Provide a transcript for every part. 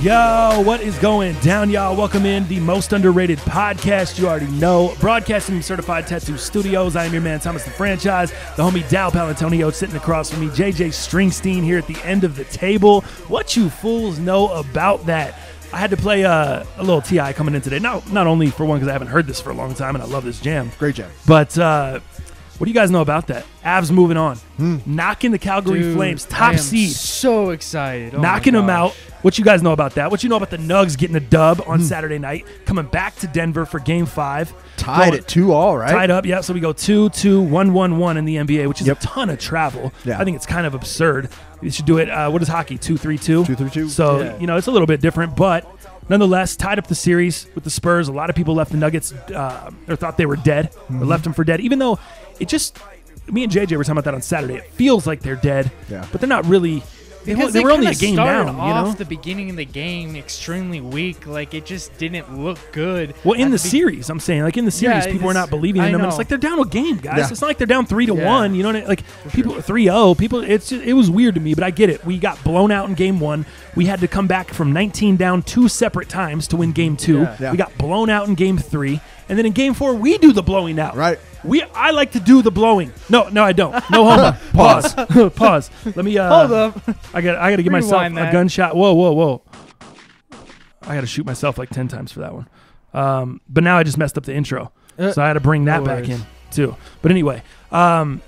Yo, what is going down, y'all? Welcome in the most underrated podcast you already know. Broadcasting from Certified Tattoo Studios, I am your man, Thomas the Franchise, the homie Dal Palantonio sitting across from me, J.J. Stringstein here at the end of the table. What you fools know about that? I had to play a little T.I. coming in today. Not only for one, because I haven't heard this for a long time, and I love this jam. Great jam. But what do you guys know about that? Avs moving on. Knocking the Calgary Flames. Top seed. So excited. Oh, knocking them out. What you guys know about that? What you know about the Nugs getting a dub on Saturday night, coming back to Denver for Game 5. Tied at 2-all, right? Tied up, yeah. So we go 2-2, 1-1-1 in the NBA, which is a ton of travel. Yeah. I think it's kind of absurd. You should do it. What is hockey? 2-3-2? 2-3-2. So, you know, it's a little bit different, but nonetheless, tied up the series with the Spurs. A lot of people left the Nuggets or thought they were dead or left them for dead, even though it just, me and JJ were talking about that on Saturday. It feels like they're dead, but they're not really. They were only a game down, you know? The beginning of the game extremely weak. Like, it just didn't look good. Well, in the series, I'm saying. Like, in the series, people were not believing in them. And it's like, they're down a game, guys. It's not like they're down 3-1. You know what I mean? Like, people 3-0. People, it's just, it was weird to me, but I get it. We got blown out in game 1. We had to come back from 19 down 2 separate times to win game 2. We got blown out in game 3. And then in game 4, we do the blowing out. Right. I like to do the blowing. No, I don't. No homo. Pause. Pause. Let me hold up. I got to give myself a gunshot. Whoa. I got to shoot myself like 10 times for that one. But now I just messed up the intro. So I had to bring that back in too. But anyway, we'll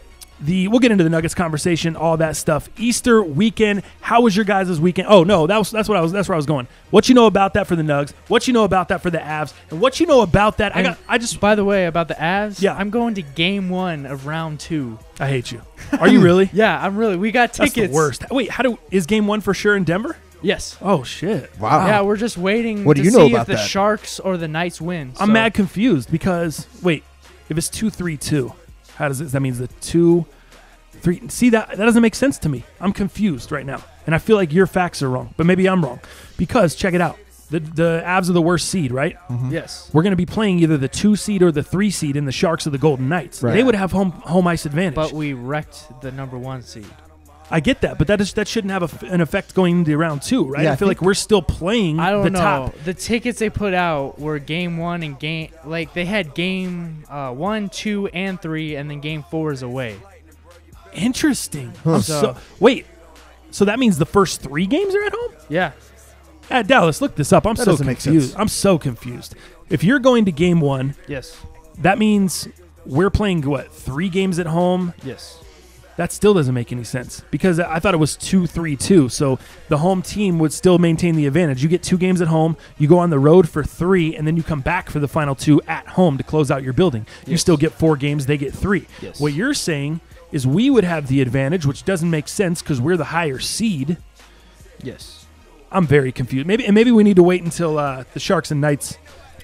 get into the Nuggets conversation, all that stuff. Easter weekend. How was your guys' weekend? Oh no, that's where I was going. What you know about that for the Nugs? What you know about that for the Avs? And what you know about that? And by the way, about the Avs. Yeah, I'm going to game 1 of round 2. I hate you. Are you really? Yeah, I'm really. We got tickets. That's the worst. Wait, is game 1 for sure in Denver? Yes. Oh shit! Wow. Yeah, we're just waiting to see if the Sharks or the Knights win. I'm mad confused because if it's 2-3-2. How does it? That means the 2-3. See, that doesn't make sense to me. I'm confused right now, and I feel like your facts are wrong, but maybe I'm wrong because check it out. The Avs are the worst seed, right? Yes. We're going to be playing either the 2 seed or the 3 seed in the Sharks or the Golden Knights. Right. They would have home ice advantage. But we wrecked the number 1 seed. I get that, but that shouldn't have an effect going into round 2, right? Yeah, I feel like we're still playing. I don't know. The tickets they put out were game 1 and game they had game 1, 2, and 3, and then game 4 is away. Interesting. Huh. So that means the first 3 games are at home? Yeah. At Dallas, look this up. I'm so confused. I'm so confused. If you're going to game 1, yes, that means we're playing what 3 games at home? Yes. That still doesn't make any sense because I thought it was 2-3-2, so the home team would still maintain the advantage. You get 2 games at home, you go on the road for 3, and then you come back for the final 2 at home to close out your building. Yes. You still get 4 games, they get 3. Yes. What you're saying is we would have the advantage, which doesn't make sense because we're the higher seed. Yes. I'm very confused. Maybe we need to wait until the Sharks and Knights.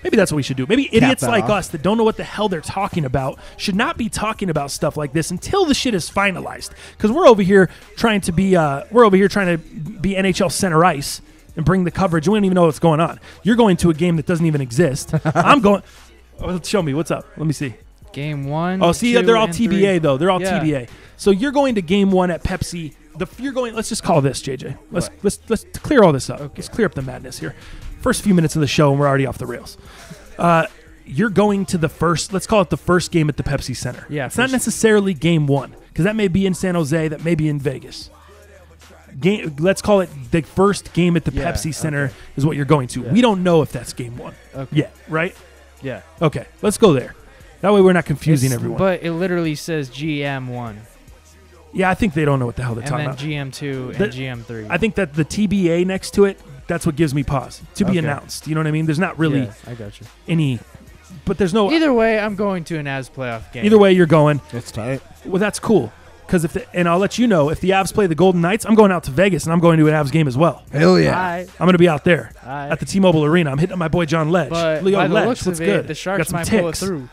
Maybe that's what we should do. Maybe idiots like us that don't know what the hell they're talking about should not be talking about stuff like this until the shit is finalized. Because we're over here trying to be NHL center ice and bring the coverage. We don't even know what's going on. You're going to a game that doesn't even exist. I'm going. Oh, show me what's up. Let me see. Game 1. Oh, see, 2, they're all TBA though. They're all TBA. So you're going to game 1 at Pepsi. You're going. Let's just call this JJ. Let's clear all this up. Okay. Let's clear up the madness here. First few minutes of the show and we're already off the rails. You're going to the first, let's call it the first game at the Pepsi Center. Yeah, it's not necessarily game 1 because that may be in San Jose, that may be in Vegas. Let's call it the first game at the Pepsi Center is what you're going to. Yeah. We don't know if that's game 1 yet, right? Yeah. Okay, let's go there. That way we're not confusing everyone. But it literally says GM 1. Yeah, I think they don't know what the hell they're talking about. And then GM 2 and GM 3. I think that the TBA next to it, that's what gives me pause. To be announced. You know what I mean? There's not really any, but there's no. Either way, I'm going to an Avs playoff game. Either way, you're going. That's tight. Well, that's cool. Because and I'll let you know, if the Avs play the Golden Knights, I'm going out to Vegas and I'm going to an Avs game as well. Hell yeah. Right. I'm going to be out there at the T-Mobile Arena. I'm hitting up my boy John Ledge. But by the looks of it, the Sharks might pull it through.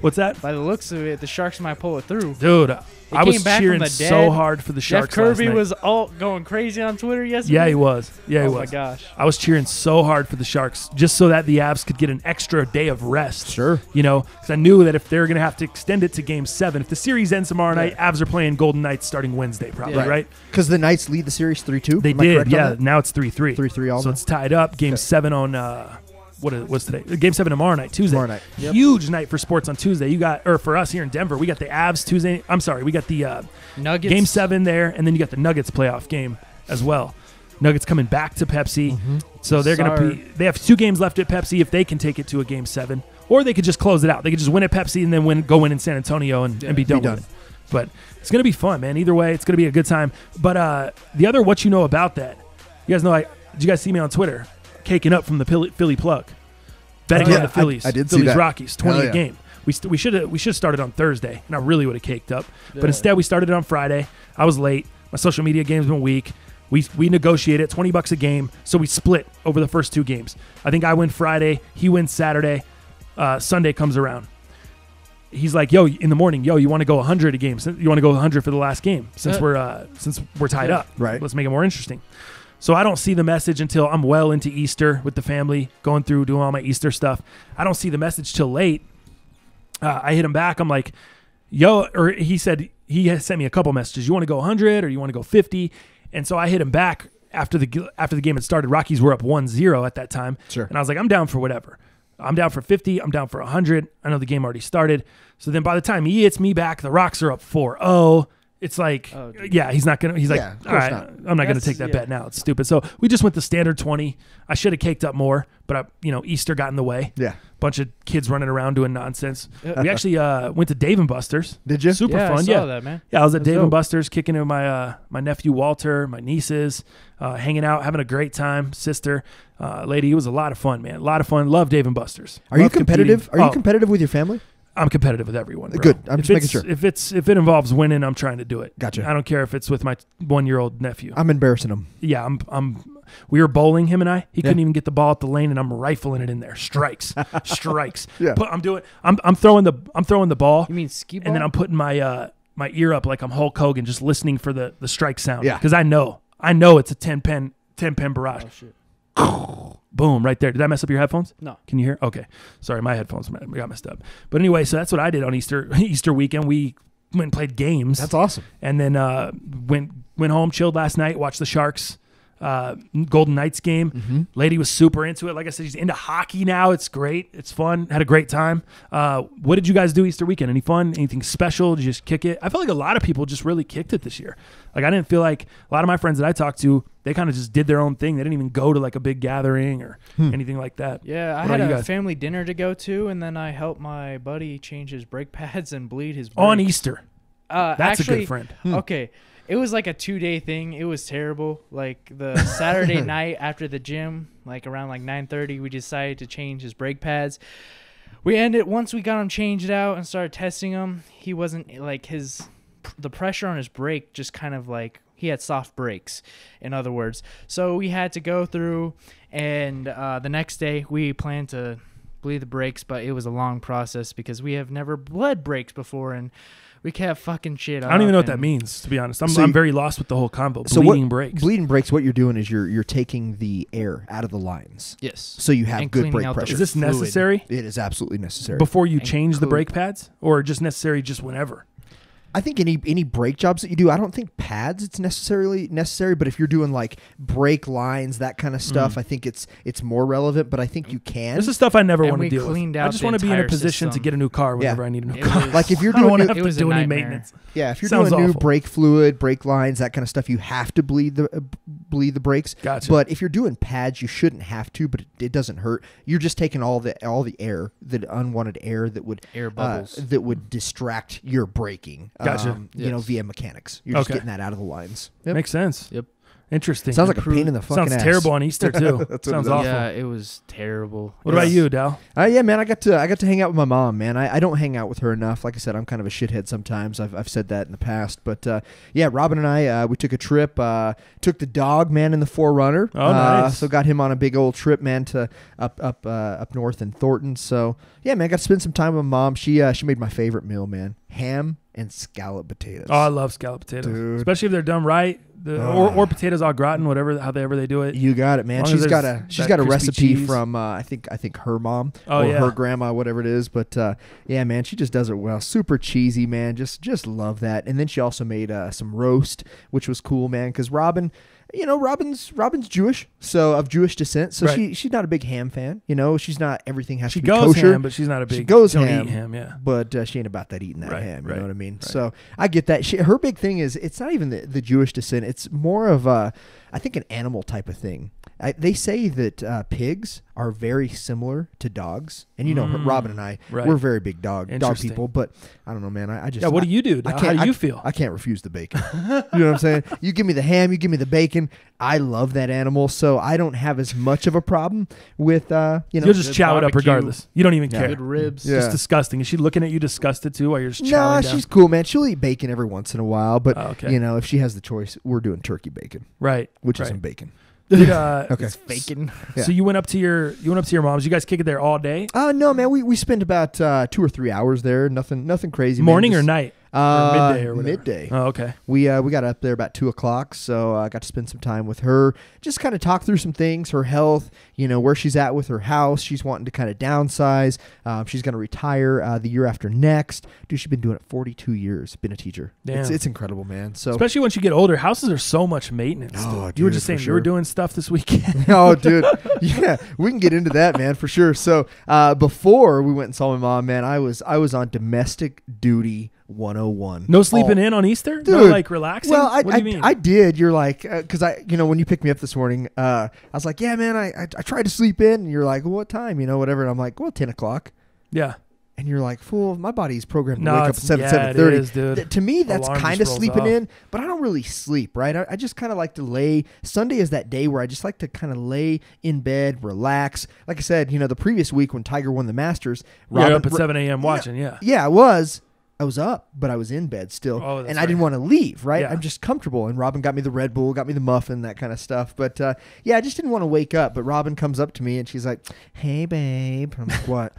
What's that? By the looks of it, the Sharks might pull it through. Dude, I was cheering so hard for the Sharks last night. Jeff Kirby was all going crazy on Twitter yesterday. Yeah, he was. Yeah, he was. Oh, my gosh. I was cheering so hard for the Sharks just so that the Avs could get an extra day of rest. Sure. You know, because I knew that if they were going to have to extend it to Game 7, if the series ends tomorrow night, Avs are playing Golden Knights starting Wednesday probably, right? Because the Knights lead the series 3-2. They did, yeah. Now it's 3-3. 3-3 all. So it's tied up. Game 7 on... What's today? Game 7 tomorrow night, Tuesday. Tomorrow night. Yep. Huge night for sports on Tuesday. You got, or for us here in Denver, we got the Avs Tuesday. I'm sorry, we got the Nuggets. Game 7 there, and then you got the Nuggets playoff game as well. Nuggets coming back to Pepsi. Mm-hmm. So they're going to be, they have 2 games left at Pepsi if they can take it to a Game 7, or they could just close it out. They could just win at Pepsi and then go in San Antonio and be done with it. But it's going to be fun, man. Either way, it's going to be a good time. But the other, what you know about that, you guys know, did you guys see me on Twitter? Taken up from the Philly plug, betting on the Phillies. I did see that. Rockies 20 a game. We should have started on Thursday, and I really would have caked up. Yeah. But instead, we started on Friday. I was late. My social media game's been weak. We negotiated $20 a game, so we split over the first 2 games. I think I win Friday, he wins Saturday. Sunday comes around. He's like, "Yo, in the morning, yo, you want to go 100 a game? You want to go 100 for the last game since we're tied up? Right? Let's make it more interesting." So I don't see the message until I'm well into Easter with the family, going through, doing all my Easter stuff. I don't see the message till late. I hit him back. I'm like, yo, or he said, he has sent me a couple messages. You want to go 100 or you want to go 50? And so I hit him back after the game had started. Rockies were up 1-0 at that time. Sure. And I was like, I'm down for whatever. I'm down for 50. I'm down for 100. I know the game already started. So then by the time he hits me back, the Rocks are up 4-0. It's like, he's not going to, all right, I'm not going to take that bet now. It's stupid. So we just went the standard 20. I should have caked up more, but Easter got in the way. Yeah. Bunch of kids running around doing nonsense. We actually went to Dave and Buster's. Did you? Super fun. I saw that, man. Yeah, I was at Dave and Buster's kicking in my my nephew Walter, my nieces, hanging out, having a great time. Sister, lady, it was a lot of fun, man. A lot of fun. Love Dave and Buster's. Are you competitive? Are you competitive with your family? I'm competitive with everyone, bro. Good. I'm just making sure. If it involves winning, I'm trying to do it. Gotcha. I don't care if it's with my 1-year-old nephew. I'm embarrassing him. Yeah, we were bowling, him and I. He couldn't even get the ball at the lane, and I'm rifling it in there. Strikes. Strikes. Yeah. But I'm throwing the ball. You mean skee ball? And then I'm putting my my ear up like I'm Hulk Hogan, just listening for the strike sound. Yeah. Because I know it's a 10-pin barrage. Oh, shit. Boom, right there. Did I mess up your headphones? No. Can you hear? Okay. Sorry, my headphones got messed up. But anyway, so that's what I did on Easter weekend. We went and played games. That's awesome. And then went home, chilled last night, watched the Sharks Golden Knights game. Mm-hmm. Lady was super into it. Like I said, she's into hockey now. It's great. It's fun. Had a great time. What did you guys do Easter weekend? Any fun? Anything special? Did you just kick it? I felt like a lot of people just really kicked it this year. Like I didn't feel like a lot of my friends that I talked to, they kind of just did their own thing. They didn't even go to like a big gathering or anything like that. Yeah, I had a family dinner to go to, and then I helped my buddy change his brake pads and bleed his brake. On Easter. That's actually a good friend. Okay. It was like a 2-day thing. It was terrible. Like the Saturday night after the gym, like around like 9:30, we decided to change his brake pads. Once we got him changed out and started testing him, he wasn't like the pressure on his brake just kind of like he had soft brakes, in other words. So we had to go through, and the next day we planned to bleed the brakes, but it was a long process because we have never bled brakes before, and we can't fucking shit. I don't even know what that means, to be honest. I'm very lost with the whole combo. Bleeding brakes, what you're doing is you're taking the air out of the lines. Yes. So you have good brake pressure. Is this necessary? It is absolutely necessary. Before you change the brake pads? Or just necessary just whenever? I think any brake jobs that you do, I don't think pads it's necessarily necessary, but if you're doing like brake lines, that kind of stuff, I think it's more relevant, but I think you can. This is stuff I never want to deal with. I just want to be in a position to get a new car whenever I need a new car. Like if you're doing any maintenance. Yeah, if you're doing new brake fluid, brake lines, that kind of stuff, you have to bleed the brakes. Gotcha. But if you're doing pads, you shouldn't have to, but it doesn't hurt. You're just taking all the air, the unwanted air that would distract your braking. Gotcha. Via mechanics. You're just getting that out of the lines. Yep. Makes sense. Yep. Interesting. Sounds like a pain in the fucking ass. Sounds terrible on Easter too. Sounds awful. Yeah, it was terrible. What about you, Dal? Yeah, man, I got to hang out with my mom, man. I don't hang out with her enough. Like I said, I'm kind of a shithead sometimes. I've said that in the past, but yeah, Robin and I we took a trip. Took the dog, man, in the 4Runner. Oh, nice. So got him on a big old trip, man, to up north in Thornton. So yeah, man, I got to spend some time with my mom. She made my favorite meal, man, ham and scallop potatoes. Oh, I love scallop potatoes, dude. Especially if they're done right. Or potatoes au gratin, whatever, however they do it. You got it, man. She's got a recipe from I think her mom or her grandma, whatever it is. But yeah, man, she just does it well. Super cheesy, man. Just love that. And then she also made some roast, which was cool, man. Because Robin, you know, Robin's Jewish, so of Jewish descent. So she's not a big ham fan. You know, she's not everything has to be kosher. She goes ham, but she's not a big. She goes ham, eat ham, yeah. But she ain't about that eating that ham. You know what I mean? Right. So I get that. Her big thing is it's not even the Jewish descent. It's more of a, I think, an animal type of thing. They say that pigs are very similar to dogs, and you know, Robin and I, we're very big dog people. But I don't know, man. I just What do you do? How do you feel? I can't refuse the bacon. You know what I'm saying? You give me the ham, you give me the bacon. I love that animal, so I don't have as much of a problem with you know. You'll just chow it up regardless. You don't even care. Good ribs, just disgusting. Is she looking at you disgusted too while you're just chowing down? She's cool, man. She'll eat bacon every once in a while, but you know, if she has the choice, we're doing turkey bacon, which isn't bacon. It's bacon. So you went up to your mom's. You guys kick it there all day? No, man. We spent about 2 or 3 hours there. Nothing crazy. Morning or night? Or midday or whatever. Midday. Oh, okay. We got up there about 2 o'clock, so I got to spend some time with her. Just kind of talk through some things, her health, you know, where she's at with her house. She's wanting to kind of downsize. She's going to retire the year after next. Dude, she's been doing it 42 years. Been a teacher. Damn. It's incredible, man. So especially once you get older, houses are so much maintenance. Oh, dude, you were just saying you were doing stuff this weekend. Oh, dude. Yeah, we can get into that, man, for sure. So before we went and saw my mom, man, I was on domestic duty. 101. No sleeping in on Easter? Dude. No, like relaxing? Well, what do you mean? I did. You're like, because you know, when you picked me up this morning, I was like, yeah, man, I tried to sleep in. And you're like, well, what time? You know, whatever. And I'm like, well, 10 o'clock. Yeah. And you're like, fool, my body's programmed to wake up at 7:30. It is, dude. To me, that's kind of sleeping in, but I don't really sleep, right? I just kind of like to lay. Sunday is that day where I just like to kind of lay in bed, relax. Like I said, you know, the previous week when Tiger won the Masters. Robin, up at 7 a.m. watching, Yeah, it was. I was up, but I was in bed still, and I didn't want to leave, right? Yeah. I'm just comfortable, and Robin got me the Red Bull, got me the muffin, that kind of stuff, but yeah, I just didn't want to wake up, but Robin comes up to me, and she's like, hey, babe. I'm like, what?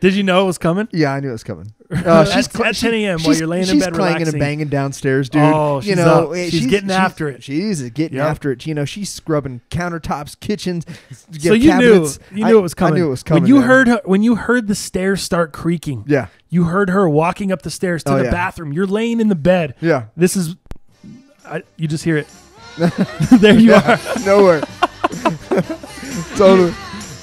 Did you know it was coming? Yeah, I knew it was coming. At 10 a.m. while you're laying in bed relaxing. She's clanging and banging downstairs, dude. Oh, she's up. She's getting after it. She's getting after it. You know, she's scrubbing countertops, kitchens, cabinets. So you knew it was coming. I knew it was coming. When you heard the stairs start creaking, you heard her walking up the stairs to the bathroom. You're laying in the bed. Yeah. This is... you just hear it. There you are. Nowhere. Totally.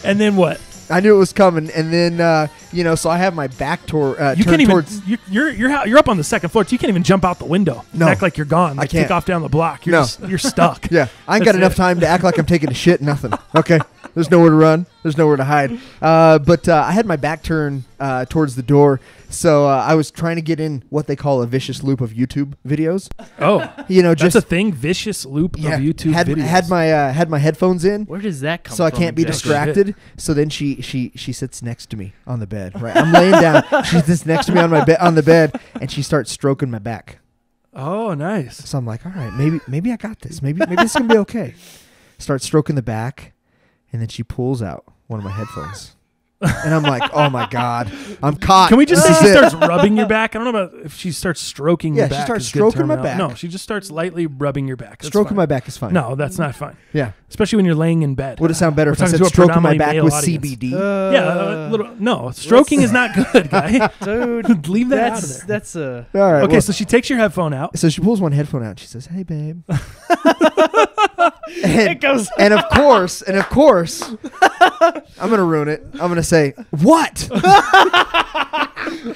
And then what? I knew it was coming, and then you know, so I have my back turned towards. You're up on the second floor, so you can't even jump out the window. No, act like you're gone. Like, I can't. Kick off down the block. You're stuck. Yeah, I ain't got enough time to act like I'm taking a shit. Nothing. Okay, there's nowhere to run. There's nowhere to hide. But I had my back turned towards the door. So I was trying to get in what they call a vicious loop of YouTube videos. Oh, you know, just that's a thing. Vicious loop of YouTube videos. Had my headphones in. Where does that come from? So I can't be distracted. So then she sits next to me on the bed. Right, I'm laying down. She sits next to me on the bed, and she starts stroking my back. Oh, nice. So I'm like, all right, maybe I got this. Maybe it's gonna be okay. Start stroking the back, and then she pulls out one of my headphones. And I'm like, oh my God, I'm caught. Can we just say she starts rubbing your back? I don't know about if she starts stroking your back. Yeah, she starts stroking my back. No, she just starts lightly rubbing your back. That's stroking my back is fine. No, that's not fine. Yeah. Especially when you're laying in bed. Would it sound better if I said stroking my back with CBD? Yeah, a little. No, stroking is not good, guy. Dude. Leave that out of there. That's a... All right, okay, well, so she takes your headphone out. So she pulls one headphone out. She says, hey, babe. It goes. And of course, I'm going to ruin it. I'm going to say, what?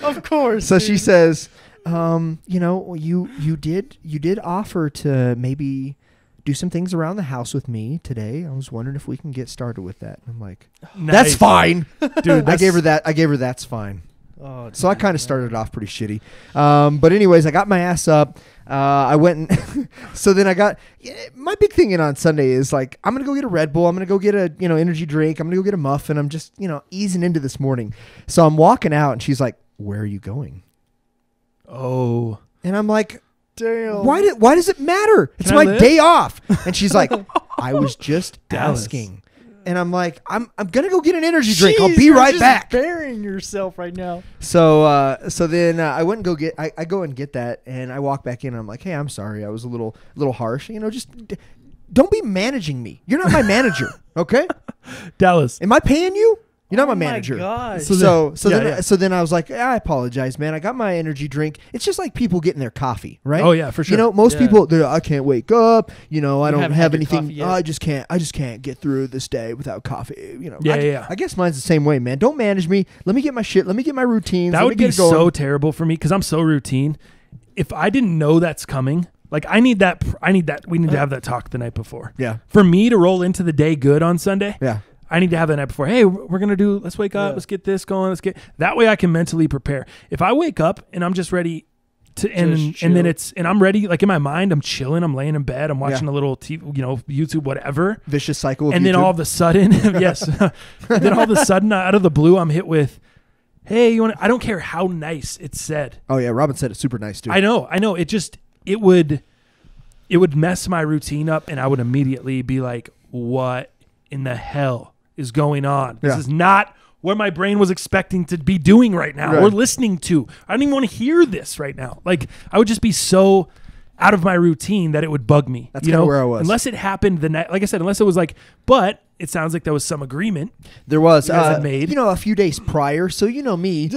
Of course. So she says, you know, you did offer to maybe do some things around the house with me today. I was wondering if we can get started with that. And I'm like, nice. That's fine. Dude, I gave her that's fine. Oh, so I kind of started off pretty shitty. But anyways, I got my ass up. I went and so then I got my big thing in on Sunday is like, I'm going to go get a Red Bull. I'm going to go get a, you know, energy drink. I'm going to go get a muffin. I'm just, you know, easing into this morning. So I'm walking out and she's like, where are you going? Oh. And I'm like, damn. Why does it matter? It's my day off. And she's like, I was just asking. And I'm like, I'm going to go get an energy drink. I'll be right back. You're burying yourself right now. So so then I went and go and get that, and I walk back in, and I'm like, hey, I'm sorry. I was a little harsh. You know, just don't be managing me. You're not my manager, okay? Dallas. Am I paying you? You're not my manager. God. So then I was like, I apologize, man. I got my energy drink. It's just like people getting their coffee, right? Oh yeah, for sure. You know, most people, they're like, I can't wake up. You know, I don't have anything. Oh, I just can't get through this day without coffee. You know. Yeah. I guess mine's the same way, man. Don't manage me. Let me get my shit. Let me get my routines. That would be so terrible for me because I'm so routine. If I didn't know that's coming. Like I need that. We need to have that talk the night before. Yeah. For me to roll into the day good on Sunday. Yeah. I need to have that night before. Hey, we're going to do, let's wake up. Yeah. Let's get this going. Let's get that way. I can mentally prepare. If I wake up and I'm just ready to, and I'm ready, like in my mind, I'm chilling, I'm laying in bed, I'm watching a little TV, you know, YouTube, whatever. Vicious cycle. And then all of a sudden, then all of a sudden out of the blue, I'm hit with, hey, you want to, I don't care how nice it's said. Oh yeah. Robin said it's super nice too. I know. It would mess my routine up and I would immediately be like, what in the hell is going on? This is not where my brain was expecting to be doing right now or listening to. I don't even want to hear this right now. Like I would just be so out of my routine that it would bug me. That's kind of where I was. Unless it happened the night, like I said, unless it was like, but it sounds like there was some agreement. There was, made. You know, a few days prior. So you know me,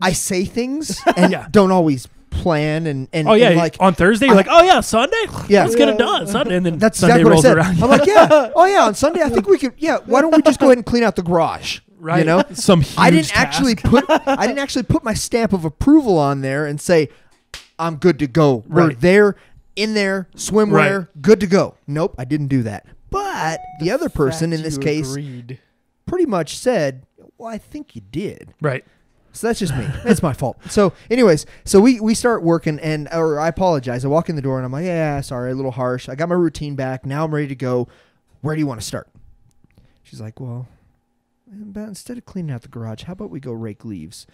I say things and don't always plan and like on Thursday you're like, oh yeah, Sunday, let's get it done Sunday, and then that's Sunday exactly rolls what I said. Around. I'm like, oh yeah, on Sunday I think we could, why don't we just go ahead and clean out the garage, right? You know, some huge I didn't actually put my stamp of approval on there and say I'm good to go. Right. We're there, in there, swimwear, good to go. Nope, I didn't do that. But the other person in this case pretty much said, well, I think you did, right? So that's just me. It's my fault. So anyways, so we start working or I apologize. I walk in the door and I'm like, yeah, sorry, a little harsh. I got my routine back. Now I'm ready to go. Where do you want to start? She's like, well, instead of cleaning out the garage, how about we go rake leaves?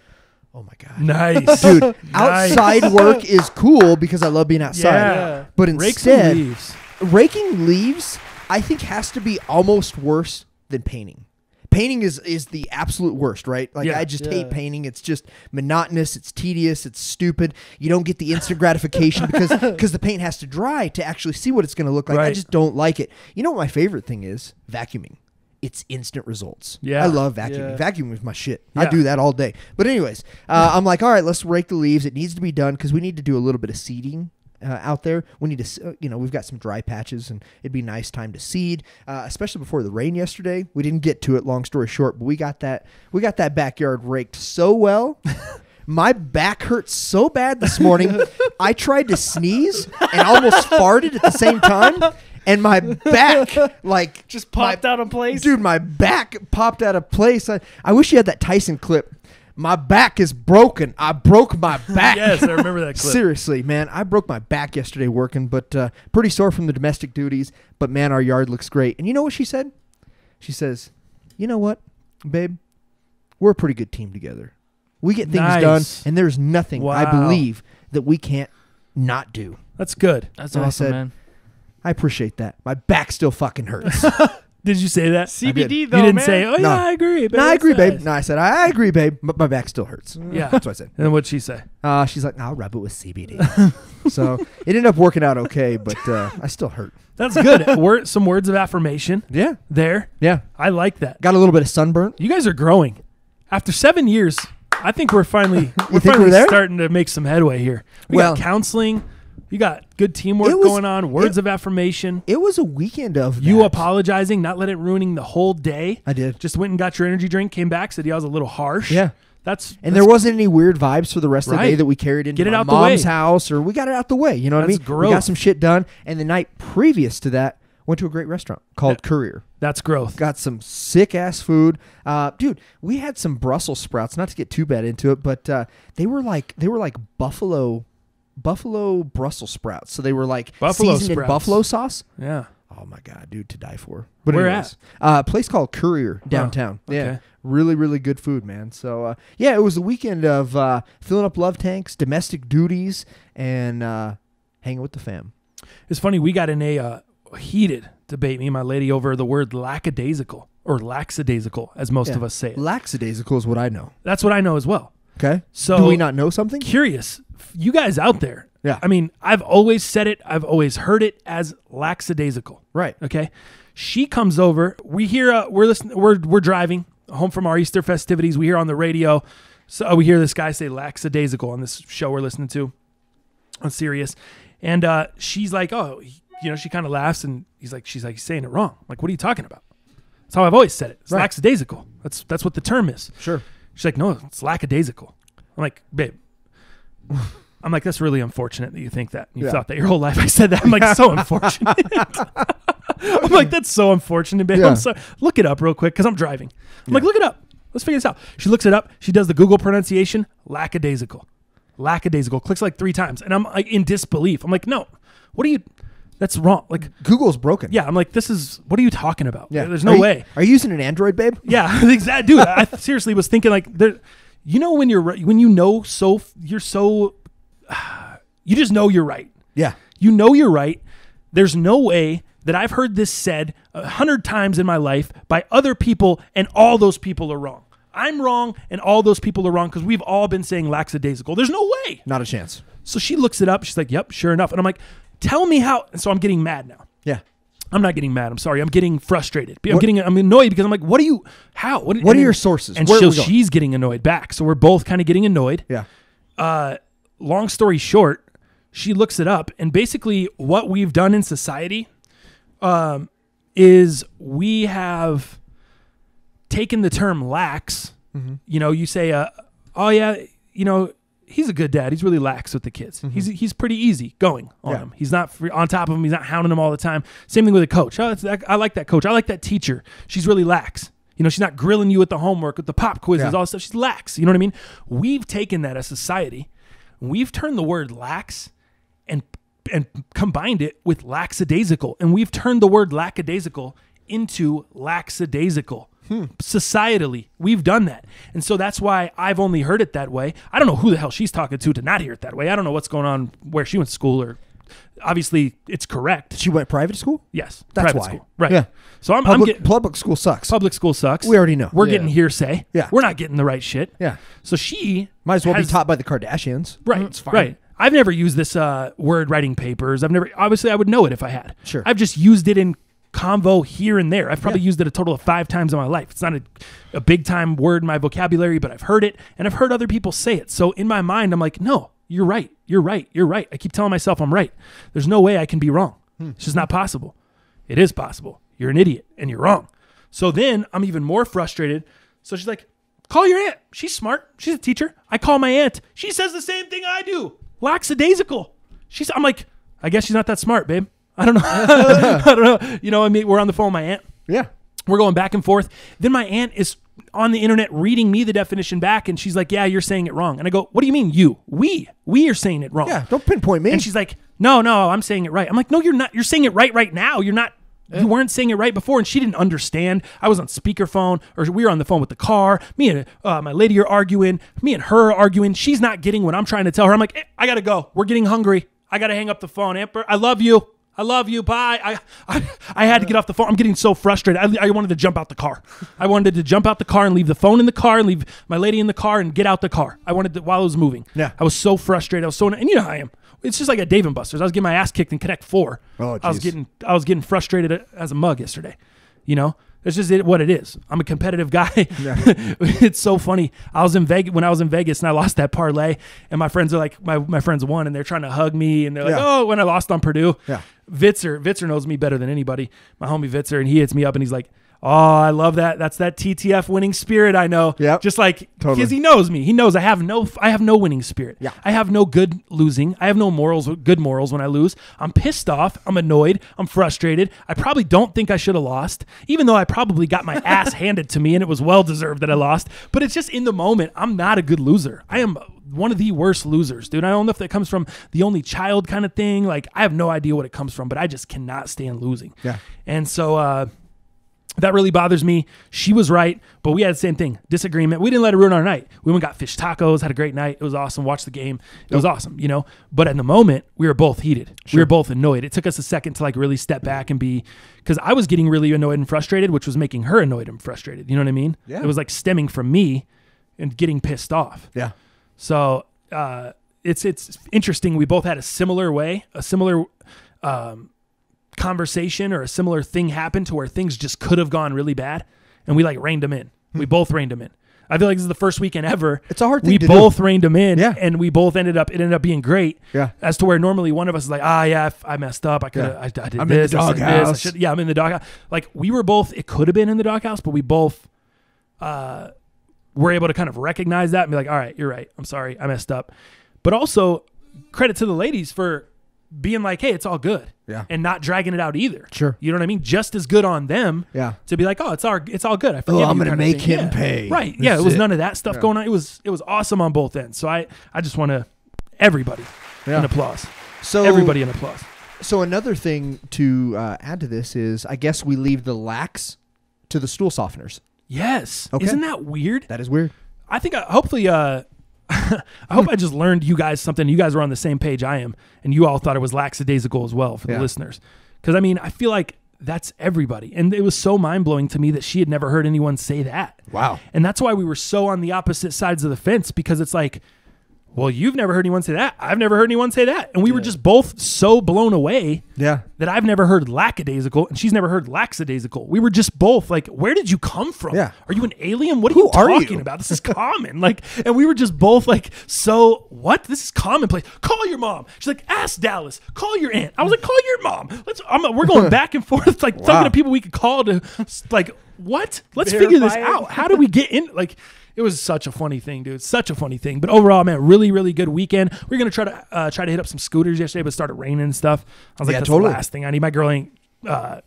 Oh my God. Nice. Dude, outside work is cool because I love being outside. Yeah. But instead, raking leaves, I think has to be almost worse than painting. Painting is the absolute worst, right? Like I just hate painting. It's just monotonous. It's tedious. It's stupid. You don't get the instant gratification because the paint has to dry to actually see what it's going to look like. Right. I just don't like it. You know what my favorite thing is? Vacuuming. It's instant results. Yeah, I love vacuuming. Yeah. Vacuuming is my shit. Yeah. I do that all day. But anyways, I'm like, all right, let's rake the leaves. It needs to be done because we need to do a little bit of seeding. Out there, we need to, you know, we've got some dry patches and it'd be nice time to seed, especially before the rain yesterday. We didn't get to it, long story short, but we got that backyard raked so well. My back hurt so bad this morning. I tried to sneeze and almost farted at the same time. And my back, like, just popped out of place. Dude, my back popped out of place. I wish you had that Tyson clip. My back is broken. I broke my back. Yes, I remember that clip. Seriously, man. I broke my back yesterday working, but pretty sore from the domestic duties. But, man, our yard looks great. And you know what she said? She says, you know what, babe? We're a pretty good team together. We get things done, and there's nothing, I believe, that we can't not do. That's good. That's awesome, man. I appreciate that. My back still fucking hurts. Did you say that? CBD, though, man. You didn't say, oh, yeah, I agree, babe. No, I agree, babe. No, I said, I agree, babe, but my back still hurts. Yeah. That's what I said. And what'd she say? She's like, I'll rub it with CBD. So it ended up working out okay, but I still hurt. That's good. Some words of affirmation. Yeah. There. Yeah. I like that. Got a little bit of sunburn. You guys are growing. After 7 years, I think we're finally starting to make some headway here. We got counseling. You got good teamwork going on, words of affirmation. It was a weekend of you apologizing, not letting it ruin the whole day. I did. Just went and got your energy drink, came back, said I was a little harsh. Yeah. There wasn't any weird vibes for the rest of the day that we carried into my mom's house, or we got it out the way. You know what I mean? Gross. We got some shit done. And the night previous to that, Went to a great restaurant called Courier. That's growth. Got some sick-ass food. Dude, we had some Brussels sprouts, not to get too bad into it, but they were like buffalo Brussels sprouts. So they were like seasoned in buffalo sauce. Yeah. Oh, my God, dude, to die for. But where anyways, at? A place called Courier downtown. Oh, okay. Yeah. Really, really good food, man. So, yeah, it was the weekend of filling up love tanks, domestic duties, and hanging with the fam. It's funny. We got in a heated debate, me and my lady, over the word lackadaisical, or lackadaisical, as most of us say it. Lackadaisical is what I know. That's what I know as well. Okay. So, do we not know something? Curious. You guys out there. Yeah. I mean, I've always said it. I've always heard it as lackadaisical. Right. Okay. She comes over. We hear, we're listening, we're driving home from our Easter festivities. We hear on the radio. So we hear this guy say lackadaisical on this show we're listening to on Sirius. And she's like, oh, you know, she kind of laughs, and he's like, she's like, saying it wrong. I'm like, what are you talking about? That's how I've always said it. It's lackadaisical. That's what the term is. Sure. She's like, no, it's lackadaisical. I'm like, babe. I'm like, that's really unfortunate that you think that. You thought that your whole life I said that. I'm like, so unfortunate. I'm like, that's so unfortunate, babe. Yeah. I'm sorry. Look it up real quick because I'm driving. I'm like, look it up. Let's figure this out. She looks it up. She does the Google pronunciation, lackadaisical. Lackadaisical. Clicks like 3 times. And I'm like, in disbelief. I'm like, no, what are you... That's wrong. Like, Google's broken. Yeah, I'm like, this is... What are you talking about? Yeah. There's no way. Are you using an Android, babe? Yeah, exactly. Dude, I seriously was thinking like... You know when you're... When you know so... You're so... You just know you're right. Yeah. You know you're right. There's no way that I've heard this said 100 times in my life by other people, and all those people are wrong. I'm wrong, and all those people are wrong because we've all been saying lackadaisical. There's no way. Not a chance. So she looks it up. She's like, yep, sure enough. And I'm like... Tell me how. And so I'm getting mad now. Yeah. I'm not getting mad. I'm sorry. I'm getting frustrated. I'm annoyed because I'm like, what are you, how? What are your sources? And she's getting annoyed back. So we're both kind of getting annoyed. Yeah. Long story short, she looks it up. And basically what we've done in society is we have taken the term lax. Mm-hmm. You know, you say, oh yeah, you know, he's a good dad. He's really lax with the kids. Mm-hmm. He's pretty easy going on him. He's not on top of him. He's not hounding him all the time. Same thing with a coach. Oh, I like that coach. I like that teacher. She's really lax. You know, she's not grilling you with the homework, with the pop quizzes, all that stuff. She's lax. You know what I mean? We've taken that as society. We've turned the word lax and combined it with lackadaisical. And we've turned the word lackadaisical into lackadaisical. Societally, we've done that. And so that's why I've only heard it that way. I don't know who the hell she's talking to not hear it that way. I don't know what's going on where she went to school, or obviously it's correct. She went private school? Yes. That's private why. School. Right. Yeah. So I'm getting... Public school sucks. Public school sucks. We already know. We're getting hearsay. Yeah. We're not getting the right shit. Yeah. So she... Might as well be taught by the Kardashians. Right. It's fine. Right. I've never used this word writing papers. I've never... Obviously, I would know it if I had. Sure. I've just used it in... convo here and there. I've probably used it a total of 5 times in my life. It's not a big time word in my vocabulary, but I've heard it, and I've heard other people say it. So in my mind, I'm like, no, you're right. You're right. You're right. I keep telling myself I'm right. There's no way I can be wrong. It's just not possible. It is possible. You're an idiot and you're wrong. So then I'm even more frustrated. So she's like, call your aunt. She's smart. She's a teacher. I call my aunt. She says the same thing I do. Lackadaisical. I'm like, I guess she's not that smart, babe. I don't know. I don't know. You know, I mean, we're on the phone with my aunt. Yeah. We're going back and forth. Then my aunt is on the internet reading me the definition back, and she's like, yeah, you're saying it wrong. And I go, what do you mean you? We are saying it wrong. Yeah, don't pinpoint me. And she's like, no, I'm saying it right. I'm like, no, you're not. You're saying it right now. You're not. Yeah. You weren't saying it right before, and she didn't understand. I was on speakerphone, or we were on the phone with the car. Me and my lady are arguing. Me and her are arguing. She's not getting what I'm trying to tell her. I'm like, I got to go. We're getting hungry. I got to hang up the phone. Amber, I love you. I love you. Bye. I had to get off the phone. I'm getting so frustrated. I wanted to jump out the car. I wanted to jump out the car and leave the phone in the car and leave my lady in the car and get out the car. I wanted to, while I was moving. Yeah. I was so frustrated. I was so, and you know how I am. It's just like at Dave and Buster's. I was getting my ass kicked in Connect 4. Oh, geez. I was getting frustrated as a mug yesterday. You know, it's just what it is. I'm a competitive guy. Yeah. It's so funny. When I was in Vegas and I lost that parlay, and my friends are like, my friends won, and they're trying to hug me, and they're like, oh, when I lost on Purdue. Yeah. Vitzer knows me better than anybody. My homie Vitzer, and he hits me up, and he's like, Oh, I love that. That's that TTF winning spirit I know. Yeah. Just like, because totally. He knows me. He knows I have no winning spirit. Yeah. I have no good losing. I have no morals, good morals when I lose. I'm pissed off. I'm annoyed. I'm frustrated. I probably don't think I should have lost, even though I probably got my ass handed to me and it was well-deserved that I lost. But it's just in the moment, I'm not a good loser. I am one of the worst losers, dude. I don't know if that comes from the only child kind of thing. Like, I have no idea what it comes from, but I just cannot stand losing. Yeah. And so, that really bothers me. She was right, but we had the same thing. Disagreement. We didn't let it ruin our night. We went and got fish tacos, had a great night. It was awesome. Watched the game. It was awesome, you know? But in the moment, we were both heated. Sure. We were both annoyed. It took us a second to like really step back and be, because I was getting really annoyed and frustrated, which was making her annoyed and frustrated. You know what I mean? Yeah. It was like stemming from me and getting pissed off. Yeah. So it's interesting. We both had a similar conversation or a similar thing happened to where things just could have gone really bad, and we like reined them in. We both reined them in. I feel like this is the first weekend ever. It's a hard thing to do. We both reined them in, yeah. And we both ended up being great. Yeah. As to where normally one of us is like, I messed up. I could, yeah. I did this. I'm in the doghouse. Yeah, I'm in the doghouse. Like we were both. It could have been in the doghouse, but we both were able to kind of recognize that and be like, all right, you're right. I'm sorry, I messed up. But also credit to the ladies for being like, hey, it's all good. Yeah. And not dragging it out either. Sure. You know what I mean? Just as good on them. Yeah. To be like, oh, it's all good. I forgive you. I'm going to make him pay. Right. That's yeah. It was none of that stuff going on. It was awesome on both ends. So I just want to everybody an applause. So everybody an applause. So another thing to add to this is I guess we leave the lax to the stool softeners. Yes. Okay. Isn't that weird? That is weird. I think hopefully I hope I just learned you guys something. You guys were on the same page I am, and you all thought it was lackadaisical as well for the listeners. Because, I mean, I feel like that's everybody. And it was so mind-blowing to me that she had never heard anyone say that. Wow. And that's why we were so on the opposite sides of the fence, because it's like, well, you've never heard anyone say that. I've never heard anyone say that. And we were just both so blown away that I've never heard lackadaisical, and she's never heard lackadaisical. We were just both like, where did you come from? Yeah. Are you an alien? What are you talking about? This is common. Like, and we were just both like, so what? This is commonplace. Call your mom. She's like, ask Dallas. Call your aunt. I was like, call your mom. We're going back and forth, like talking to people we could call to, like, what? Let's figure this out. How do we get in? Like, it was such a funny thing, dude. Such a funny thing. But overall, man, really, really good weekend. We're gonna try to hit up some scooters yesterday, but it started raining and stuff. I was like, that's the last thing I need. My girl ain't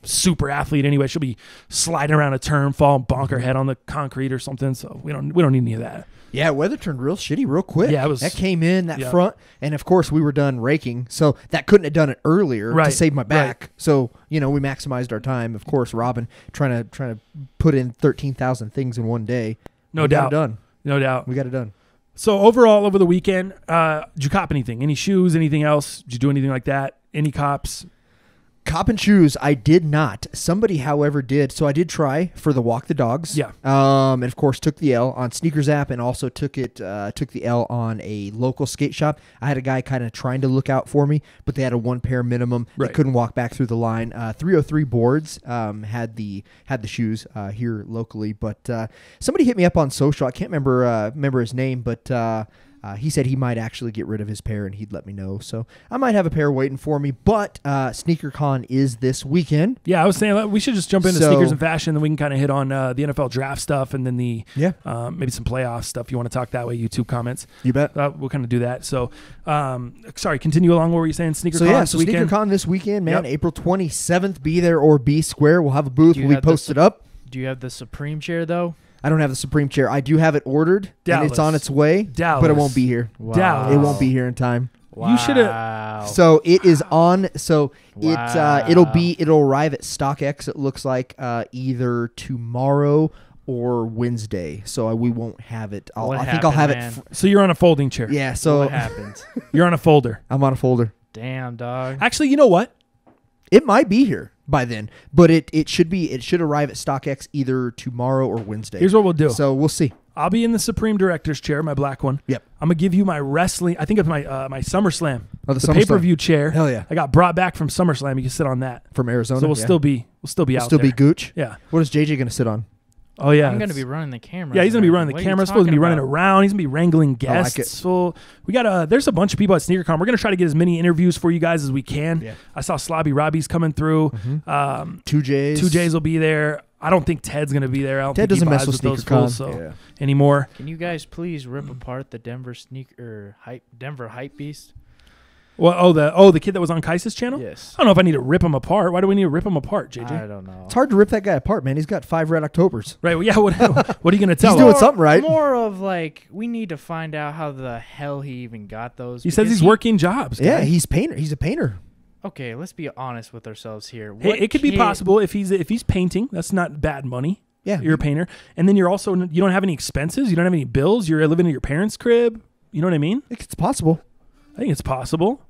super athlete anyway. She'll be sliding around a turn, fall, and bonk her head on the concrete or something. So we don't need any of that. Yeah, weather turned real shitty real quick. Yeah, it was. That came in front, and of course we were done raking, so that couldn't have done it earlier to save my back. Right. So we maximized our time. Of course, Robin trying to put in 13,000 things in one day. No doubt. No doubt. We got it done. So overall, over the weekend, did you cop anything? Any shoes? Anything else? Did you do anything like that? Any cops? Cop and shoes, I did not. Somebody, however, did. So I did try for the walk the dogs. Yeah. And of course, took the L on Sneakers app, and also took the L on a local skate shop. I had a guy kind of trying to look out for me, but they had a one pair minimum. They couldn't walk back through the line. 303 Boards had the shoes here locally, but somebody hit me up on social. I can't remember his name, but. He said he might actually get rid of his pair, and he'd let me know. So I might have a pair waiting for me, but SneakerCon is this weekend. Yeah, I was saying we should just jump into sneakers and fashion, then we can kind of hit on the NFL draft stuff and then the maybe some playoff stuff. You want to talk that way, YouTube comments. You bet. We'll kind of do that. So, sorry, continue along. What were you saying? SneakerCon this weekend? SneakerCon this weekend, man, April 27th. Be there or be square. We'll have a booth. We'll post it up. Do you have the Supreme chair, though? I don't have the Supreme chair. I do have it ordered, and it's on its way, but it won't be here. Wow. It won't be here in time. Wow. You should have. So it is on. So it'll arrive at StockX. It looks like either tomorrow or Wednesday. So we won't have it. I think I'll have it. So you're on a folding chair. Yeah. So what happens? You're on a folder. I'm on a folder. Damn, dog. Actually, you know what? It might be here by then, but it should arrive at StockX either tomorrow or Wednesday. Here's what we'll do. So we'll see. I'll be in the Supreme Director's chair, my black one. Yep. I'm gonna give you my wrestling. I think it's my SummerSlam. Oh, the pay-per-view chair. Hell yeah! I got brought back from SummerSlam. You can sit on that from Arizona. So we'll still be gooch. Yeah. What is JJ gonna sit on? Oh yeah, I'm gonna be running the camera. Yeah, he's gonna be running the camera. He's supposed to be running around. He's gonna be wrangling guests. I like it. So we got there's a bunch of people at SneakerCon. We're gonna try to get as many interviews for you guys as we can. Yeah. I saw Slobby Robbie's coming through. 2Js will be there. I don't think Ted's going to be there. Ted doesn't mess with SneakerCon anymore. Can you guys please rip apart the Denver hype beast? Well, the kid that was on Kaisa's channel? Yes. I don't know if I need to rip him apart. Why do we need to rip him apart, JJ? I don't know. It's hard to rip that guy apart, man. He's got 5 Red Octobers. Right. Well, yeah. What are you going to tell him? He's doing something right. More of like, we need to find out how the hell he even got those. He says he's working jobs. Guy. Yeah, he's a painter. Okay, let's be honest with ourselves here. Hey, it could be possible if he's painting. That's not bad money. Yeah. You're a painter. And then you're also, you don't have any expenses. You don't have any bills. You're living in your parents' crib. You know what I mean? It's possible. I think it's possible.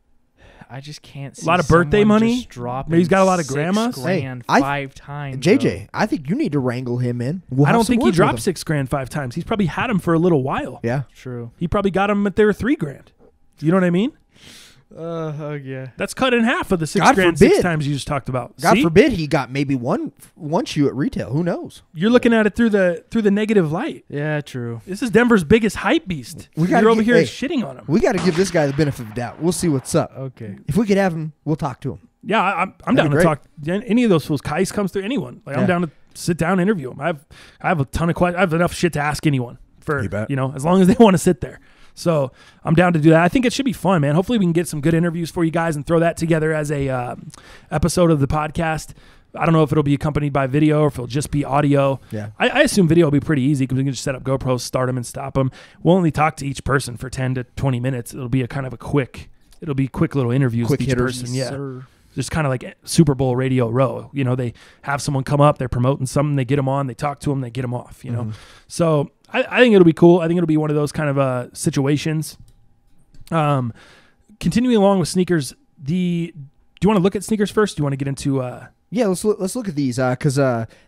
I just can't see. A lot of birthday money. Maybe he's got a lot of grandmas. $6,000 5 times. JJ, I think you need to wrangle him in. I don't think he dropped $6,000 5 times. He's probably had him for a little while. Yeah. True. He probably got him at their $3,000. You know what I mean? Yeah. That's cut in half of the $6,000 6 times you just talked about. God forbid he got maybe one shoe at retail. Who knows? You're looking at it through the negative light. Yeah, true. This is Denver's biggest hype beast. You're over here shitting on him. We got to give this guy the benefit of the doubt. We'll see what's up. Okay. If we could have him, we'll talk to him. Yeah, I'm down to talk any of those fools. Kais comes through, anyone. Like I'm down to sit down and interview him. I have a ton of questions. I have enough shit to ask anyone for as long as they want to sit there. So I'm down to do that. I think it should be fun, man. Hopefully we can get some good interviews for you guys and throw that together as a episode of the podcast. I don't know if it'll be accompanied by video or if it'll just be audio. Yeah, I assume video will be pretty easy because we can just set up GoPros, start them, and stop them. We'll only talk to each person for 10 to 20 minutes. It'll be a kind of a quick little interviews with each person. Yeah, sir. Just kind of like Super Bowl Radio Row. You know, they have someone come up, they're promoting something, they get them on, they talk to them, they get them off, you know. So I think it'll be cool. I think it'll be one of those kind of situations. Continuing along with sneakers, do you want to look at sneakers first? Do you want to get into yeah, let's look at these because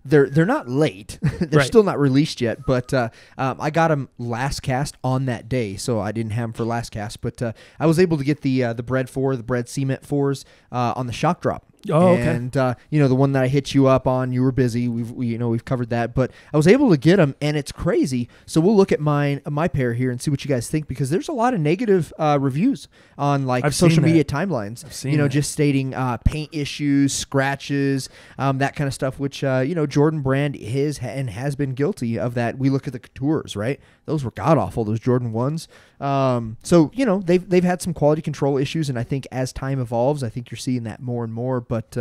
they're not late. They're still not released yet, but I got them last cast on that day, so I didn't have them for last cast. But I was able to get the Bred 4, the Bred Cement 4s on the shock drop. Oh, okay. And you know, the one that I hit you up on, you were busy. We've covered that, but I was able to get them, and it's crazy. So we'll look at my pair here and see what you guys think, because there's a lot of negative reviews on like social media timelines. I've seen just stating paint issues, scratches, that kind of stuff. Which Jordan Brand is and has been guilty of that. We look at the Coutures, right? Those were god awful. Those Jordan 1s. So they've had some quality control issues, and I think as time evolves, I think you're seeing that more and more. But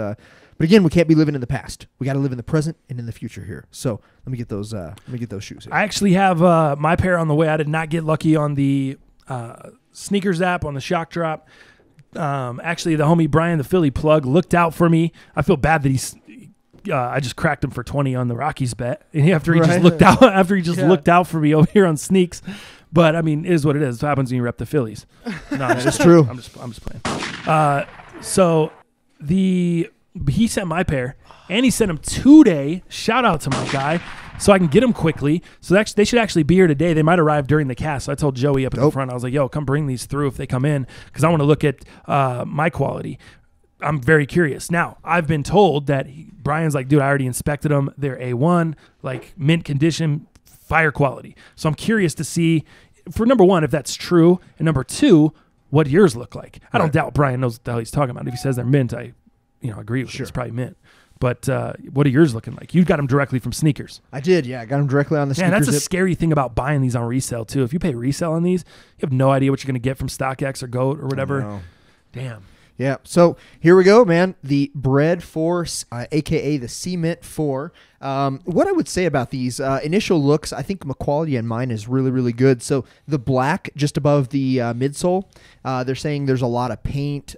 again, we can't be living in the past. We got to live in the present and in the future here. So let me get those. Let me get those shoes here. I actually have my pair on the way. I did not get lucky on the sneakers app on the shock drop. Actually, the homie Brian, the Philly plug, looked out for me. I feel bad that he's. I just cracked him for 20 on the Rockies bet, and after he just looked out, looked out for me over here on sneaks. But I mean, it is what it is. It happens when you rep the Phillies. No, that's true. I'm just playing. So. He sent my pair, and he sent them today. Shout out to my guy, so I can get them quickly. So they should actually be here today. They might arrive during the cast. So I told Joey up at the front, I was like, "Yo, come bring these through if they come in, because I want to look at my quality. I'm very curious." Now I've been told that Brian's like, "Dude, I already inspected them. They're A1, like mint condition, fire quality." So I'm curious to see, for number one, if that's true, and number two, what yours look like. I don't doubt Brian knows what the hell he's talking about. If he says they're mint, I agree with him. It's probably mint. But what are yours looking like? You got them directly from sneakers. I did, yeah. I got them directly on the sneakers. Yeah, that's a scary thing about buying these on resale, too. If you pay resale on these, you have no idea what you're going to get from StockX or GOAT or whatever. Oh, no. Damn. Yeah, so here we go, man. The Bred 4, a.k.a. the Cement 4. What I would say about these initial looks, I think McQuality and mine is really, really good. So the black just above the midsole, they're saying there's a lot of paint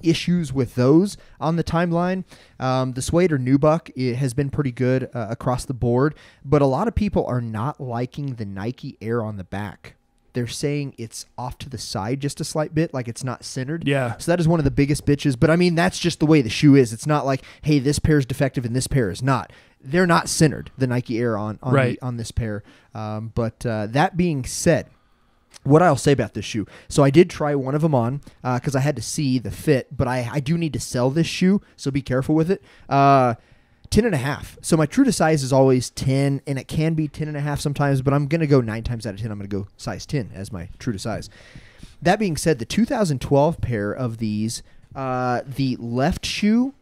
issues with those on the timeline. The suede or nubuck, it has been pretty good across the board, but a lot of people are not liking the Nike Air on the back. They're saying it's off to the side just a slight bit, like it's not centered. Yeah. So that is one of the biggest bitches. But, I mean, that's just the way the shoe is. It's not like, hey, this pair is defective and this pair is not. They're not centered, the Nike Air on this pair. But that being said, what I'll say about this shoe. So I did try one of them on because I had to see the fit. But I do need to sell this shoe, so be careful with it. 10.5. So my true to size is always 10, and it can be 10.5 sometimes, but I'm going to go 9 times out of 10. I'm going to go size 10 as my true to size. That being said, the 2012 pair of these, the left shoe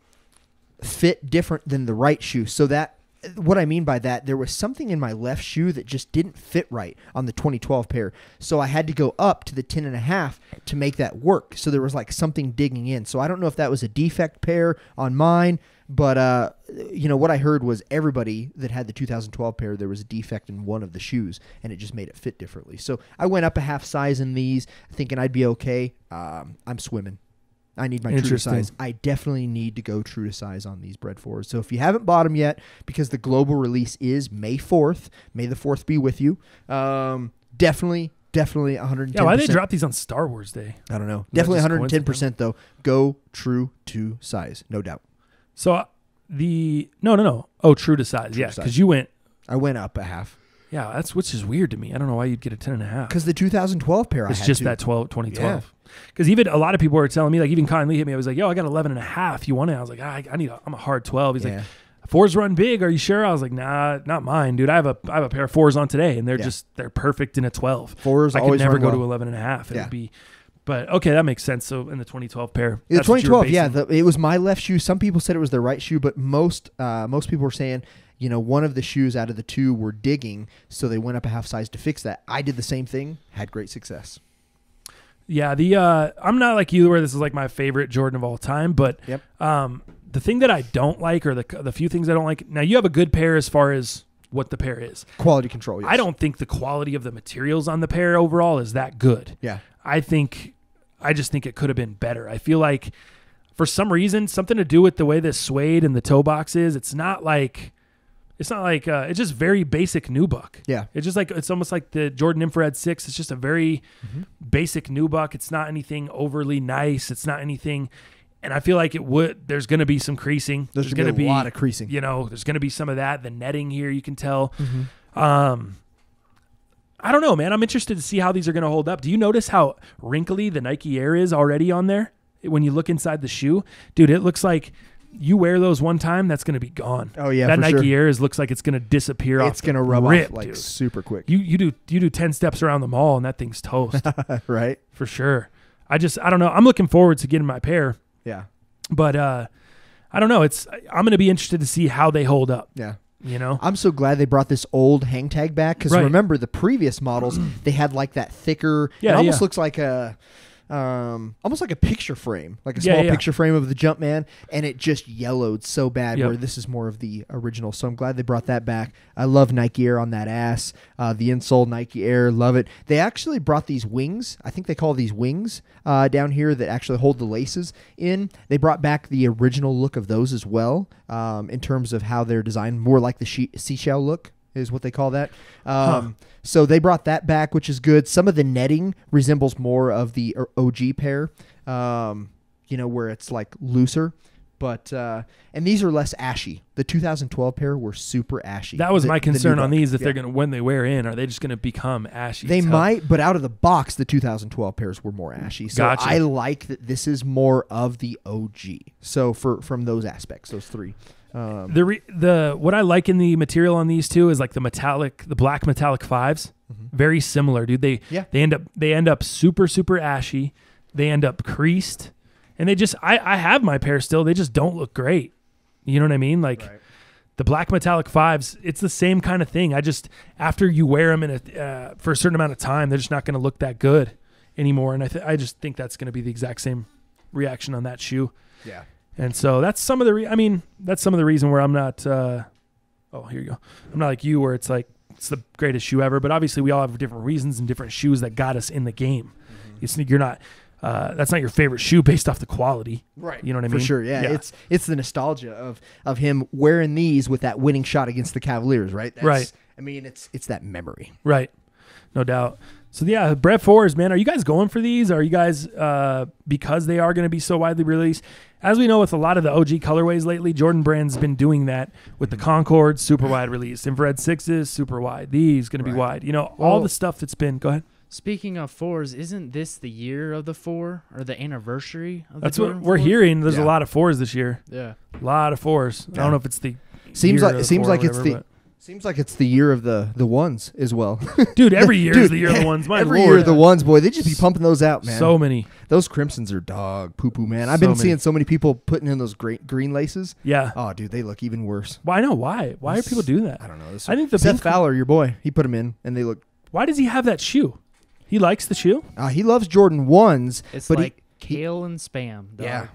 fit different than the right shoe. So that what I mean by that, there was something in my left shoe that just didn't fit right on the 2012 pair. So I had to go up to the 10.5 to make that work. So there was like something digging in. So I don't know if that was a defect pair on mine, but you know, what I heard was everybody that had the 2012 pair, there was a defect in one of the shoes and it just made it fit differently. So I went up a half size in these thinking I'd be okay. I'm swimming. I need my true to size. I definitely need to go true to size on these Bred 4s. So if you haven't bought them yet, because the global release is May 4th, May the 4th be with you. Definitely 110%. Yeah, why did they drop these on Star Wars Day? I don't know. Definitely 110% though. Go true to size, no doubt. So the, no. Oh, true to size. True, yeah, because you went. I went up a half. Yeah, that's, which is weird to me. I don't know why you'd get a 10.5. Because the 2012 pair, it's I had just to. That 2012. Because even a lot of people were telling me, like even Colin Lee hit me. I was like, yo, I got 11.5. You want it? I was like, I need. I'm a hard 12. He's like, fours run big. Are you sure? I was like, nah, not mine, dude. I have a pair of fours on today, and they're just perfect in a 12. Fours. I could never go to 11.5. It would be. But okay, that makes sense. So in the 2012 pair, the 2012, it was my left shoe. Some people said it was their right shoe, but most people were saying, you know, one of the shoes out of the two were digging, so they went up a half size to fix that. I did the same thing, had great success. Yeah, the I'm not like you where this is like my favorite Jordan of all time, but the thing that I don't like, or the few things I don't like, now you have a good pair as far as what the pair is. Quality control, yes. I don't think the quality of the materials on the pair overall is that good. Yeah. I just think it could have been better. I feel like for some reason, something to do with the way this suede and the toe box is, it's not like it's just very basic nubuck. Yeah. It's just like, it's almost like the Jordan Infrared 6. It's just a very basic nubuck. It's not anything overly nice. It's not anything. And I feel like it would, there's going to be some creasing. There's going to be a lot of creasing, you know, there's going to be some of that. The netting here, you can tell, I don't know, man. I'm interested to see how these are going to hold up. Do you notice how wrinkly the Nike Air is already on there? When you look inside the shoe, dude, it looks like you wear those one time, that's going to be gone. Oh yeah, that Nike Air looks like it's going to disappear. It's going to rub off like super quick. You do 10 steps around the mall and that thing's toast, right? For sure. I don't know. I'm looking forward to getting my pair. Yeah, but I don't know. I'm going to be interested to see how they hold up. Yeah. You know, I'm so glad they brought this old hang tag back, because remember the previous models they had like that thicker. Yeah, it almost looks like a, almost like a picture frame, like a small picture frame of the Jumpman, and it just yellowed so bad. Where this is more of the original, so I'm glad they brought that back. I love Nike Air on that ass. The insole Nike Air, love it. They actually brought these wings. I think they call these wings down here that actually hold the laces in. They brought back the original look of those as well. In terms of how they're designed, more like the seashell look is what they call that. So they brought that back, which is good. Some of the netting resembles more of the OG pair, you know, where it's like looser. But and these are less ashy. The 2012 pair were super ashy. That was my concern on these, if they're gonna, when they wear in, are they just gonna become ashy? They might, but out of the box, the 2012 pairs were more ashy. So gotcha. I like that this is more of the OG. So from those aspects, those three. What I like in the material on these two is like the black metallic 5s. Very similar, dude. They end up super ashy. They end up creased. And they just, I have my pair still. They just don't look great. You know what I mean? Like the black metallic 5s, it's the same kind of thing. I just, after you wear them in for a certain amount of time, they're just not going to look that good anymore. And I just think that's going to be the exact same reaction on that shoe. Yeah. And so that's some of the, that's some of the reason where I'm not, oh, here you go. I'm not like you where it's like, it's the greatest shoe ever, but obviously we all have different reasons and different shoes that got us in the game. You're not, that's not your favorite shoe based off the quality, right? You know what I mean? For sure, yeah. It's the nostalgia of him wearing these with that winning shot against the Cavaliers, right? I mean, it's that memory, right? No doubt. So yeah, Bred 4s, man. Are you guys going for these? Are you guys because they are going to be so widely released? As we know, with a lot of the OG colorways lately, Jordan Brand's been doing that with the Concord super wide release, Infrared 6s super wide, these going to be wide. You know, all the stuff that's been. Go ahead. Speaking of 4s, isn't this the year of the 4 or the anniversary of the 4? That's what we're hearing. There's a lot of 4s this year. Yeah. A lot of 4s. Yeah. I don't know if it's the seems year like it seems like whatever, it's the Seems like it's the year of the ones as well. Dude, every year is the year of the ones. Every year of the ones, boy. They just be pumping those out, man. So many. Those crimsons are dog poo-poo, man. I've been seeing so many people putting in those great green laces. Yeah. Oh, dude, they look even worse. Well, I know. Why? Why are people doing that? I don't know. I think the Seth Fowler, your boy, he put them in, and they look... Why does he have that shoe? He likes the shoe? He loves Jordan 1s. It's but like kale and spam, dog. Yeah.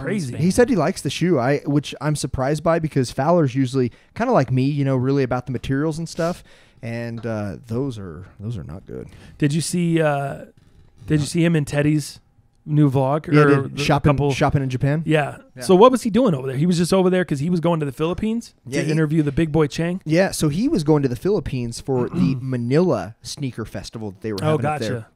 Crazy. He said he likes the shoe, which I'm surprised by because Fowler's usually kind of like me, you know, really about the materials and stuff. And those are not good. Did you see? Did you see him in Teddy's new vlog? Or yeah, shopping in Japan. Yeah. So what was he doing over there? He was just over there because he was going to the Philippines to interview the big boy Chang. Yeah. So he was going to the Philippines for the Manila Sneaker Festival that they were having up there.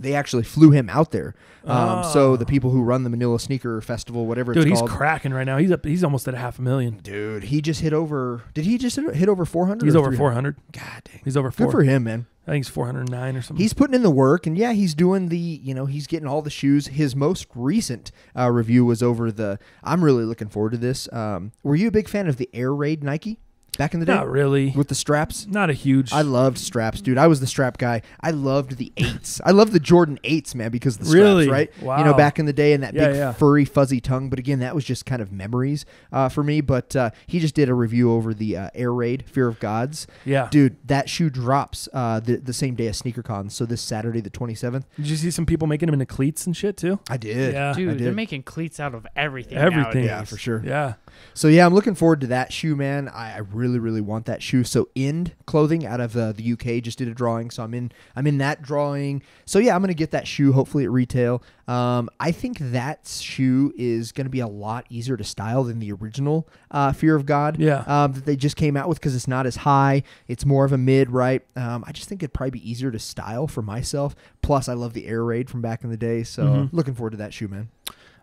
They actually flew him out there. So the people who run the Manila Sneaker Festival, whatever it's called. Dude, he's cracking right now. He's up. He's almost at $500,000. Dude, he just hit over. Did he just hit over 400? He's over 400. God dang. He's over 400. Good for him, man. I think it's 409 or something. He's putting in the work, and yeah, he's doing the, you know, he's getting all the shoes. His most recent review was over the, I'm really looking forward to this. Were you a big fan of the Air Raid Nike? Back in the day? Not really. With the straps? Not a huge... I loved straps, dude. I was the strap guy. I loved the 8s. I loved the Jordan 8s, man, because of the straps, right? Wow. You know, back in the day, and that big furry, fuzzy tongue. But again, that was just kind of memories for me. But he just did a review over the Air Raid, Fear of Gods. Yeah. Dude, that shoe drops the same day as SneakerCon, so this Saturday, the 27th. Did you see some people making them into cleats and shit, too? I did. Yeah. Dude, they're making cleats out of everything nowadays. Yeah, for sure. Yeah. So, yeah, I'm looking forward to that shoe, man. I really want that shoe. So End Clothing out of the UK just did a drawing, so I'm in that drawing. So yeah, I'm gonna get that shoe hopefully at retail. I think that shoe is gonna be a lot easier to style than the original Fear of God that they just came out with, because it's not as high, it's more of a mid, right? I just think it'd probably be easier to style for myself. Plus I love the Air Raid from back in the day, so looking forward to that shoe, man.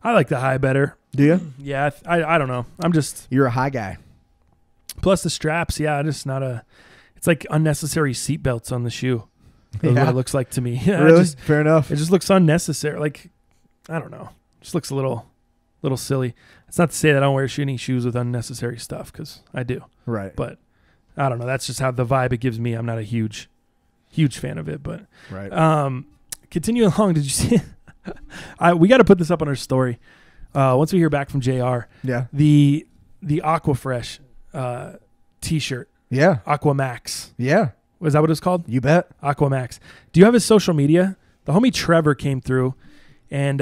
I like the high better. Do you? Yeah, I don't know, I'm just... You're a high guy. Plus the straps, yeah, just not a... It's like unnecessary seatbelts on the shoe. That's what it looks like to me. Yeah, really? Fair enough. It just looks unnecessary. Like, I don't know. It just looks a little silly. It's not to say that I don't wear any shoes with unnecessary stuff, because I do. Right. But I don't know. That's just how the vibe it gives me. I'm not a huge fan of it. But right. Continue along. Did you see... we got to put this up on our story. Once we hear back from JR. Yeah. The Aquafresh... T-shirt. Yeah. Aquamax. Yeah. Was that what it was called? You bet. Aquamax. Do you have his social media? The homie Trevor came through, and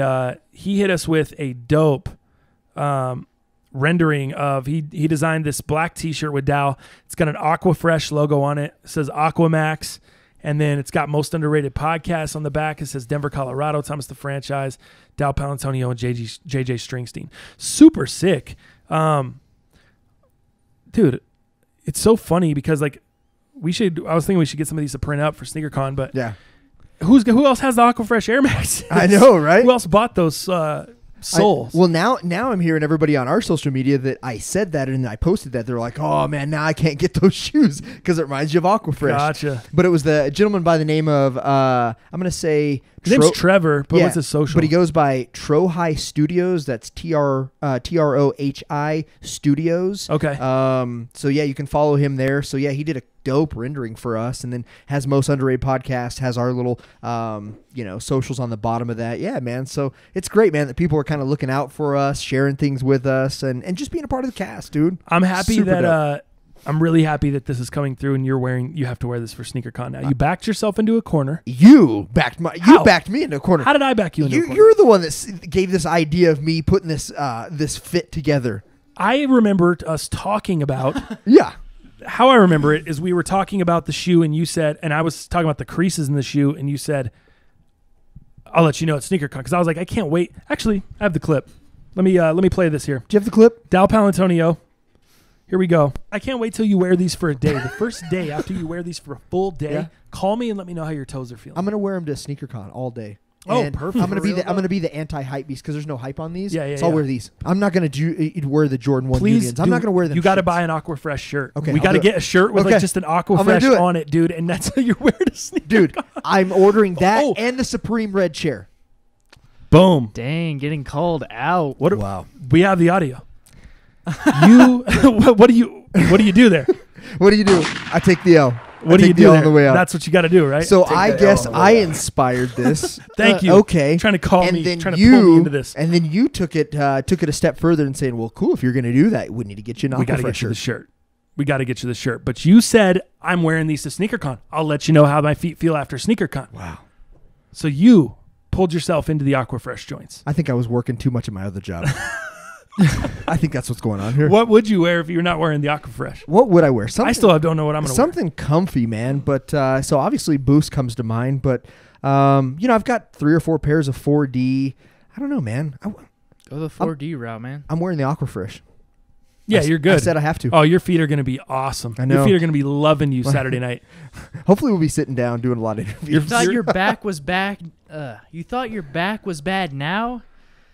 he hit us with a dope rendering of... He designed this black T-shirt with Dow. It's got an Aquafresh logo on it. It says Aquamax, and then it's got Most Underrated Podcasts on the back. It says Denver, Colorado, Thomas the Franchise, Dal Palantonio, and J.J. Stringstein. Super sick. Dude, it's so funny because like I was thinking we should get some of these to print out for SneakerCon, but yeah, who else has the Aquafresh Air Max? I know, right? Who else bought those souls? Well, now I'm hearing everybody on our social media that I said that and I posted that. They're like, oh man, now I can't get those shoes because it reminds you of Aquafresh. Gotcha. But it was the gentleman by the name of I'm gonna say his name's Trevor, but what's his social? But he goes by Trohi Studios. That's T-R-O-H-I Studios. Okay. So, yeah, you can follow him there. So, yeah, he did a dope rendering for us, and then has Most Underrated Podcast, has our little, you know, socials on the bottom of that. Yeah, man. So it's great, man, that people are kind of looking out for us, sharing things with us, and just being a part of the cast, dude. I'm happy that... I'm really happy that this is coming through, and you have to wear this for SneakerCon now. You backed yourself into a corner. You backed me into a corner. How did I back you into a corner? You're the one that gave this idea of me putting this this fit together. I remembered us talking about how I remember it is we were talking about the shoe, and you said, and I was talking about the creases in the shoe, and you said, I'll let you know at SneakerCon, because I was like, I can't wait. Actually, I have the clip. Let me play this here. Do you have the clip? Dal Palantonio. Here we go. I can't wait till you wear these for a day. The first day after you wear these for a full day, call me and let me know how your toes are feeling. I'm gonna wear them to SneakerCon all day. Oh, and perfect. I'm gonna be the anti-hype beast because there's no hype on these. Yeah, yeah. So I'll wear these. I'm not gonna wear the Jordan 1 Unions. I'm not gonna wear them. You got to buy an Aquafresh shirt. Okay, we got to get a shirt with like just an Aquafresh on it, dude, and that's how you wear it to SneakerCon. Dude, I'm ordering that and the Supreme red chair. Boom. Dang, getting called out. What? Wow. We have the audio. What do you do there? What do you do? I take the L. What do you do? The way out. That's what you got to do, right? So I guess I inspired this. Thank you. Okay. Trying to call me, trying to pull me into this. And then you took it a step further and saying, well, cool, if you're going to do that, we need to get you an Aquafresh shirt. We got to get you the shirt. But you said, I'm wearing these to SneakerCon. I'll let you know how my feet feel after SneakerCon. Wow. So you pulled yourself into the Aquafresh joints. I think I was working too much at my other job. I think that's what's going on here. What would you wear if you're not wearing the Aquafresh? What would I wear? Something, I still don't know what I'm going to wear. Something comfy, man. But so obviously Boost comes to mind. But, you know, I've got 3 or 4 pairs of 4D. I don't know, man. Go the 4D route, man. I'm wearing the Aquafresh. Yeah, you're good. I said I have to. Oh, your feet are going to be awesome. I know. Your feet are going to be loving you Saturday night. Hopefully we'll be sitting down doing a lot of interviews. You thought your back was bad. You thought your back was bad now?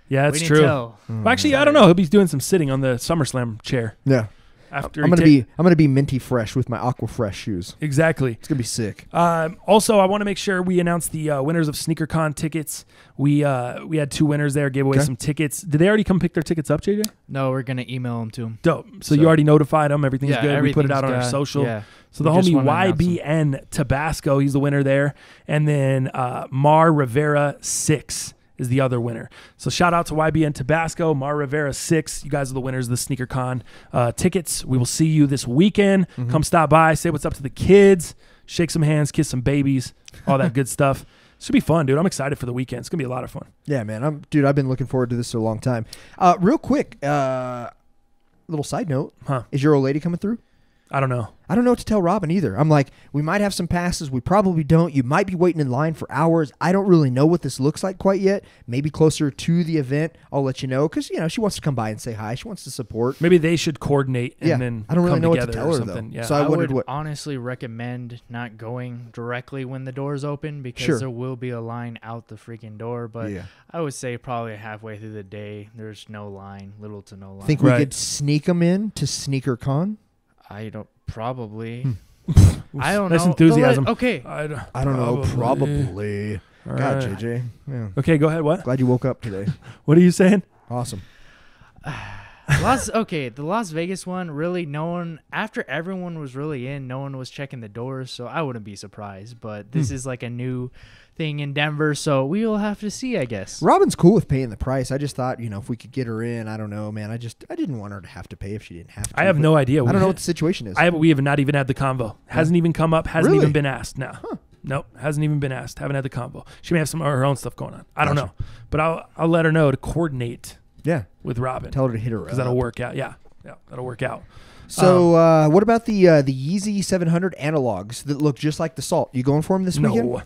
Yeah, that's true. Well, actually, I don't know. He'll be doing some sitting on the SummerSlam chair. Yeah. After I'm gonna be minty fresh with my Aquafresh shoes. Exactly. It's gonna be sick. Also, I want to make sure we announce the winners of SneakerCon tickets. We had 2 winners there. Gave away some tickets. Did they already come pick their tickets up, JJ? No, we're gonna email them to them. Dope. So you already notified them. Everything's good. Everything's we put it out on our social. Yeah. So the homie YBN Tabasco, he's the winner there, and then Mar Rivera 6. Is the other winner. So shout out to YBN Tabasco, Mar Rivera 6. You guys are the winners of the SneakerCon tickets. We will see you this weekend. Come stop by, say what's up to the kids, shake some hands, kiss some babies, all that good stuff. Should be fun, dude. I'm excited for the weekend. It's gonna be a lot of fun. Yeah, man. I've been looking forward to this for a long time. Real quick, little side note. Huh? Is your old lady coming through? I don't know. I don't know what to tell Robin either. I'm like, we might have some passes. We probably don't. You might be waiting in line for hours. I don't really know what this looks like quite yet. Maybe closer to the event, I'll let you know. Because, you know, she wants to come by and say hi. She wants to support. Maybe they should coordinate and then I don't really know what to tell her, though. Yeah. So I wondered what... honestly recommend not going directly when the doors open because there will be a line out the freaking door. But I would say probably halfway through the day, there's no line, little to no line. Think we could sneak them in to SneakerCon? I don't probably. I don't know. That's enthusiasm. Okay. I don't know. Probably. All God, right. JJ. Yeah. Okay, go ahead. What? Glad you woke up today. What are you saying? Awesome. The Las Vegas one, really, no one, after everyone was really in, no one was checking the doors, so I wouldn't be surprised. But this is like a new thing in Denver, so we'll have to see, I guess. Robin's cool with paying the price. I just thought, you know, if we could get her in, I don't know, man. I didn't want her to have to pay if she didn't have to. I have no idea. I don't know what the situation is. We have not even had the convo. Hasn't even come up. Hasn't even been asked now. Huh. Nope, hasn't even been asked. Haven't had the convo. She may have some of her own stuff going on. I don't know. But I'll let her know to coordinate. Yeah, with Robin. Tell her to hit her up. Because that'll work out. Yeah, that'll work out. So what about the Yeezy 700 analogs that look just like the Salt? You going for them this weekend?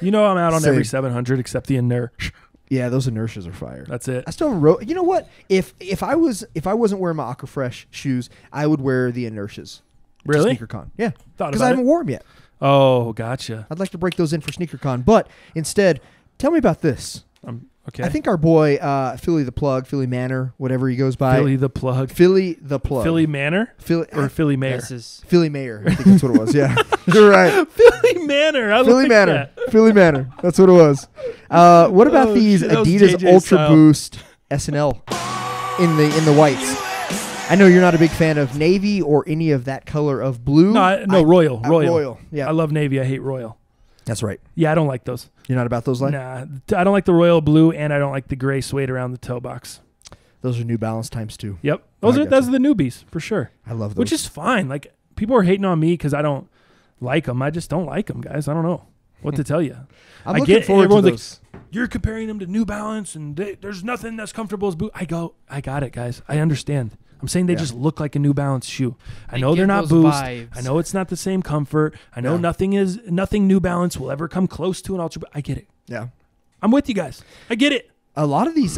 You know I'm out on every 700 except the Inertia. Yeah, those Inertias are fire. That's it. I still wrote. You know what? If I wasn't wearing my Aquafresh shoes, I would wear the Inertias. Really? SneakerCon. Yeah. Because I haven't worn them yet. Oh, gotcha. I'd like to break those in for SneakerCon, but instead, tell me about this. Okay. I think our boy Philly the Plug, Philly Manor, whatever he goes by. Philly the Plug. Philly Manor? Philly Mayor. Philly Mayor. I think that's what it was. Yeah. You're right. Philly Manor. Philly Manor. That's what it was. What about these Adidas JJ Ultra style. Boost SNL in the whites? I know you're not a big fan of navy or any of that color of blue. No, royal. Royal. Yeah. I love navy. I hate royal. That's right. Yeah, I don't like those. You're not about those lines? Nah, I don't like the royal blue, and I don't like the gray suede around the toe box. Those are New Balance ×2. Yep. Those are the newbies, for sure. I love those. Which is fine. Like, people are hating on me because I don't like them. I just don't like them, guys. I don't know what to tell you. I get forward to those. Like, you're comparing them to New Balance, and there's nothing that's comfortable as boot. I got it, guys. I understand. I'm saying they just look like a New Balance shoe. I know they're not Boost. Vibes. I know it's not the same comfort. I know nothing New Balance will ever come close to an Ultra. I get it. Yeah, I'm with you guys. I get it. A lot of these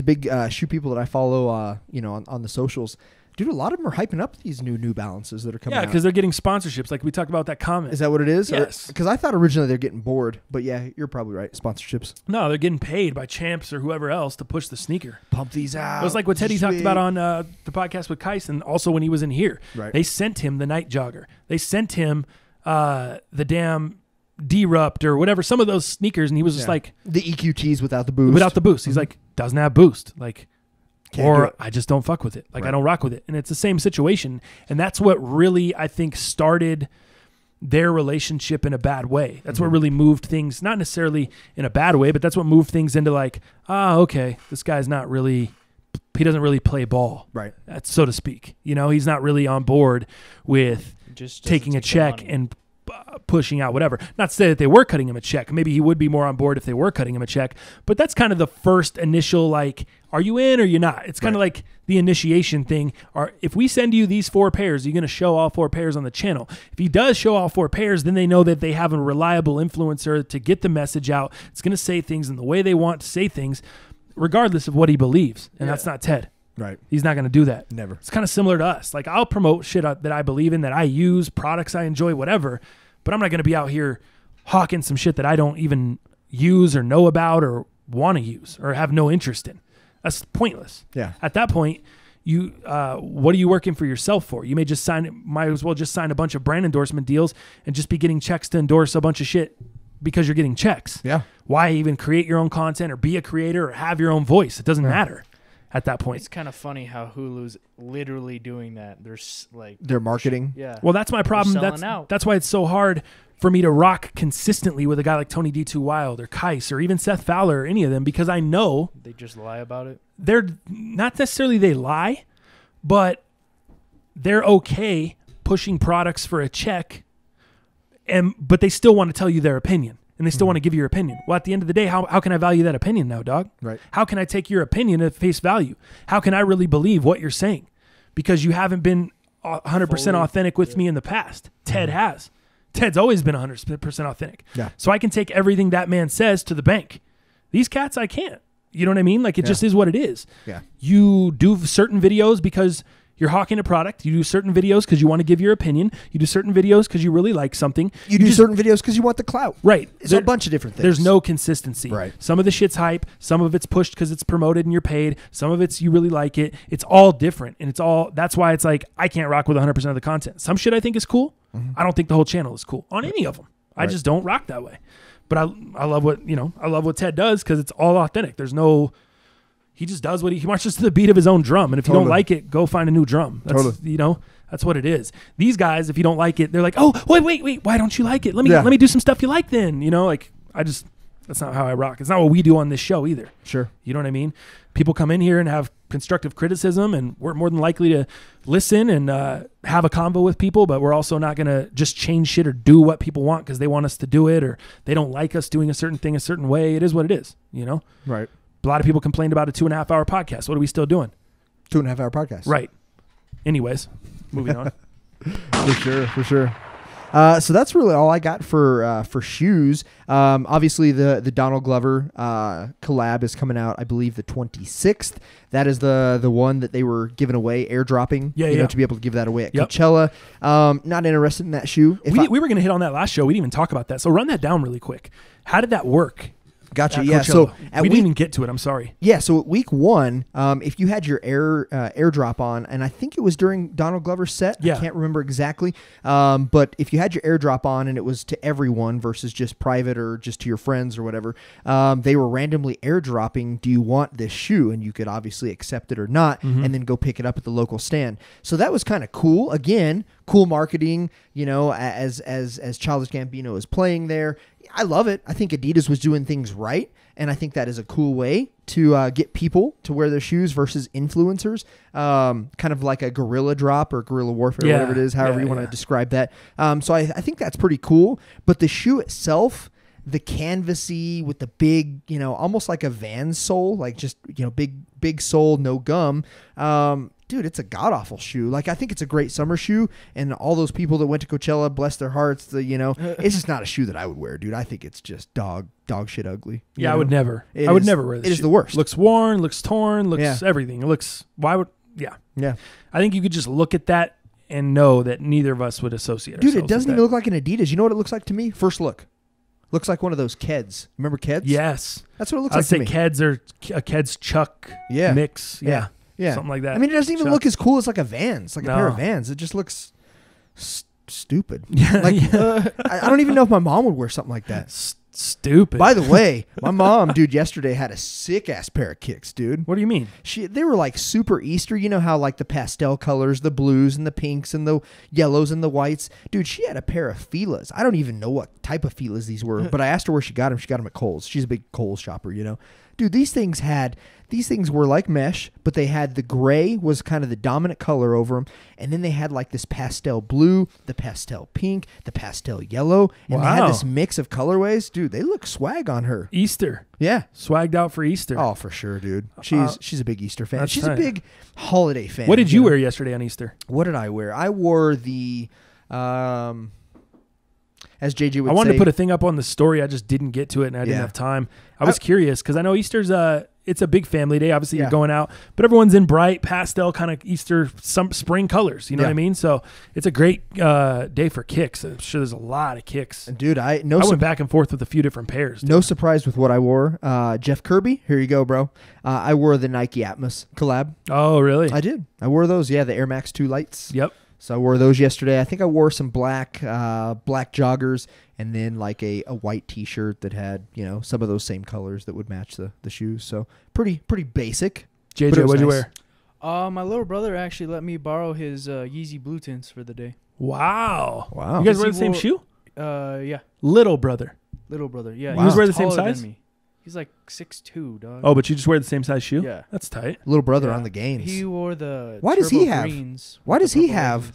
big shoe people that I follow, you know, on the socials, dude, a lot of them are hyping up these new Balances that are coming out. Yeah, because they're getting sponsorships. Like we talked about that comment. Is that what it is? Yes. Because I thought originally they're getting bored, but yeah, you're probably right. Sponsorships. No, they're getting paid by Champs or whoever else to push the sneaker. Pump these out. It was like what Teddy talked about on the podcast with Kyson, also when he was in here. Right. They sent him the Night Jogger. They sent him the damn Derupt or whatever, some of those sneakers, and he was just like... The EQTs without the boost. He's like, doesn't have boost. Like... Or I just don't fuck with it. Like, right. I don't rock with it. And it's the same situation. And that's what really, I think, started their relationship in a bad way. That's what really moved things, not necessarily in a bad way, but that's what moved things into like, ah, okay, this guy's not really, he doesn't really play ball. Right. That's, so to speak. You know, he's not really on board with just taking a check and pushing out whatever. Not to say that they were cutting him a check. Maybe he would be more on board if they were cutting him a check, but that's kind of the first initial, like, are you in or you're not? It's kind of like the initiation thing. Or if we send you these 4 pairs, you're going to show all 4 pairs on the channel. If he does show all 4 pairs, then they know that they have a reliable influencer to get the message out. It's going to say things in the way they want to say things, regardless of what he believes. And that's not Ted. Right. He's not going to do that. Never. It's kind of similar to us. Like, I'll promote shit that I believe in, that I use, products I enjoy, whatever, but I'm not going to be out here hawking some shit that I don't even use or know about or want to use or have no interest in. That's pointless. Yeah. At that point, you, what are you working for yourself for? You may just sign, might as well just sign a bunch of brand endorsement deals and just be getting checks to endorse a bunch of shit because you're getting checks. Yeah. Why even create your own content or be a creator or have your own voice? It doesn't matter. At that point, it's kind of funny how Hulu's literally doing that. There's like their marketing. Yeah. Well, that's my problem. That's why it's so hard for me to rock consistently with a guy like Tony D2 Wild or Kice or even Seth Fowler or any of them, because I know they just lie about it. They're not necessarily they lie, but they're okay pushing products for a check, but they still want to tell you their opinion. And they still want to give you your opinion. Well, at the end of the day, how can I value that opinion now, dog? Right. How can I take your opinion at face value? How can I really believe what you're saying? Because you haven't been 100% authentic with me in the past. Ted has. Ted's always been 100% authentic. Yeah. So I can take everything that man says to the bank. These cats, I can't. You know what I mean? Like, it just is what it is. Yeah. You do certain videos because you're hawking a product. You do certain videos because you want to give your opinion. You do certain videos because you really like something. You do certain videos because you want the clout. Right. There's a bunch of different things. There's no consistency. Right. Some of the shit's hype. Some of it's pushed because it's promoted and you're paid. Some of it's you really like it. It's all different. And it's all, that's why it's like, I can't rock with 100% of the content. Some shit I think is cool. I don't think the whole channel is cool on any of them. I just don't rock that way. But I love what, you know, I love what Ted does because it's all authentic. There's no, he just does what he marches to the beat of his own drum. And if you don't like it, go find a new drum. That's, you know, that's what it is. These guys, if you don't like it, they're like, oh, wait. Why don't you like it? Let me do some stuff you like then. You know, like, I just, that's not how I rock. It's not what we do on this show either. Sure. You know what I mean? People come in here and have constructive criticism, and we're more than likely to listen and have a convo with people, but we're also not going to just change shit or do what people want because they want us to do it or they don't like us doing a certain thing a certain way. It is what it is, you know? Right. A lot of people complained about a 2.5-hour podcast. What are we still doing? 2.5-hour podcast. Right. Anyways, moving on. For sure, for sure. So that's really all I got for shoes. Obviously, the Donald Glover collab is coming out, I believe, the 26th. That is the one that they were giving away, airdropping. Yeah, you know, to be able to give that away at Coachella. Not interested in that shoe. We were going to hit on that last show. We didn't even talk about that. So run that down really quick. How did that work? Gotcha. Yeah. So we didn't even get to it. I'm sorry. Yeah. So at week 1, if you had your airdrop on, and I think it was during Donald Glover's set. Yeah. I can't remember exactly. But if you had your airdrop on and it was to everyone versus just private or just to your friends or whatever, they were randomly airdropping, do you want this shoe? And you could obviously accept it or not, and then go pick it up at the local stand. So that was kind of cool. Again, cool marketing, you know, as Childish Gambino is playing there. I love it. I think Adidas was doing things right, and I think that is a cool way to get people to wear their shoes versus influencers, kind of like a guerrilla drop or guerrilla warfare, whatever it is, however you want to describe that. So I think that's pretty cool. But the shoe itself, the canvasy with the big, you know, almost like a Vans sole, like just, you know, big sole, no gum. Dude, it's a god awful shoe. Like, I think it's a great summer shoe, and all those people that went to Coachella, bless their hearts. You know, it's just not a shoe that I would wear, dude. I think it's just dog shit ugly. Yeah, I would never. I would never wear this shoe. It is the worst. Looks worn, looks torn, looks everything. It looks. Why would? Yeah, yeah. I think you could just look at that and know that neither of us would associate. Dude, it doesn't even look like an Adidas. You know what it looks like to me? First look. Looks like one of those Keds. Remember Keds? Yes, that's what it looks like to me. I'd say Keds or a Keds Chuck mix. Yeah. Yeah. Something like that. I mean, it doesn't even look as cool as like a Vans, like a pair of Vans. It just looks stupid. Like, I don't even know if my mom would wear something like that. Stupid. By the way, my mom, dude, yesterday had a sick ass pair of kicks, dude. What do you mean? They were like super Easter. You know how like the pastel colors, the blues and the pinks and the yellows and the whites. Dude, she had a pair of Fila's. I don't even know what type of Fila's these were, but I asked her where she got them. She got them at Kohl's. She's a big Kohl's shopper, you know. Dude, these things were like mesh, but they had the gray was kind of the dominant color over them, and then they had like this pastel blue, the pastel pink, the pastel yellow, and wow, they had this mix of colorways. Dude, they look swag on her. Easter. Yeah. Swagged out for Easter. Oh, for sure, dude. She's a big Easter fan. She's tight. A big holiday fan. What did you wear yesterday on Easter? What did I wear? I wore the... As JJ would say, I wanted to put a thing up on the story. I just didn't get to it, and I didn't have time. I was curious because I know Easter's it's a big family day. Obviously, you're going out, but everyone's in bright pastel kind of Easter, some spring colors. You know what I mean? So it's a great day for kicks. I'm sure there's a lot of kicks. And dude, I went back and forth with a few different pairs. Dude. No surprise with what I wore. Jeff Kirby, here you go, bro. I wore the Nike Atmos collab. Oh, really? I did. I wore those. Yeah, the Air Max 2 lights. Yep. So I wore those yesterday. I think I wore some black joggers and then like a white T-shirt that had, you know, some of those same colors that would match the shoes. So pretty basic. JJ, what'd you wear? My little brother actually let me borrow his Yeezy blue tints for the day. Wow. You guys wear the same shoe? Yeah. Little brother. Yeah. Wow. You guys wear the same size? Than me. He's like 6'2", dog. Oh, but you just wear the same size shoe? Yeah. That's tight. Little brother on the games. He wore the turbo greens? Why does he have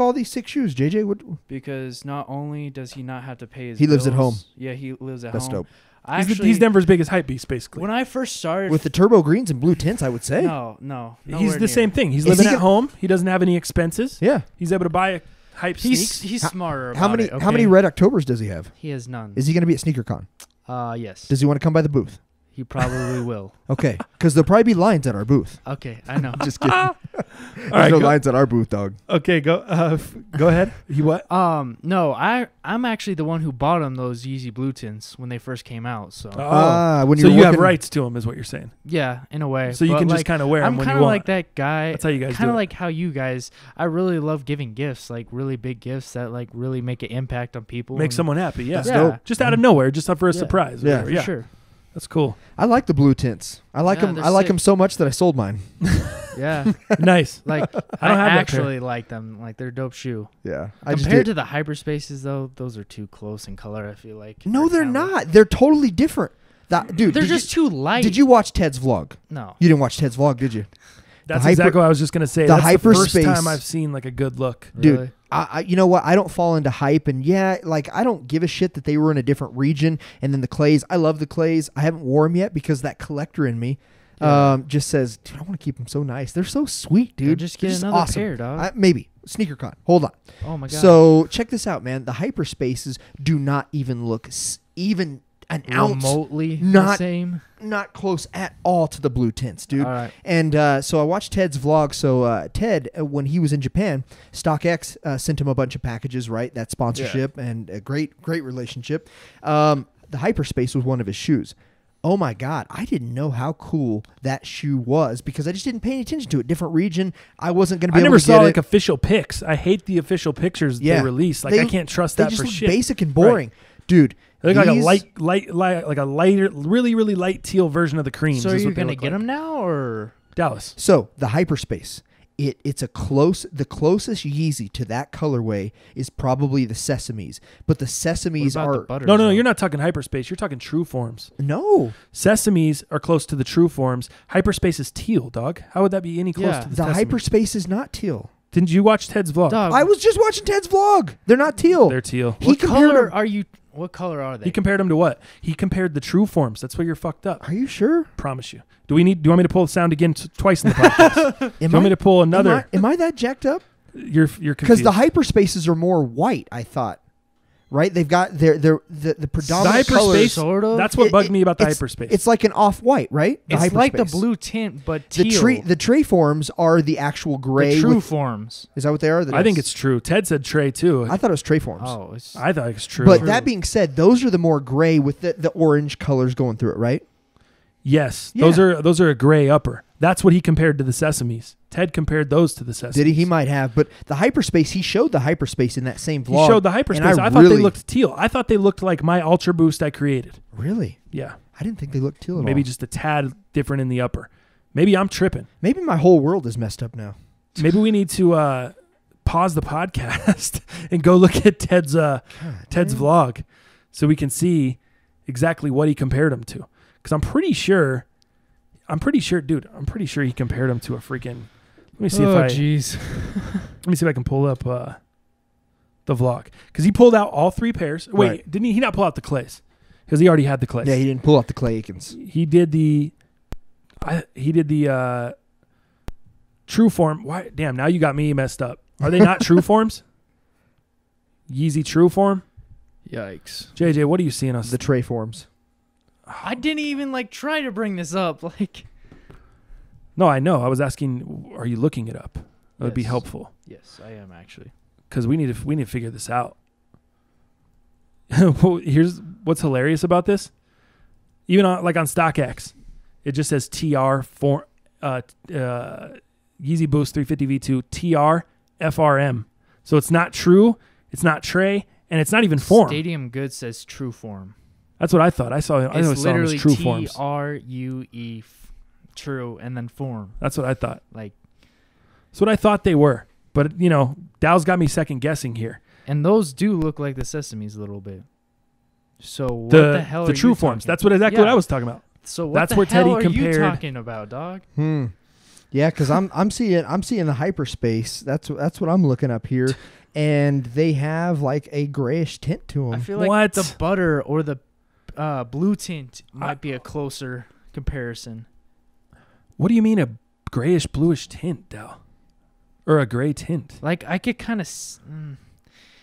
all these sick shoes, JJ? Because not only does he not have to pay his bills. He lives at home. Yeah, he lives at home. That's dope. He's Denver's biggest hype beast, basically. When I first started... With the turbo greens and blue tints, I would say. No. He's the same thing. He's living at home. He doesn't have any expenses. Yeah. He's able to buy a... Hype sneaks. He's smarter about it, okay? How many Red Octobers does he have? He has none. Is he going to be at SneakerCon? Yes. Does he want to come by the booth? He probably will. Okay, because there'll probably be lines at our booth. Okay, I know. Just kidding. There's no lines at our booth, dog. Okay, go ahead. You what? No, I'm actually the one who bought him those Yeezy blue tints when they first came out. So you have rights to them, is what you're saying? Yeah, in a way. So you can just kind of wear them when you want. I'm kind of like that guy. That's how you guys do it. Kind of like how you guys. I really love giving gifts, like really big gifts that like really make an impact on people. Make someone happy. Yeah, that's dope. Just out of nowhere, just for a surprise. Yeah, for sure. That's cool. I like the blue tints. I like them so much that I sold mine. Yeah. Nice. Like I actually like them. Like they're dope shoe. Yeah. Compared to the hyperspaces though, those are too close in color, I feel like. No, they're not. Like, they're totally different. Dude, they're just too light. Did you watch Ted's vlog? No. You didn't watch Ted's vlog, did you? That's exactly what I was just going to say. That's hyperspace, the first time I've seen like a good look. Dude. Really? You know what? I don't fall into hype, and I don't give a shit that they were in a different region. And then the clays, I love the clays. I haven't worn them yet because that collector in me just says, dude, I want to keep them so nice. They're so sweet, dude. Just get another pair, dog. Maybe. SneakerCon. Hold on. Oh, my God. So check this out, man. The hyperspaces do not even look even an ounce. Remotely the same. Not close at all to the blue tints, dude. All right. And so I watched Ted's vlog. So Ted, when he was in Japan, StockX sent him a bunch of packages, right? That sponsorship and a great relationship. The hyperspace was one of his shoes. Oh, my God. I didn't know how cool that shoe was because I just didn't pay any attention to it. Different region. I wasn't going to be able to get it. I never saw, like, official pics. I hate the official pictures they release. Like, I can't trust that for shit. They just look basic and boring. Right. Dude. They look like a lighter, really, really light teal version of the creams. So are you going to get them now or Dallas? So the hyperspace, it's the closest Yeezy to that colorway is probably the sesames, but the sesames are no. You're not talking hyperspace. You're talking true forms. No, sesames are close to the true forms. Hyperspace is teal, dog. How would that be any close to the sesames? Hyperspace is not teal. Didn't you watch Ted's vlog? Dog. I was just watching Ted's vlog. They're not teal. They're teal. What color are they? He compared them to what? He compared the true forms. That's why you're fucked up. Are you sure? Promise you. Do you want me to pull the sound again twice in the podcast? Do you want me to pull another? Am I that jacked up? You're confused. Because the hyperspaces are more white, I thought. Right? They've got the predominant colors. Sort of. That's what bugged me about the hyperspace. It's like an off-white, right? It's like the blue tint, but teal. The tray forms are the actual gray. The true forms. Is that what they are? I think it's true. Ted said tray, too. I thought it was tray forms. Oh, I thought it was true. But that being said, those are the more gray with the orange colors going through it, right? Yes. Yeah. Those are a gray upper. That's what he compared to the sesames. Ted compared those to the sesames. Did he? He might have. But the hyperspace, he showed the hyperspace in that same vlog. He showed the hyperspace. And I thought they looked teal. I thought they looked like my Ultra Boost I created. Really? Yeah. I didn't think they looked teal at all. Maybe just a tad different in the upper. Maybe I'm tripping. Maybe my whole world is messed up now. Maybe we need to pause the podcast and go look at Ted's Ted's vlog so we can see exactly what he compared him to. Because I'm pretty sure he compared him to a freaking. Let me see let me see if I can pull up the vlog, because he pulled out all three pairs. Wait, right. Didn't he? He not pull out the clays because he already had the clays. Yeah, he didn't pull out the Clay Aikens. He did the. He did the true form. Why? Damn! Now you got me messed up. Are they not true forms? Yeezy true form. Yikes! JJ, what are you seeing us? The tray forms. I didn't even like try to bring this up. Like, no, I know. I was asking, are you looking it up? That would be helpful. Yes, I am actually. Because we need to figure this out. Here's what's hilarious about this. Even on like on StockX. It just says TR for Yeezy Boost 350 V2 TR FRM. So it's not true, it's not Trey, and it's not even form. Stadium Goods says true form. That's what I thought. I saw it. I always saw it as true form. TRUE, true, and then form. That's what I thought. Like, that's what I thought they were. But you know, Dow's got me second guessing here. And those do look like the sesames a little bit. So what the hell? The true forms. That's exactly what I was talking about. So what that's the where hell Teddy compared. Are you talking about, dog? Yeah, because I'm seeing the hyperspace. That's what I'm looking up here, and they have like a grayish tint to them. I feel like the butter or the blue tint might be a closer comparison. What do you mean a grayish bluish tint, though, or a gray tint? Like I could kind of.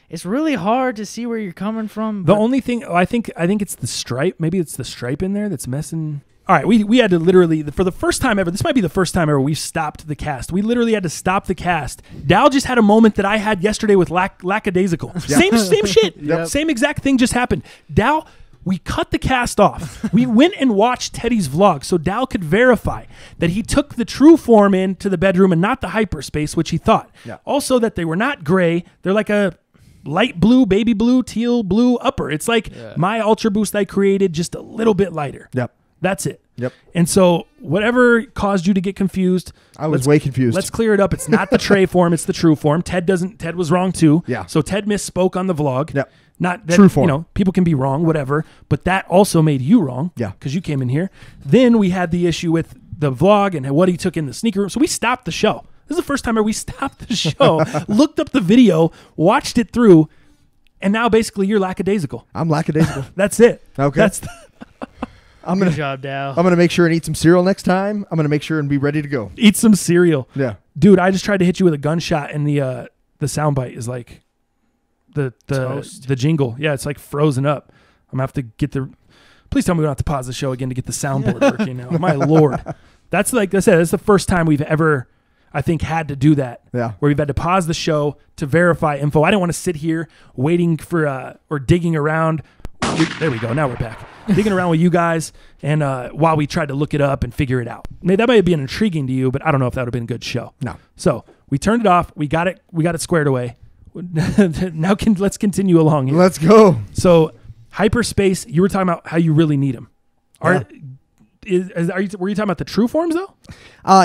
It's really hard to see where you're coming from. The only thing I think it's the stripe. Maybe it's the stripe in there that's messing. All right, we had to literally for the first time ever. This might be the first time ever we've stopped the cast. We literally had to stop the cast. Dow just had a moment that I had yesterday with lackadaisical. Yeah. Same shit. Yep. Same exact thing just happened. Dow, we cut the cast off. We went and watched Teddy's vlog so Dow could verify that he took the true form into the bedroom and not the hyperspace, which he thought. Yeah. Also that they were not gray. They're like a light blue, baby blue, teal blue upper. It's like my Ultra Boost I created, just a little bit lighter. Yep. That's it. Yep. And so whatever caused you to get confused. I was way confused. Let's clear it up. It's not the tray form. It's the true form. Ted was wrong too. Yeah. So Ted misspoke on the vlog. Yep. Not that, true form. You know, people can be wrong, whatever. But that also made you wrong. Yeah. Because you came in here. Then we had the issue with the vlog and what he took in the sneaker room. So we stopped the show. This is the first time where we stopped the show, looked up the video, watched it through, and now basically you're lackadaisical. I'm lackadaisical. That's it. Okay. That's good job, Dow. I'm going to make sure and eat some cereal next time. I'm going to make sure and be ready to go. Eat some cereal. Yeah. Dude, I just tried to hit you with a gunshot, and the soundbite is like the jingle. Yeah, it's like frozen up. I'm going to have to get the – please tell me we don't have to pause the show again to get the soundboard working now. My Lord. That's like I said, that's the first time we've ever – I think had to do that. Yeah. Where we've had to pause the show to verify info. I didn't want to sit here waiting for or digging around. There we go. Now we're back. Digging around with you guys and while we tried to look it up and figure it out. Maybe that might have been intriguing to you, but I don't know if that would have been a good show. No. So we turned it off. We got it squared away. Now let's continue along here. Let's go. So hyperspace, you were talking about how you really need them. Were you talking about the true forms though?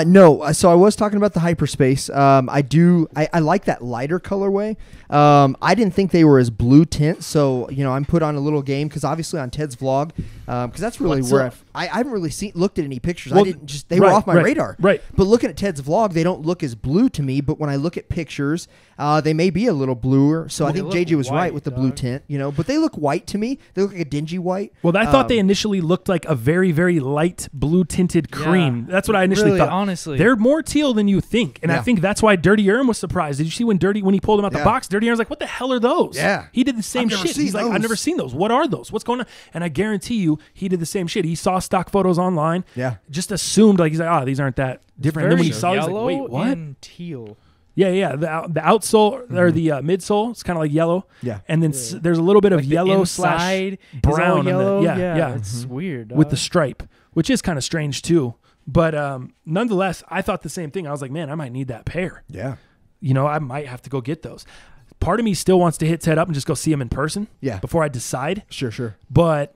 No. So I was talking about the hyperspace. I like that lighter colorway. I didn't think they were as blue tint. So, you know, I'm put on a little game because obviously on Ted's vlog, because that's really where I haven't really looked at any pictures. Well, I didn't just, they were off my radar. Right. But looking at Ted's vlog, they don't look as blue to me. But when I look at pictures, they may be a little bluer. So I think JJ was right with the blue tint, you know, but they look white to me. They look like a dingy white. Well, I thought they initially looked like a very, very light blue tinted cream. That's what I initially thought. Honestly, they're more teal than you think, and I think that's why Dirty Urn was surprised. Did you see when he pulled them out the box? Dirty Urn's like, "What the hell are those?" Yeah, he did the same shit. He's like, "I've never seen those. What are those? What's going on?" And I guarantee you, he did the same shit. He saw stock photos online. Yeah, just assumed like he's like, "Oh, these aren't that different." And then when he saw, he's like, "Wait, what?" And teal. Yeah, yeah. The outsole or the midsole, it's kind of like yellow. Yeah, and then there's a little bit of yellow slash brown. Yeah, yeah. It's weird with the stripe. which is kind of strange too. But nonetheless, I thought the same thing. I was like, man, I might need that pair. Yeah. You know, I might have to go get those. Part of me still wants to hit Ted up and just go see him in person. Yeah. Before I decide. Sure, sure. But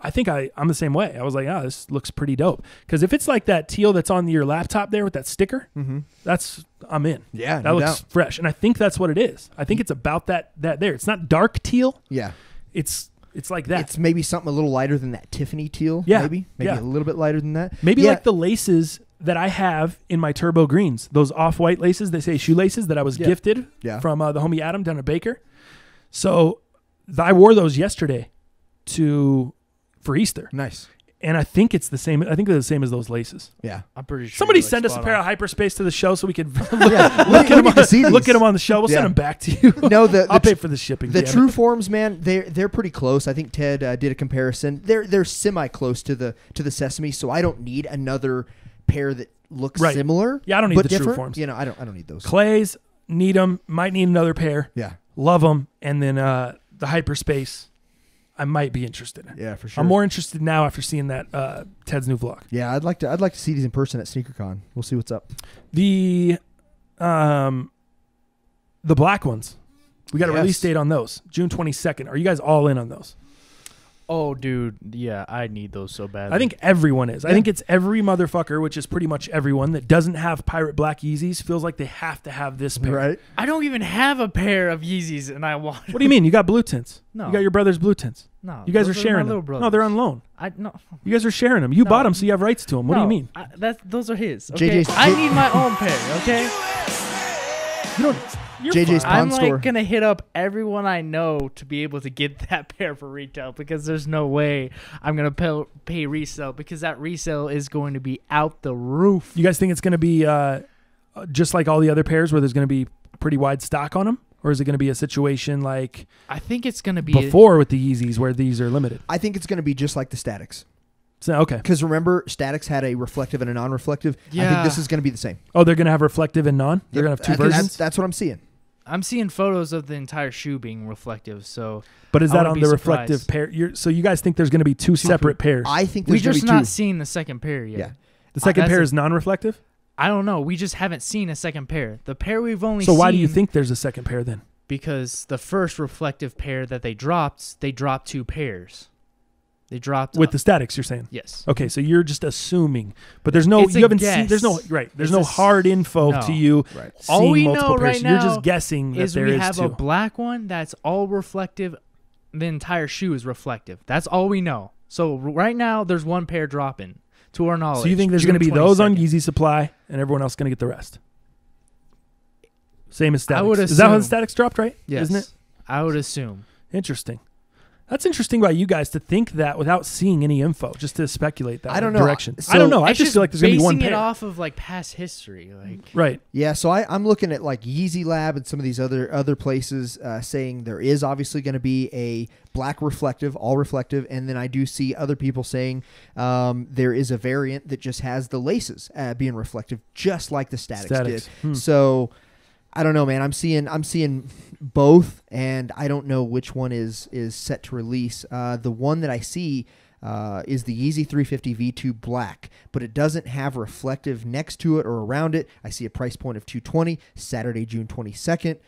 I think I'm the same way. I was like, oh, this looks pretty dope. Because if it's like that teal that's on your laptop there with that sticker, that's, I'm in. Yeah, that looks fresh. And I think that's what it is. I think it's about that there. It's not dark teal. Yeah. It's like that. It's maybe something a little lighter than that Tiffany teal. Yeah. Maybe a little bit lighter than that. Maybe like the laces that I have in my Turbo Greens, those off-white laces, they say shoelaces, that I was gifted from the homie Adam down at Baker. So I wore those yesterday for Easter. Nice. And I think it's the same. I think they're the same as those laces. Yeah. I'm pretty sure. Somebody send us a pair of Hyperspace to the show so we could look at them on the show. We'll send them back to you. No, I'll pay for the shipping. The True Forms, man, they're pretty close. I think Ted did a comparison. They're semi-close to the Sesame, so I don't need another pair that looks similar. Yeah, I don't need the True Forms. You know, I don't need those. Clays, need them. Might need another pair. Yeah. Love them. And then the Hyperspace, I might be interested in. Yeah, for sure. I'm more interested now after seeing that Ted's new vlog. Yeah, I'd like to see these in person at SneakerCon. We'll see what's up. The black ones. We got a release date on those. June 22nd. Are you guys all in on those? Oh, dude. Yeah, I need those so badly. I think everyone is. Yeah. I think it's every motherfucker, which is pretty much everyone that doesn't have Pirate Black Yeezys, feels like they have to have this pair. Right. I don't even have a pair of Yeezys, and I want them. What do you mean? You got blue tints. No. You got your brother's blue tints. No. You guys are sharing them. No, they're on loan. No. You guys are sharing them. You bought them, so you have rights to them. What do you mean? Those are his. Okay? I need my own pair, okay? You don't... JJ's Pawn Store. I'm like gonna hit up everyone I know to be able to get that pair for retail, because there's no way I'm gonna pay resale, because that resale is going to be out the roof. You guys think it's gonna be just like all the other pairs where there's gonna be pretty wide stock on them? Or is it going to be a situation like I think it's gonna be before with the Yeezys where these are limited? I think it's gonna be just like the Statics. So, okay. Because remember, Statics had a reflective and a non-reflective. Yeah. I think this is going to be the same. Oh, they're going to have reflective and non? They're going to have two versions? That's what I'm seeing. I'm seeing photos of the entire shoe being reflective. So, but is that on the reflective pair? So you guys think there's going to be two separate pairs? I think there's going to be two. We've just not seen the second pair yet. Yeah. The second pair is non-reflective? I don't know. We just haven't seen a second pair. The pair we've only seen. So why do you think there's a second pair then? Because the first reflective pair that they dropped two pairs. They dropped with the Statics. You're saying yes. Okay, so you're just assuming, but there's no. You haven't seen. There's no right. There's no hard info to you. Right. All we know right now, you're just guessing that there is two. We have a black one that's all reflective. The entire shoe is reflective. That's all we know. So right now, there's one pair dropping to our knowledge. So you think there's going to be those on Yeezy Supply, and everyone else going to get the rest? Same as Statics. I would assume. Is that when Statics dropped? Right. Yes. Isn't it? I would assume. Interesting. That's interesting about you guys to think that without seeing any info, just to speculate that direction. So I don't know. I just feel like there's going to be one pair. Basing it off of like past history. Like. Right. Yeah, so I'm looking at like Yeezy Lab and some of these other places saying there is obviously going to be a black reflective, all reflective, and then I do see other people saying there is a variant that just has the laces being reflective, just like the Statics did. Hmm. So... I don't know, man. I'm seeing both, and I don't know which one is set to release. The one that I see is the Yeezy 350 V2 Black, but it doesn't have reflective next to it or around it. I see a price point of $220, Saturday, June 22nd.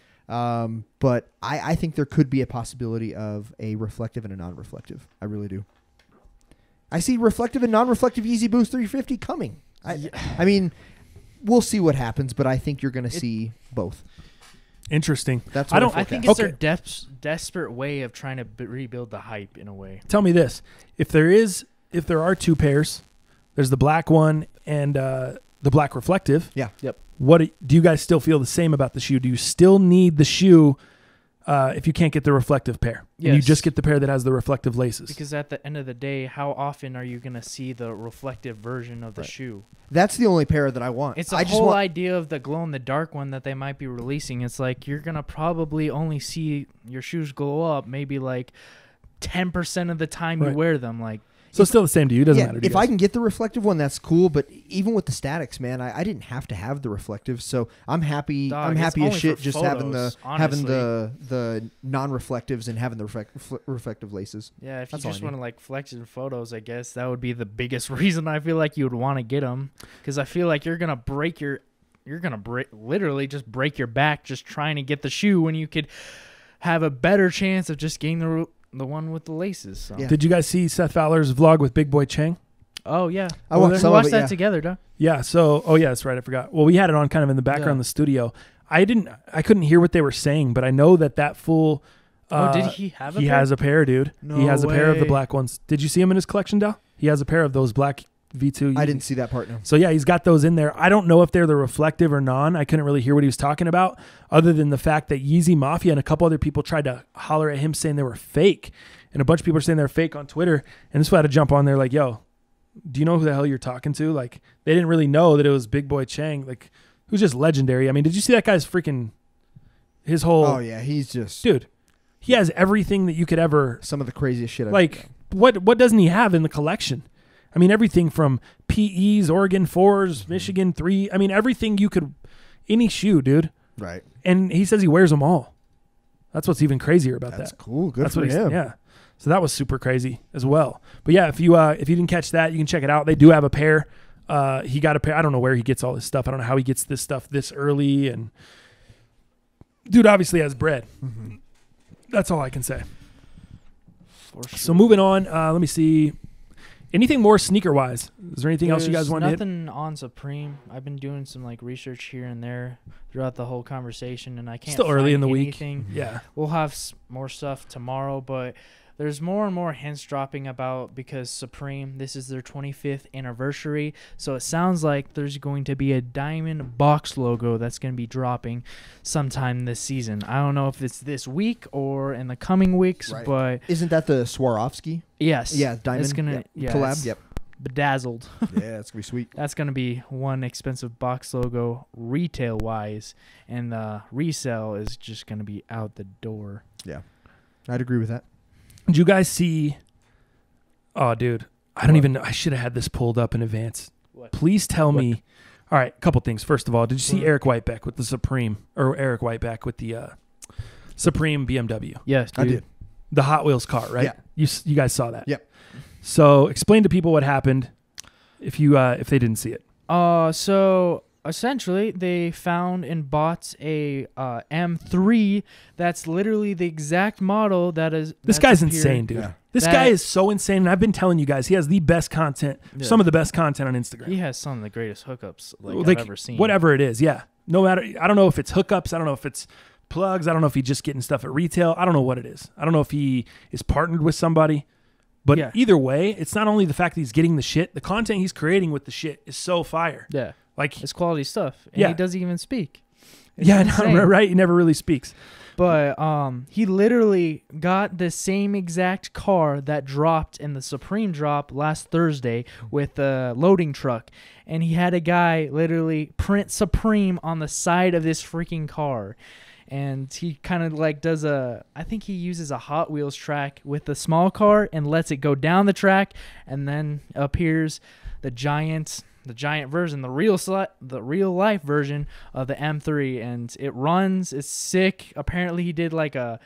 But I think there could be a possibility of a reflective and a non-reflective. I really do. I see reflective and non-reflective Yeezy Boost 350 coming. I mean... We'll see what happens, but I think you're going to see both. Interesting. That's what I think it's their desperate way of trying to rebuild the hype in a way. Tell me this: if there are two pairs, there's the black one and the black reflective. Yeah. Yep. Do you guys still feel the same about the shoe? Do you still need the shoe if you can't get the reflective pair? Yes. And you just get the pair that has the reflective laces. Because at the end of the day, how often are you going to see the reflective version of the shoe? That's the only pair that I want. It's the whole idea of the glow-in-the-dark one that they might be releasing. It's like you're going to probably only see your shoes glow up maybe like 10% of the time you wear them. Like So it's still the same to you. It doesn't matter to you guys. I can get the reflective one, that's cool. But even with the StockX, man, I didn't have to have the reflective, so I'm happy. I'm happy as shit just having the having the non-reflectives and having the reflective laces. Yeah, if you just want to like flex in photos, I guess that would be the biggest reason I feel like you would want to get them, because I feel like you're gonna break your, literally just break your back just trying to get the shoe when you could have a better chance of just getting the. The one with the laces. So. Yeah. Did you guys see Seth Fowler's vlog with Big Boy Chang? Oh, yeah. We watched that together, Doug. Yeah. So, oh, yeah, that's right. I forgot. Well, we had it on kind of in the background of the studio. I couldn't hear what they were saying, but I know that that fool. Did he have a pair? He has a pair, dude. No way. He has a pair of the black ones. Did you see him in his collection, Dal? He has a pair of those black V2. I didn't see that part, no. So, yeah, he's got those in there. I don't know if they're the reflective or non. I couldn't really hear what he was talking about, other than the fact that Yeezy Mafia and a couple other people tried to holler at him saying they were fake. And a bunch of people are saying they're fake on Twitter. And this one had to jump on there like, yo, do you know who the hell you're talking to? Like, they didn't really know that it was Big Boy Chang, like, who's just legendary. I mean, did you see that guy's freaking, his whole. Oh, yeah, he's just. Dude, he has everything that you could ever. Some of the craziest shit I've ever done. What doesn't he have in the collection? I mean, everything from PEs, Oregon 4s, Michigan 3. I mean, everything you could, any shoe, dude. Right. And he says he wears them all. That's what's even crazier about that. That's cool. Good for him. Yeah. So that was super crazy as well. But yeah, if you didn't catch that, you can check it out. They do have a pair. He got a pair. I don't know where he gets all this stuff. I don't know how he gets this stuff this early. And dude obviously has bread. Mm-hmm. That's all I can say. For sure. So moving on, let me see. Anything more sneaker-wise? Is there anything else you guys want to hit? Nothing on Supreme. I've been doing some like research here and there throughout the whole conversation, and I can't still early in the anything. Week. Yeah, we'll have more stuff tomorrow, but there's more and more hints dropping about, because Supreme, this is their 25th anniversary, so it sounds like there's going to be a diamond box logo that's going to be dropping sometime this season. I don't know if it's this week or in the coming weeks, right. But isn't that the Swarovski? Yes. Yeah, diamond. It's gonna collab. Yep. Bedazzled. Yeah, that's gonna be sweet. That's gonna be one expensive box logo retail wise, and the resale is just gonna be out the door. Yeah, I'd agree with that. Did you guys see? Oh, dude, I don't even know. I should have had this pulled up in advance. What? Please tell me. All right, a couple things. First of all, did you see Eric Whiteback with the Supreme, or Eric Whiteback with the Supreme BMW? Yes, dude. I did. The Hot Wheels car, right? Yeah. You guys saw that. Yep. So explain to people what happened if they didn't see it. So essentially they found and bought a M3 that's literally the exact model that is. This guy's insane, dude. Yeah. This guy is so insane, and I've been telling you guys, he has the best content, some of the best content on Instagram. He has some of the greatest hookups like I've ever seen. Whatever it is, yeah. No matter, I don't know if it's hookups, I don't know if it's plugs. I don't know if he's just getting stuff at retail. I don't know what it is. I don't know if he is partnered with somebody. But either way, it's not only the fact that he's getting the shit. The content he's creating with the shit is so fire. Yeah. Like, it's quality stuff. And he doesn't even speak. It's no, right? He never really speaks. But he literally got the same exact car that dropped in the Supreme drop last Thursday with a loading truck. And he had a guy literally print Supreme on the side of this freaking car. And he kind of like does a, I think he uses a Hot Wheels track with the small car and lets it go down the track, and then appears the giant version, the real life version of the M3, and it runs. It's sick. Apparently, he did like a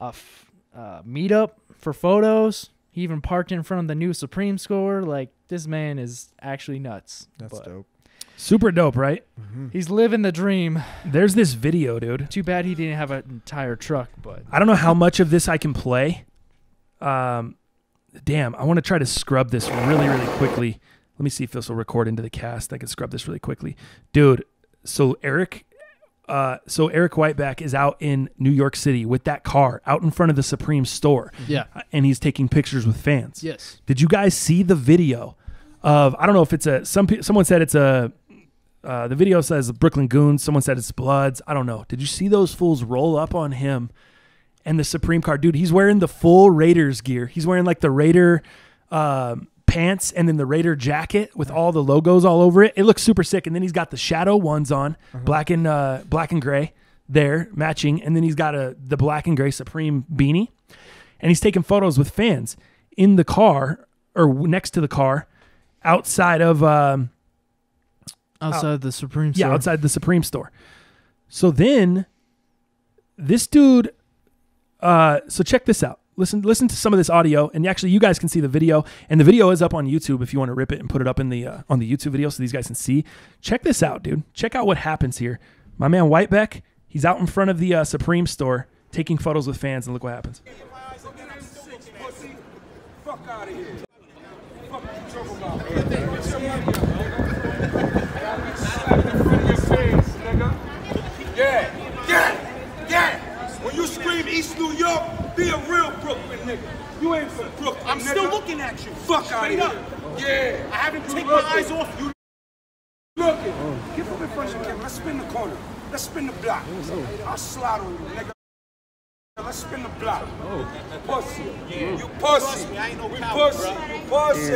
meetup for photos. He even parked in front of the new Supreme store. Like, this man is actually nuts. That's dope. Super dope, right? Mm-hmm. He's living the dream. There's this video, dude. Too bad he didn't have an entire truck, but I don't know how much of this I can play. Damn, I want to try to scrub this really, really quickly. Let me see if this will record into the cast. I can scrub this really quickly, dude. So Eric Whiteback is out in New York City with that car out in front of the Supreme store. Yeah, and he's taking pictures with fans. Yes. Did you guys see the video? Of I don't know if it's a someone said it's a. The video says Brooklyn Goons. Someone said it's Bloods. I don't know. Did you see those fools roll up on him and the Supreme car? Dude, he's wearing the full Raiders gear. He's wearing like the Raider pants and then the Raider jacket with all the logos all over it. It looks super sick. And then he's got the shadow ones on, black and gray there, matching. And then he's got the black and gray Supreme beanie. And he's taking photos with fans in the car or next to the car, outside of the Supreme store. Yeah, outside the Supreme store. So then this dude, so check this out. Listen to some of this audio, and actually you guys can see the video, and the video is up on YouTube if you want to rip it and put it up in the on the YouTube video so these guys can see. Check this out, dude. Check out what happens here. My man Whiteback, he's out in front of the Supreme store taking photos with fans, and look what happens. Fuck out of here. Fuck you trouble about, nigga. Yeah, yeah, yeah. When you scream East New York, be a real Brooklyn nigga. You ain't from Brooklyn. I'm still looking at you. Fuck out of here. Yeah. I haven't taken my eyes off you. Look it. Get up in front of your camera. Let's spin the corner. Let's spin the block. I'll slide on you, nigga. Let's spin the block. Pussy. Yeah. You pussy. Me, I ain't no power, pussy. Bro. Pussy.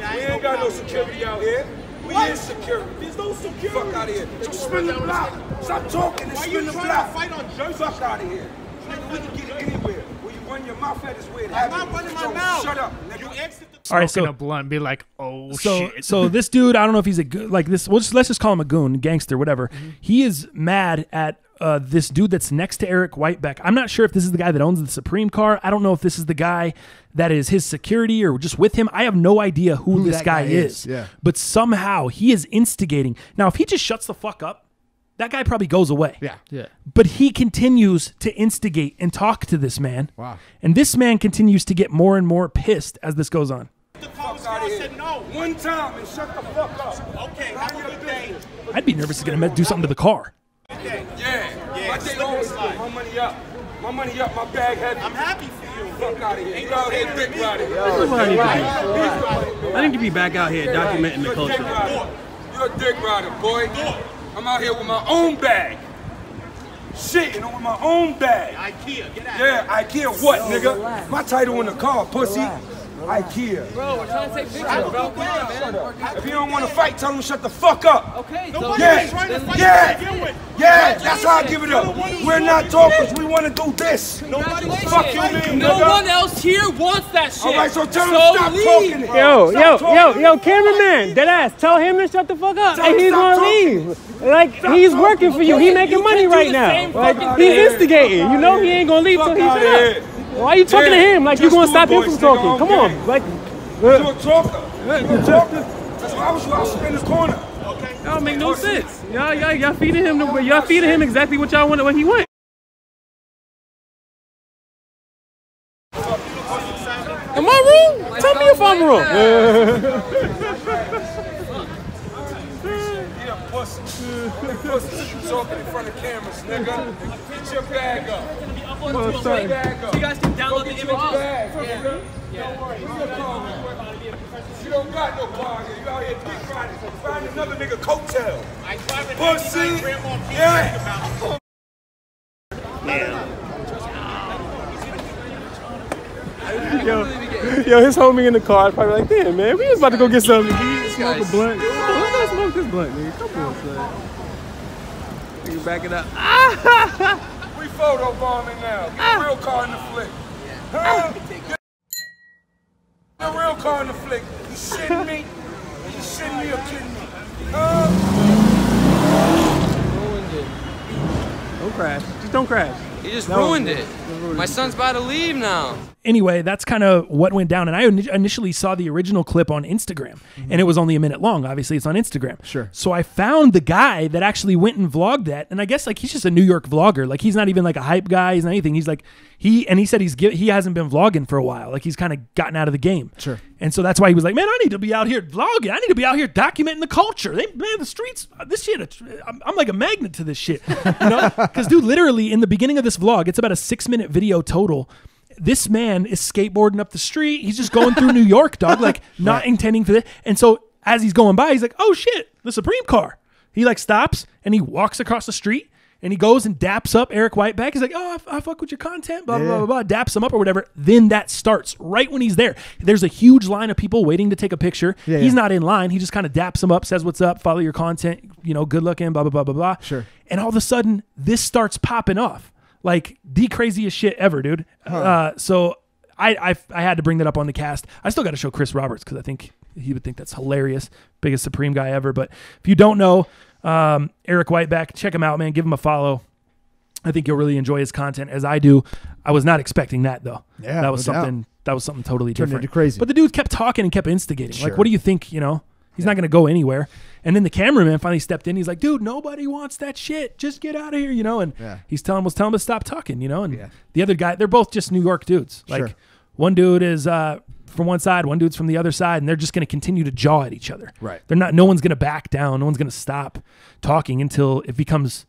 Yeah. Me, we ain't got no security out here. We ain't security. There's no security. Fuck out of here. So spin the block. Stop talking and spin the block. Why you trying to fight on Jersey? Fuck out of here. Nigga, we can get it anywhere. When you run your mouth at us, where it happens. I'm not running my mouth. Shut up. Nigga. You exit the All right, so, a blunt, be like, oh, so, shit. So this dude, I don't know if he's a good, like this, we'll just, let's just call him a goon, gangster, whatever. Mm-hmm. He is mad at this dude that's next to Eric Whiteback. I'm not sure if this is the guy that owns the Supreme car. I don't know if this is the guy that is his security or just with him. I have no idea who this guy is. Yeah. But somehow he is instigating. Now, if he just shuts the fuck up, that guy probably goes away. Yeah. Yeah. But he continues to instigate and talk to this man. Wow. And this man continues to get more and more pissed as this goes on. The fuck out of here. Said no. One time and shut the fuck up. Okay, have a good day. I'd be nervous to get him to do something to the car. Okay. Yeah, yeah. My day always good. My money up. My money up. My bag heavy. I'm happy for you. Fuck out of here. You out here, dick riding. I need to be back out here documenting the culture. You're a dick rider, boy. I'm out here with my own bag. Shit, you know, with my own bag. IKEA, get out. Yeah, IKEA what, nigga? Relax. My title in the car, pussy. Relax. IKEA. Bro, we're trying to take pictures, bro. Man. If you don't want to fight, tell them to shut the fuck up. Okay. Nobody's trying to fight. Yeah, that's how I give it up. We're not talkers. We want to do this. Fuck you, man, no nigga. One else here wants that shit. All right, so tell them to stop talking. Yo, cameraman, dead ass. Tell him to shut the fuck up. And he's gonna leave. Like he's working for you. He making money right now. Like he's instigating. You know he ain't gonna leave till he shut up. Why are you talking to him? Like, you're going to stop him from talking. Come on. Like, you're a talker. You're a talker. That's why I was in this corner. That don't make no sense. Y'all feeding him. Y'all feeding him exactly what y'all wanted. What he want. Am I wrong? Tell me if I'm wrong. Talking in front of cameras, nigga. Get your bag up. So you guys can download the image. Don't worry. You don't got no car here. You out here dick riding. Find another nigga coattail. I drive a pussy. Yeah. Yo, his homie in the car probably like, damn, man, we was about to go get something. Let's smoke a blunt. Let's not smoke this blunt, nigga. Come on, son. You back it up. Ah! We photo bombing now. Get a real car in the flick. Huh? Get a real car in the flick. You shitting me? You shitting me or kidding me? Ruined it. Don't crash. Just don't crash. He just ruined it. My son's about to leave now. Anyway, that's kind of what went down. And I initially saw the original clip on Instagram. Mm-hmm. And it was only a minute long. Obviously, it's on Instagram. Sure. So I found the guy that actually went and vlogged that. And I guess like he's just a New York vlogger. Like he's not even like a hype guy. He's not anything. He's like he said he hasn't been vlogging for a while. Like he's kind of gotten out of the game. Sure. And so that's why he was like, man, I need to be out here vlogging. I need to be out here documenting the culture. Man, the streets, this shit, I'm like a magnet to this shit. You know? Because dude, literally in the beginning of this vlog, it's about a 6-minute video total. This man is skateboarding up the street. He's just going through New York, dog, like not intending for this. And so as he's going by, he's like, oh shit, the Supreme car. He like stops and he walks across the street and he goes and daps up Eric Whiteback. He's like, oh, I fuck with your content, blah, blah, blah, blah, daps him up or whatever. Then that starts right when he's there. There's a huge line of people waiting to take a picture. Yeah, he's not in line. He just kind of daps him up, says what's up, follow your content, you know, good looking, blah, blah, blah, blah, blah. Sure. And all of a sudden this starts popping off. Like the craziest shit ever, dude. So I had to bring that up on the cast. I still got to show Chris Roberts because I think he would think that's hilarious. Biggest Supreme guy ever. But if you don't know Eric Whiteback, check him out, man. Give him a follow. I think you'll really enjoy his content as I do. I was not expecting that though. Yeah, that was something. That was something totally different. Turned into crazy. But the dude kept talking and kept instigating. Sure. Like, what do you think? You know, he's not going to go anywhere. And then the cameraman finally stepped in. He's like, dude, nobody wants that shit. Just get out of here. You know, and he's telling him to stop talking. You know, and the other guy, they're both just New York dudes. Like one dude is from one side, one dude's from the other side, and they're just going to continue to jaw at each other. Right. They're not. No one's going to back down. No one's going to stop talking until it becomes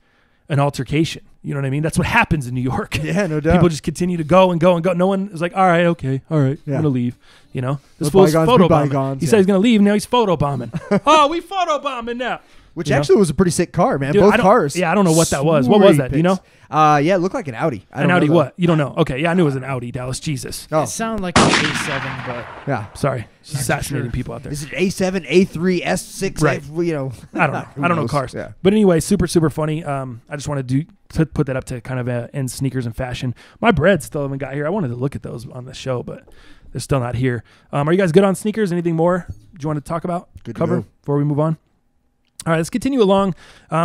an altercation. You know what I mean? That's what happens in New York. Yeah, no doubt. People just continue to go and go and go. No one is like, all right, okay, all right, I'm going to leave. You know, this fool's photobombing. He said he's going to leave, now he's photobombing. Oh, we photobombing now. Which actually was a pretty sick car, man. Dude, both cars. Yeah, I don't know what that was. What was that? Do you know? Yeah, it looked like an Audi. An Audi what? You don't know. Okay, yeah, I knew it was an Audi, Dallas. Jesus. Oh. It sounded like an A7, but... Yeah. Sorry. Assassinating people out there. Is it A7, A3, S6, right. You know? I don't know. I don't know cars. Yeah. But anyway, super, super funny. I just wanted to put that up to kind of end sneakers and fashion. My bread still haven't got here. I wanted to look at those on the show, but they're still not here. Are you guys good on sneakers? Anything more do you want to talk about? Good to cover before we move on? All right, let's continue along.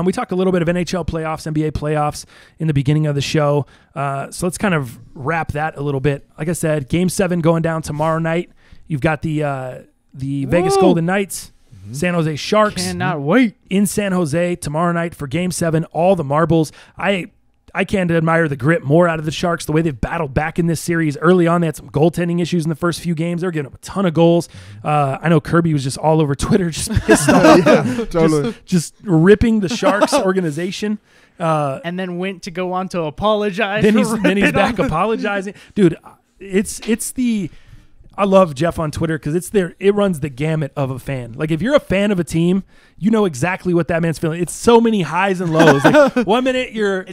We talked a little bit of NHL playoffs, NBA playoffs in the beginning of the show. So let's kind of wrap that a little bit. Like I said, Game 7 going down tomorrow night. You've got the Vegas Golden Knights, San Jose Sharks. Cannot wait. In San Jose tomorrow night for Game 7, all the marbles. I can't admire the grit more out of the Sharks, the way they've battled back in this series. Early on, they had some goaltending issues in the first few games. They were giving up a ton of goals. I know Kirby was just all over Twitter, just pissed off. Yeah, totally. Just ripping the Sharks organization. And then went to go on to apologize. Then he's back apologizing. Dude, it's the... I love Jeff on Twitter because it runs the gamut of a fan. Like if you're a fan of a team, you know exactly what that man's feeling. It's so many highs and lows. Like 1 minute you're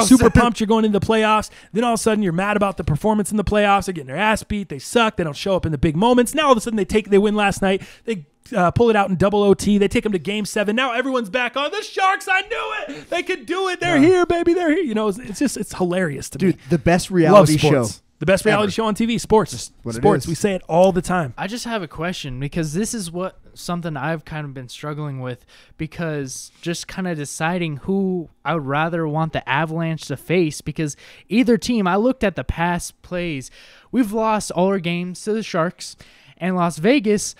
super pumped, you're going into the playoffs. Then all of a sudden you're mad about the performance in the playoffs. They're getting their ass beat. They suck. They don't show up in the big moments. Now all of a sudden they win last night. They pull it out in double OT. They take them to Game 7. Now everyone's back on the Sharks. I knew it. They could do it. They're here, baby. They're here. You know, it's hilarious to me. Dude, the best reality show. The best reality show on TV, sports. Sports, we say it all the time. I just have a question because this is something I've kind of been struggling with because just kind of deciding who I would rather want the Avalanche to face because either team, I looked at the past plays. We've lost all our games to the Sharks and Las Vegas.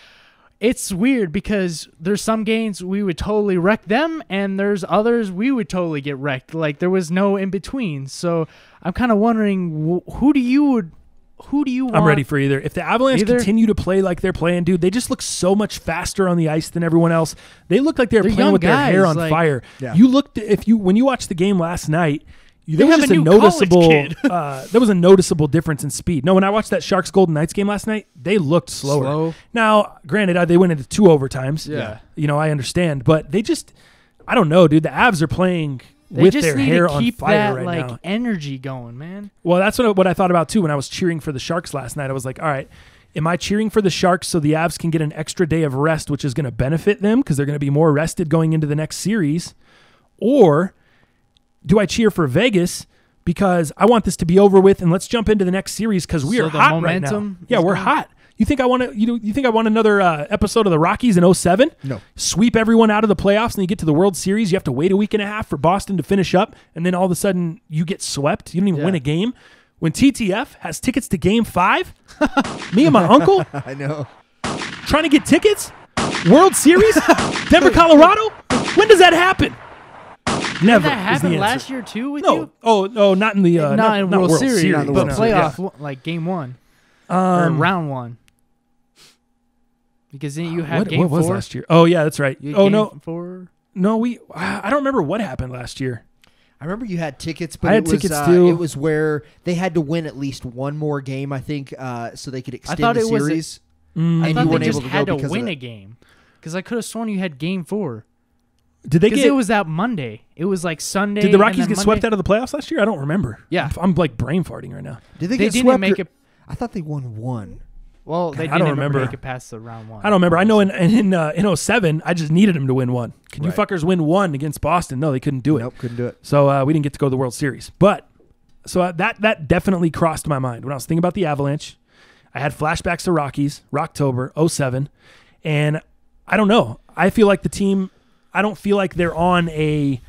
It's weird because there's some games we would totally wreck them and there's others we would totally get wrecked. Like there was no in between. So I'm kind of wondering who do you want? I'm ready for either. If the Avalanche continue to play like they're playing, dude, they just look so much faster on the ice than everyone else. They look like they're playing with their hair on fire. Yeah. You looked when you watched the game last night, there was a noticeable difference in speed. No, when I watched that Sharks Golden Knights game last night, they looked slower. Now, granted, they went into 2 overtimes. Yeah. You know, I understand. But they just, I don't know, dude. The Avs are playing with their hair on fire right now. They just need to keep that, like, energy going, man. Well, that's what I thought about, too, when I was cheering for the Sharks last night. I was like, all right, am I cheering for the Sharks so the Avs can get an extra day of rest, which is going to benefit them because they're going to be more rested going into the next series? Or... do I cheer for Vegas because I want this to be over with and let's jump into the next series because we are hot right now. Yeah, we're hot. You think I want to? You think I want another episode of the Rockies in 07? No. Sweep everyone out of the playoffs and you get to the World Series. You have to wait a week and a half for Boston to finish up, and then all of a sudden you get swept. You don't even win a game. When TTF has tickets to Game 5, me and my uncle, I know, trying to get tickets. World Series, Denver, Colorado. When does that happen? Never. Did that happen last year too with you? Oh, not in the not in World Series, not in the but playoff like Game 1 or Round 1. Because then you had Game 4. What was last year? Oh yeah, that's right. Game 4. No, I don't remember what happened last year. I remember you had tickets, but it was where they had to win at least one more game, I think, so they could extend the series. I thought they just had to win a game because I could have sworn you had Game 4. Did they get? It was that Monday. It was like Sunday. Did the Rockies get swept out of the playoffs last year? I don't remember. Yeah, I'm like brain farting right now. Did they get swept? Didn't make it. I thought they won 1. Well, God, they didn't make it past the Round 1. I don't remember. I know in 07, I just needed them to win 1. Can you fuckers win 1 against Boston? No, they couldn't do it. Nope, couldn't do it. So we didn't get to go to the World Series. But So that definitely crossed my mind when I was thinking about the Avalanche. I had flashbacks to Rockies, Rocktober, 07. And I don't know. I feel like the team, I don't feel like they're on a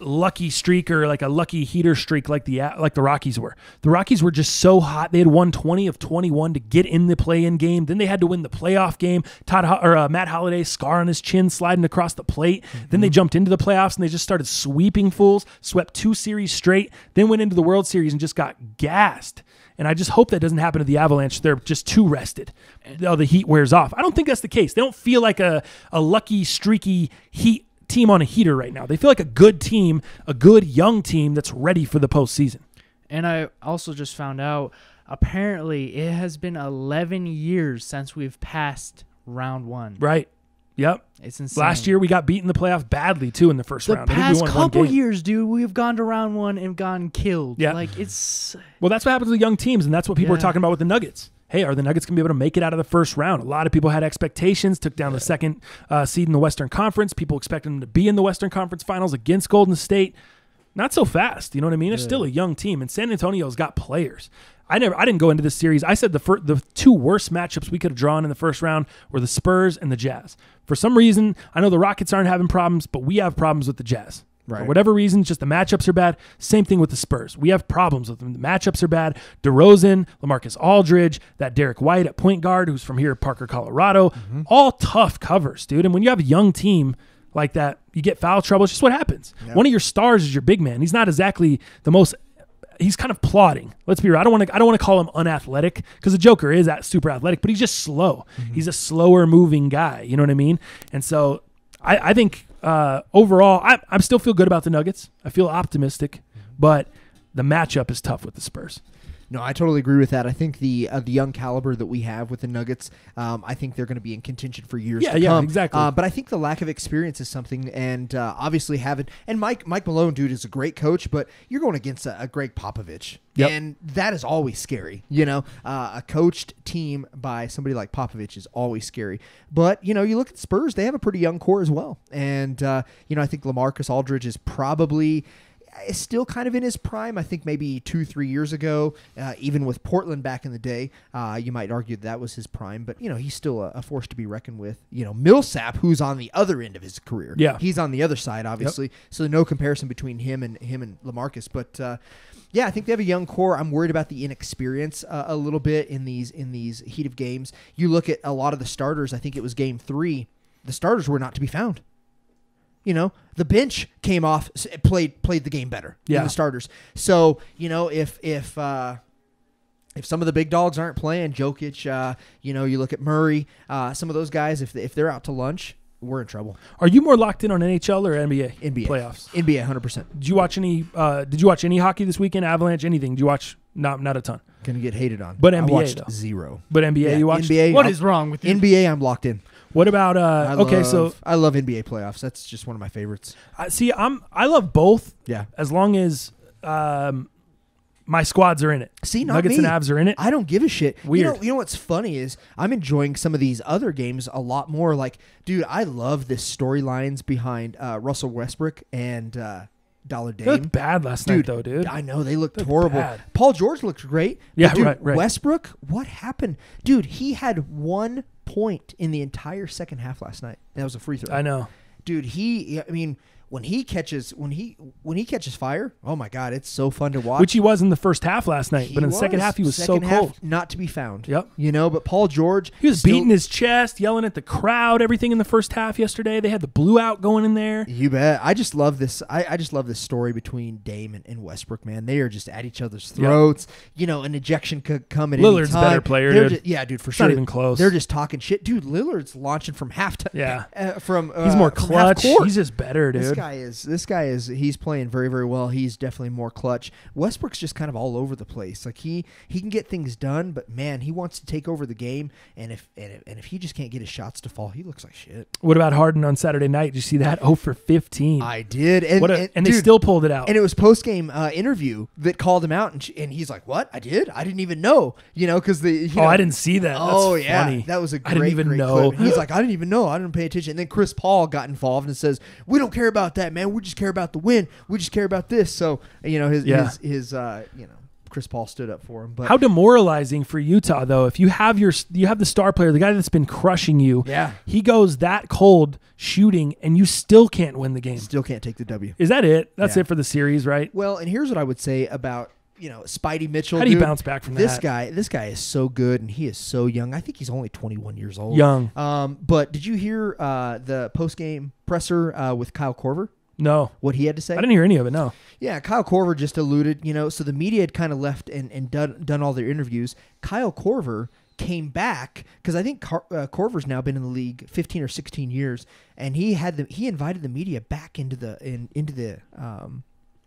lucky streak or like a lucky heater streak like the Rockies were. The Rockies were just so hot. They had won 20 of 21 to get in the play-in game. Then they had to win the playoff game. Matt Holiday's scar on his chin sliding across the plate. Mm-hmm. Then they jumped into the playoffs and they just started sweeping fools, swept 2 series straight, then went into the World Series and just got gassed. And I just hope that doesn't happen to the Avalanche. They're just too rested. The heat wears off. I don't think that's the case. They don't feel like a lucky, streaky heat team on a heater right now. They feel like a good team, a good young team that's ready for the postseason. And I also just found out, apparently, it has been 11 years since we've passed round one. Right. Yep. It's insane. Last year, we got beat in the playoff badly, too, in the first round. The past couple years, dude, we've gone to round one and gone killed. Yeah. Like, it's... Well, that's what happens with young teams, and that's what people are talking about with the Nuggets. Hey, are the Nuggets going to be able to make it out of the first round? A lot of people had expectations, took down the second seed in the Western Conference. People expected them to be in the Western Conference Finals against Golden State. Not so fast, you know what I mean? They're still a young team, and San Antonio's got players. I didn't go into this series. I said the two worst matchups we could have drawn in the first round were the Spurs and the Jazz. For some reason, I know the Rockets aren't having problems, but we have problems with the Jazz. Right. For whatever reason, just the matchups are bad. Same thing with the Spurs. We have problems with them. The matchups are bad. DeRozan, LaMarcus Aldridge, that Derek White at point guard, who's from here at Parker, Colorado. Mm-hmm. All tough covers, dude. And when you have a young team like that, you get foul trouble. It's just what happens. Yep. One of your stars is your big man. He's not exactly the most... He's kind of plodding. Let's be real. I don't want to call him unathletic because the Joker is super athletic, but he's just slow. Mm-hmm. He's a slower moving guy. You know what I mean? And so I think... overall, I still feel good about the Nuggets. I feel optimistic, but the matchup is tough with the Spurs. No, I totally agree with that. I think the young caliber that we have with the Nuggets, I think they're going to be in contention for years to come. Yeah, exactly. But I think the lack of experience is something, and obviously having – and Mike Malone, dude, is a great coach, but you're going against a Greg Popovich. Yep. And that is always scary. You know, a coached team by somebody like Popovich is always scary. But, you know, you look at Spurs, they have a pretty young core as well. And, you know, I think LaMarcus Aldridge is probably – is still kind of in his prime. I think maybe 2-3 years ago, even with Portland back in the day, you might argue that was his prime, but you know, he's still a force to be reckoned with. You know, Millsap, who's on the other end of his career. Yeah. He's on the other side, obviously. Yep. So no comparison between him and LaMarcus, but yeah, I think they have a young core. I'm worried about the inexperience a little bit in these heat of games. You look at a lot of the starters, I think it was game 3, the starters were not to be found. You know, the bench came off, played the game better than the starters. So, you know, if some of the big dogs aren't playing, Jokic, you know, you look at Murray, some of those guys, if they're out to lunch, we're in trouble. Are you more locked in on NHL or NBA? NBA playoffs. NBA, 100%. Did you watch any hockey this weekend? Avalanche, anything? Did you watch? Not a ton. Gonna get hated on. But NBA, I watched zero. But NBA, you watched. NBA, what is wrong with you? NBA, I'm locked in. What about I love NBA playoffs. That's just one of my favorites. I love both. Yeah, as long as my squads are in it. See, not Nuggets me. And Avs are in it. I don't give a shit. Weird. You know what's funny is I'm enjoying some of these other games a lot more. Like, dude, I love the storylines behind Russell Westbrook and Dollar Dame. They looked bad last night, though, dude. I know. They looked horrible. Bad. Paul George looked great. Yeah, dude, right. Westbrook, what happened? Dude, he had 1 point in the entire second half last night. That was a free throw. I know. Dude, I mean, when he catches fire, oh my God, it's so fun to watch. Which he was in the first half last night, but in the second half he was so cold. Not to be found. Yep. You know, but Paul George, he was beating his chest, yelling at the crowd, everything in the first half yesterday. They had the blue out going in there. You bet. I just love this. I just love this story between Dame and Westbrook, man. They are just at each other's throats. Yep. You know, an ejection could come at any time. Lillard's better player, dude. Yeah, dude, for sure. Not even close. They're just talking shit. Dude, Lillard's launching from half time. Yeah. He's more clutch. He's just better, dude. This guy is he's playing very, very well. He's definitely more clutch. Westbrook's just kind of all over the place. Like he can get things done, but man, he wants to take over the game. And if he just can't get his shots to fall, he looks like shit. What about Harden on Saturday night? Did you see that? 0 for 15. I did. And dude, they still pulled it out. And it was post game interview that called him out, and he's like, "What? I did? I didn't even know." You know, because I didn't see that. Oh, that's funny. That was a great clip. He's like, "I didn't even know. I didn't pay attention." And then Chris Paul got involved and says, "We don't care about about that, man. We just care about the win. We just care about this. So, you know, his Chris Paul stood up for him. But how demoralizing for Utah though, if you have the star player, the guy that's been crushing you, he goes that cold shooting and you still can't win the game. Still can't take the W. Is that it? That's it for the series, right? Well, and here's what I would say about, you know, Spidey Mitchell. How do you bounce back from this guy? This guy is so good and he is so young. I think he's only 21 years old. Young. But did you hear the post-game presser with Kyle Korver? No. What he had to say? I didn't hear any of it, no. Yeah, Kyle Korver just alluded, you know, so the media had kind of left and done all their interviews. Kyle Korver came back, because I think Korver's now been in the league 15 or 16 years, and he invited the media back into the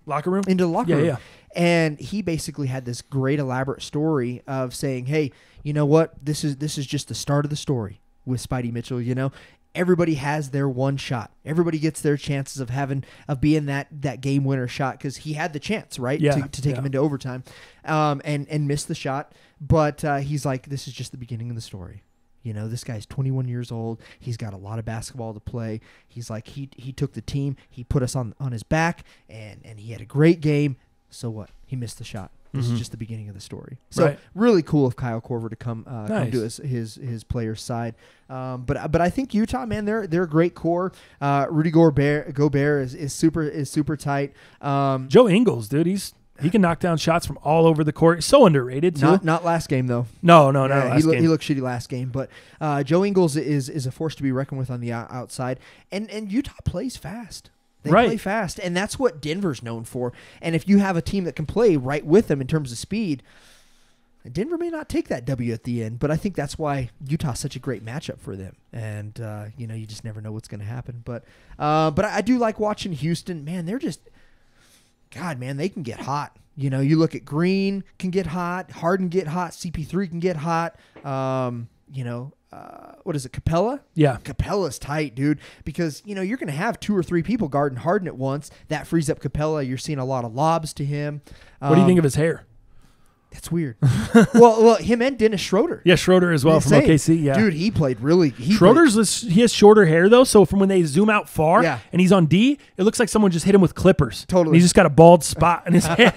locker room? Into the locker room. Yeah. And he basically had this great elaborate story of saying, hey, you know what? This is just the start of the story with Spidey Mitchell, you know? Everybody has their one shot. Everybody gets their chances of being that game winner shot, because he had the chance, right? Yeah, to take him into overtime, and miss the shot. But he's like, this is just the beginning of the story. You know, this guy's 21 years old. He's got a lot of basketball to play. He's like, he took the team. He put us on his back, and he had a great game. So what? He missed the shot. This is just the beginning of the story. So really cool of Kyle Korver to come to his player's side. But I think Utah, man, they're a great core. Rudy Gobert is super tight. Joe Ingles, dude, he can knock down shots from all over the court. So underrated too. Not last game though. No, not last game. He looked shitty last game, but Joe Ingles is a force to be reckoned with on the outside. And Utah plays fast. They play fast, and that's what Denver's known for. And if you have a team that can play right with them in terms of speed, Denver may not take that W at the end, but I think that's why Utah's such a great matchup for them. And, you know, you just never know what's going to happen. But I do like watching Houston. Man, they're just – God, man, they can get hot. You know, you look at Green can get hot, Harden get hot, CP3 can get hot, you know – what is it, Capella? Yeah. Capella's tight, dude, because, you know, you're going to have two or three people guarding Harden at once. That frees up Capella. You're seeing a lot of lobs to him. What do you think of his hair? That's weird. well, him and Dennis Schroeder. Yeah, Schroeder as well from OKC. Yeah, dude, he played really. He has shorter hair though, so from when they zoom out far, and he's on D, it looks like someone just hit him with clippers. Totally, and he's just got a bald spot in his head.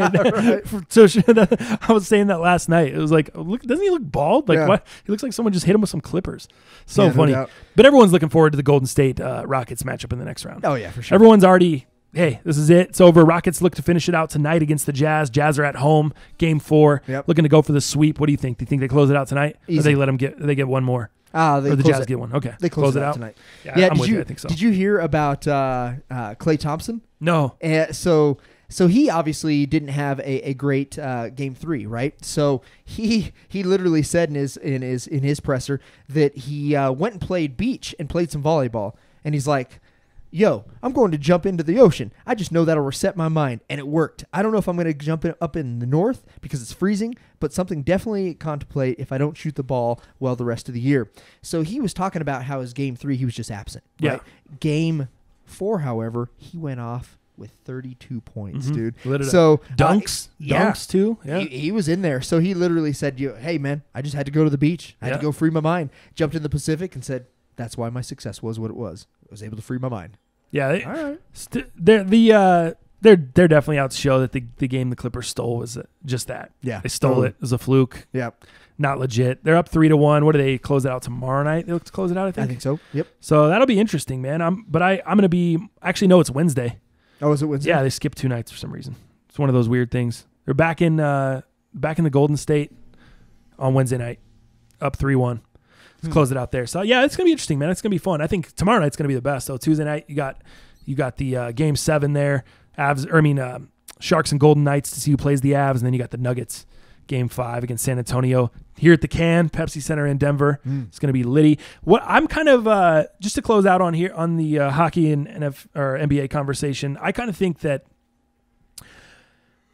So I was saying that last night. It was like, look, doesn't he look bald? Like what? He looks like someone just hit him with some clippers. So funny. No doubt. But everyone's looking forward to the Golden State Rockets matchup in the next round. Oh yeah, for sure. Everyone's already. Hey, this is it. It's over. Rockets look to finish it out tonight against the Jazz. Jazz are at home, Game 4. Yep. Looking to go for the sweep. What do you think? Do you think they close it out tonight? Easy. Or they let them get one more? Or the Jazz get one. Okay. They close it out tonight. Yeah, I'm with you. I think so. Did you hear about Klay Thompson? No. So he obviously didn't have a great Game 3, right? So he literally said in his presser that he went and played beach and played some volleyball, and he's like, yo, I'm going to jump into the ocean. I just know that'll reset my mind, and it worked. I don't know if I'm going to jump up in the north because it's freezing, but something definitely contemplate if I don't shoot the ball well the rest of the year. So he was talking about how his Game 3, he was just absent. Right? Yeah. Game 4, however, he went off with 32 points, dude. So dunks too. Yeah. He was in there. So he literally said, hey, man, I just had to go to the beach. I had to go free my mind. Jumped in the Pacific and said, that's why my success was what it was. I was able to free my mind. Yeah, all right. They're definitely out to show that the game the Clippers stole was just that. Yeah, they stole it. It was a fluke. Yeah, not legit. They're up 3-1. What do they close it out tomorrow night? They look to close it out. I think so. Yep. So that'll be interesting, man. I'm gonna be actually no, it's Wednesday. Oh, is it Wednesday? Yeah, they skipped 2 nights for some reason. It's one of those weird things. They're back in the Golden State on Wednesday night, up 3-1. Close it out there. So yeah, it's gonna be interesting, man. It's gonna be fun. I think tomorrow night's gonna be the best. So Tuesday night you got the Game 7 there. Sharks and Golden Knights to see who plays the Avs, and then you got the Nuggets Game 5 against San Antonio here at the Pepsi Center in Denver. It's gonna be litty. What I'm kind of just to close out on here on the hockey and NBA conversation, I kind of think that.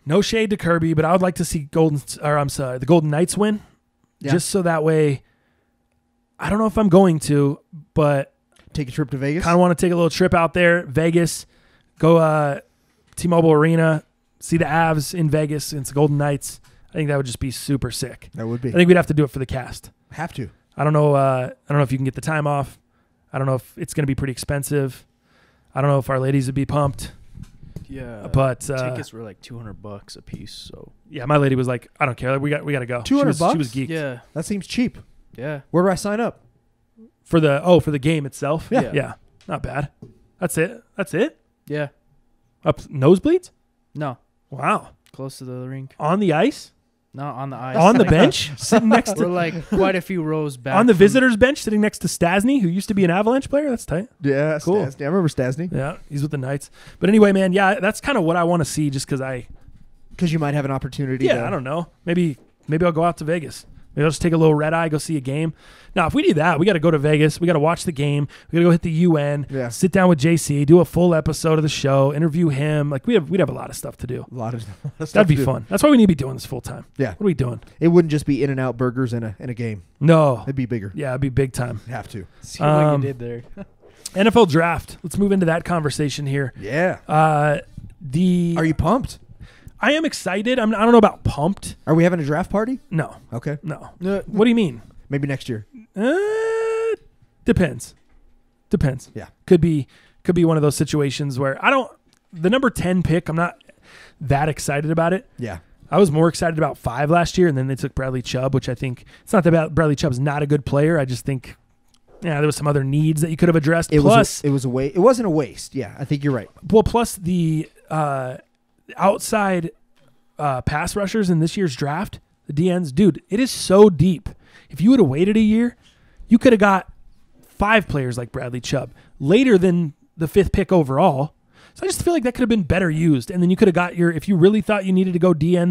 No shade to Kirby, but I would like to see the Golden Knights win, just so that way. I don't know if I'm going to, but take a trip to Vegas. Kind of want to take a little trip out there, Vegas. Go T-Mobile Arena, see the Avs in Vegas against the Golden Knights. I think that would just be super sick. That would be. I think we'd have to do it for the cast. Have to. I don't know. I don't know if you can get the time off. I don't know if it's going to be pretty expensive. I don't know if our ladies would be pumped. Yeah, but tickets were like $200 a piece. So yeah, my lady was like, "I don't care. We got to go." $200. She was geeked. Yeah, that seems cheap. Yeah. Where do I sign up? For the for the game itself. Yeah. Yeah. Not bad. That's it. Yeah. Up nosebleeds? No. Wow. Close to the rink. On the ice? No, on the ice. On the bench, sitting next to. We're like quite a few rows back. On the visitors' bench, sitting next to Stasny, who used to be an Avalanche player. That's tight. Yeah, cool. Stasny. I remember Stasny. Yeah, he's with the Knights. But anyway, man, yeah, that's kind of what I want to see, just because I. Because you might have an opportunity. Yeah, I don't know. Maybe I'll go out to Vegas. Maybe I'll just take a little red eye, go see a game. Now, if we do that, we got to go to Vegas. We got to watch the game. We got to go hit the UN. Yeah. Sit down with JC, do a full episode of the show, interview him. Like we'd have a lot of stuff to do. A lot of stuff. That'd be fun. That's why we need to be doing this full time. Yeah. What are we doing? It wouldn't just be In-N-Out burgers and a game. No, it'd be bigger. Yeah, it'd be big time. You'd have to see what you did there. NFL draft. Let's move into that conversation here. Yeah. Are you pumped? I am excited. I don't know about pumped. Are we having a draft party? No. Okay. No. What do you mean? Maybe next year. Depends. Yeah. Could be one of those situations where the number 10 pick, I'm not that excited about it. Yeah. I was more excited about 5 last year, and then they took Bradley Chubb, which I think it's not that Bradley Chubb's not a good player. I just think there was some other needs that you could have addressed. It wasn't a waste. Yeah, I think you're right. Well, plus the outside pass rushers in this year's draft, the DNs, dude, it is so deep. If you would have waited a year, you could have got 5 players like Bradley Chubb later than the 5th pick overall. So I just feel like that could have been better used. And then you could have got if you really thought you needed to go DN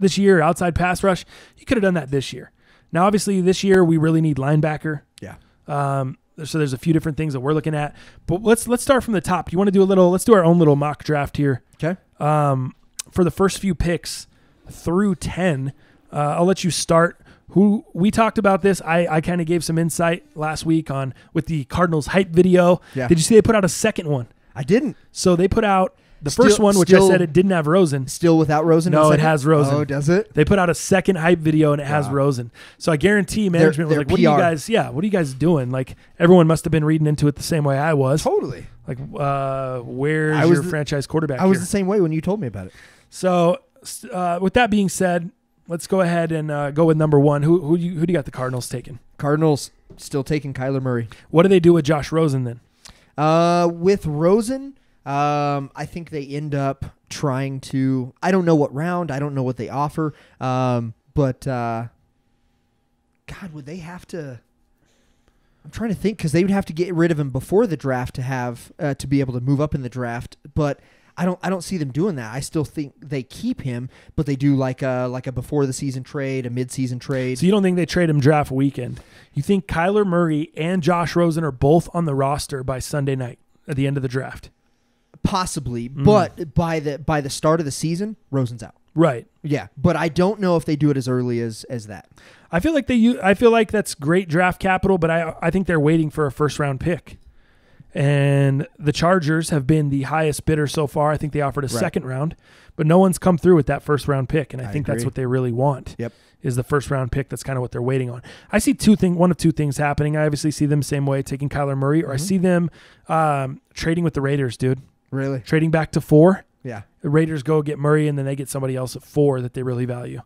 this year, outside pass rush, you could have done that this year. Now, obviously, this year we really need linebacker. Yeah. So there's a few different things that we're looking at, but let's start from the top. You want to do let's do our own little mock draft here. Okay. For the first few picks through 10, I'll let you start. Who we talked about this. I kind of gave some insight last week with the Cardinals hype video. Yeah. Did you see they put out a second one? I didn't. So they put out the first one, which I said it didn't have Rosen. Still without Rosen? No, it has Rosen. Oh, does it? They put out a second hype video and it has Rosen. So I guarantee management was like, what are you guys doing? Like, everyone must have been reading into it the same way I was. Totally. Like, where's your franchise quarterback? I was the same way when you told me about it. So with that being said, let's go ahead and go with number 1. Who do you got the Cardinals taking? Cardinals still taking Kyler Murray. What do they do with Josh Rosen then? With Rosen, I think they end up trying to. I don't know what round. I don't know what they offer. But God, would they have to? I'm trying to think, because they would have to get rid of him before the draft to have to be able to move up in the draft, but. I don't see them doing that. I still think they keep him, but they do like a before the season trade, a mid-season trade. So you don't think they trade him draft weekend? You think Kyler Murray and Josh Rosen are both on the roster by Sunday night at the end of the draft? Possibly, but by the start of the season, Rosen's out. Right. Yeah, but I don't know if they do it as early as that. I feel like that's great draft capital, but I think they're waiting for a first-round pick. And the Chargers have been the highest bidder so far. I think they offered a second round, but no one's come through with that first round pick. And I think that's what they really want. Yep, is the first round pick. That's kind of what they're waiting on. I see one of two things happening. I obviously see them same way, taking Kyler Murray, or I see them trading with the Raiders, dude. Really? Trading back to 4. Yeah. The Raiders go get Murray, and then they get somebody else at 4 that they really value,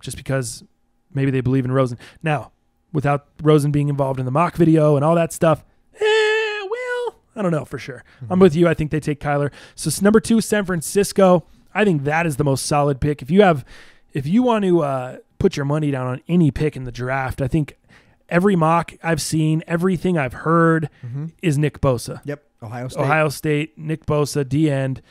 just because maybe they believe in Rosen. Now, without Rosen being involved in the mock video and all that stuff, I don't know for sure. I'm with you. I think they take Kyler. So number 2, San Francisco. I think that is the most solid pick. If you want to put your money down on any pick in the draft, I think every mock I've seen, everything I've heard is Nick Bosa. Yep. Ohio State, Nick Bosa, D-end.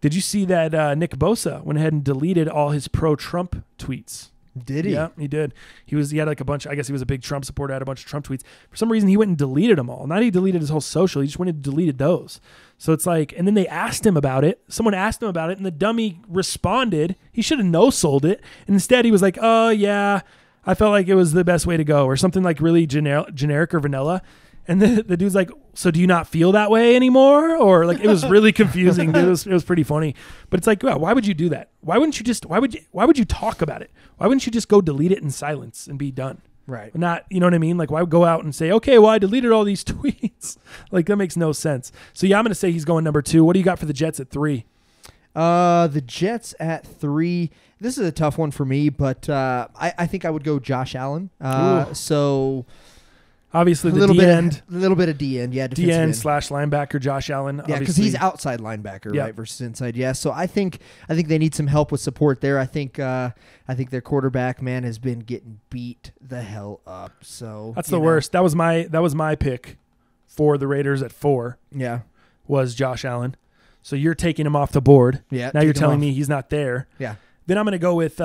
Did you see that Nick Bosa went ahead and deleted all his pro-Trump tweets? Did he? Yeah, he did. He had like a bunch. I guess he was a big Trump supporter. Had a bunch of Trump tweets. For some reason, he went and deleted them all. Not he deleted his whole social. He just went and deleted those. So it's like, and then they asked him about it. Someone asked him about it, and the dummy responded. He should have no-sold it. And instead, he was like, "Oh yeah, I felt like it was the best way to go," or something like really generic or vanilla. And the dude's like, "So do you not feel that way anymore?" Or like, it was really confusing. It was pretty funny. But it's like, well, why would you do that? Why wouldn't you just? Why would you talk about it? Why wouldn't you just go delete it in silence and be done? Right. Not, you know what I mean? Like, why go out and say, okay, well, I deleted all these tweets. Like, that makes no sense. So, yeah, I'm going to say he's going number 2. What do you got for the Jets at 3? The Jets at 3. This is a tough one for me, but I think I would go Josh Allen. So... Obviously, the D-end. A little bit of D-end, yeah. D-end slash linebacker, Josh Allen. Yeah, because he's outside linebacker, right, versus inside. Yeah, so I think they need some help with support there. I think their quarterback, man, has been getting beat the hell up. So that's the worst. That was my pick for the Raiders at 4. Yeah, was Josh Allen. So you're taking him off the board. Yeah. Now you're telling me he's not there. Yeah. Then I'm gonna go with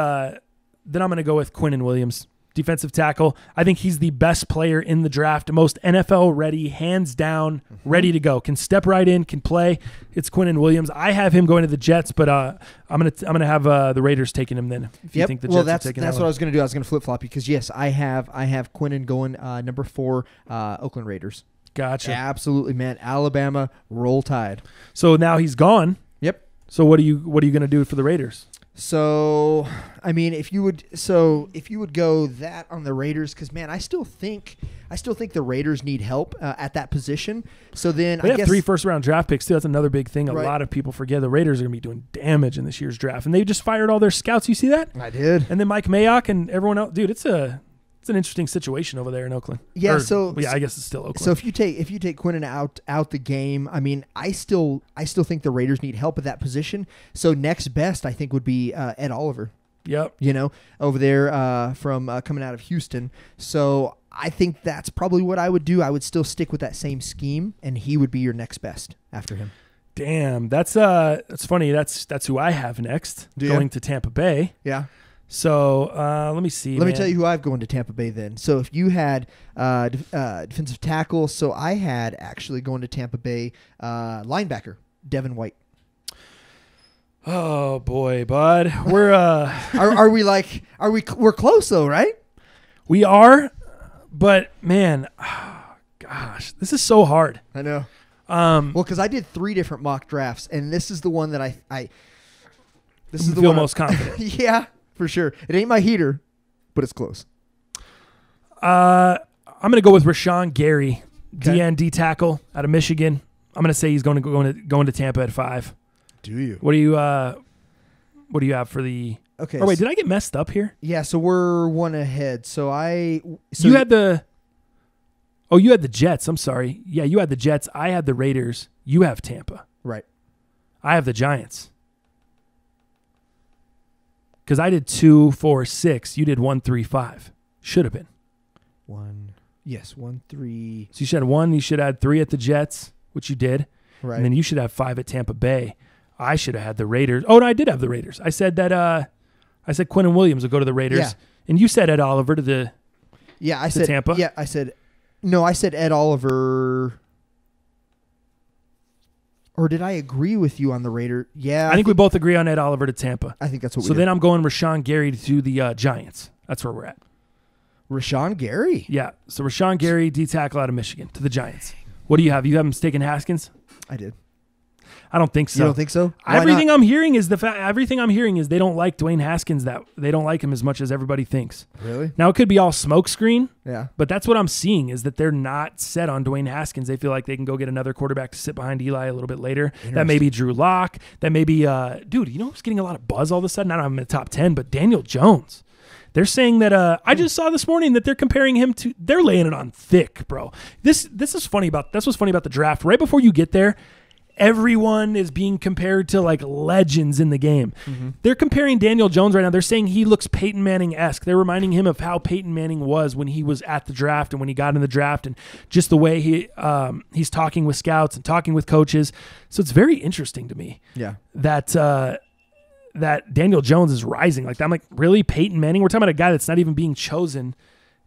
Quinnen Williams. Defensive tackle. I think he's the best player in the draft. Most NFL ready, hands down, ready to go. Can step right in, can play. It's Quinnen Williams. I have him going to the Jets, but I'm gonna have the Raiders taking him then. If you think the Jets are taking him. That's what I was gonna do. I was gonna flip flop because yes, I have Quinnen going number 4, Oakland Raiders. Gotcha. Absolutely, man. Alabama, roll Tide. So now he's gone. Yep. So what are you gonna do for the Raiders? So, I mean, if you would go that on the Raiders, because man, I still think the Raiders need help at that position. So then they have 3 first-round draft picks too. That's another big thing. A lot of people forget the Raiders are going to be doing damage in this year's draft, and they just fired all their scouts. You see that? I did. And then Mike Mayock and everyone else, dude. It's an interesting situation over there in Oakland. Yeah. I guess it's still Oakland. So if you take Quinnen out the game, I mean, I still think the Raiders need help at that position. So next best, I think, would be Ed Oliver. Yep. You know, over there from coming out of Houston. So I think that's probably what I would do. I would still stick with that same scheme, and he would be your next best after him. Damn, that's funny. That's who I have next, going to Tampa Bay. Yeah. So let me see. Let me tell you who I've going to Tampa Bay then. So if you had defensive tackle, so I had actually going to Tampa Bay linebacker Devin White. Oh boy, bud, we're we're close though, right? We are, but man, gosh, this is so hard. I know. Well, because I did 3 different mock drafts, and this is the one that I feel most confident. Yeah. For sure. It ain't my heater, but it's close. I'm going to go with Rashawn Gary, D tackle out of Michigan. I'm going to say he's going to Tampa at 5. Do you? What do you have for the... Okay. Oh, wait, did I get messed up here? Yeah, so we're one ahead. So you had the... Oh, you had the Jets. I'm sorry. Yeah, you had the Jets. I had the Raiders. You have Tampa. Right. I have the Giants. Because I did 2, 4, 6. You did 1, 3, 5. Should have been. 1. Yes, 1, 3. So you should have 1. You should have had 3 at the Jets, which you did. Right. And then you should have 5 at Tampa Bay. I should have had the Raiders. Oh, no, I did have the Raiders. I said that. I said Quinnen Williams will go to the Raiders. Yeah. And you said Ed Oliver to the... Yeah, I said Tampa. Yeah, I said... No, I said Ed Oliver... Or did I agree with you on the Raiders? Yeah. I think we both agree on Ed Oliver to Tampa. I think that's what we did. So then I'm going Rashawn Gary to the Giants. That's where we're at. Rashawn Gary? Yeah. So Rashawn Gary, D tackle out of Michigan, to the Giants. What do you have? You have him taking Haskins? I did. I don't think so. You don't think so? Everything I'm hearing is they don't like Dwayne Haskins, that they don't like him as much as everybody thinks. Really? Now it could be all smokescreen. Yeah. But that's what I'm seeing is that they're not set on Dwayne Haskins. They feel like they can go get another quarterback to sit behind Eli a little bit later. That may be Drew Lock. That may be dude, you know who's getting a lot of buzz all of a sudden? I don't have him in the top 10, but Daniel Jones. They're saying that I just saw this morning that they're comparing him to... They're laying it on thick, bro. This is funny about... That's what's funny about the draft. Right before you get there, everyone is being compared to like legends in the game. Mm-hmm. They're comparing Daniel Jones right now. They're saying he looks Peyton Manning-esque. They're reminding him of how Peyton Manning was when he was at the draft and when he got in the draft and just the way he's talking with scouts and talking with coaches. So it's very interesting to me that Daniel Jones is rising like that. I'm like, really, Peyton Manning? We're talking about a guy that's not even being chosen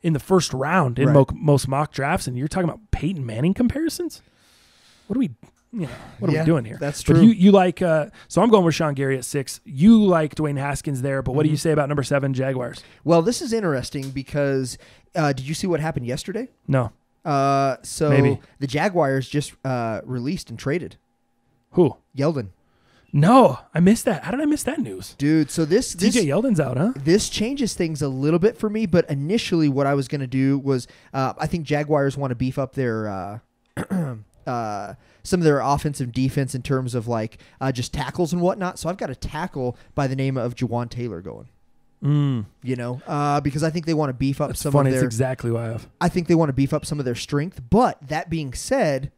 in the first round in most mock drafts, and you're talking about Peyton Manning comparisons? What are we doing here? That's true. But you like so I'm going with Rashawn Gary at 6. You like Dwayne Haskins there, but what do you say about number 7, Jaguars? Well, this is interesting because did you see what happened yesterday? No. So maybe the Jaguars just released and traded. Who? Yeldon. No, I missed that. How did I miss that news? Dude, so this TJ Yeldon's out, huh? This changes things a little bit for me, but initially what I was going to do was I think Jaguars want to beef up their some of their offensive defense in terms of like just tackles and whatnot. So I've got a tackle by the name of Juwan Taylor going. Mm. You know, because I think they want to beef up some of their... That's exactly why I have. I think they want to beef up some of their strength. But that being said...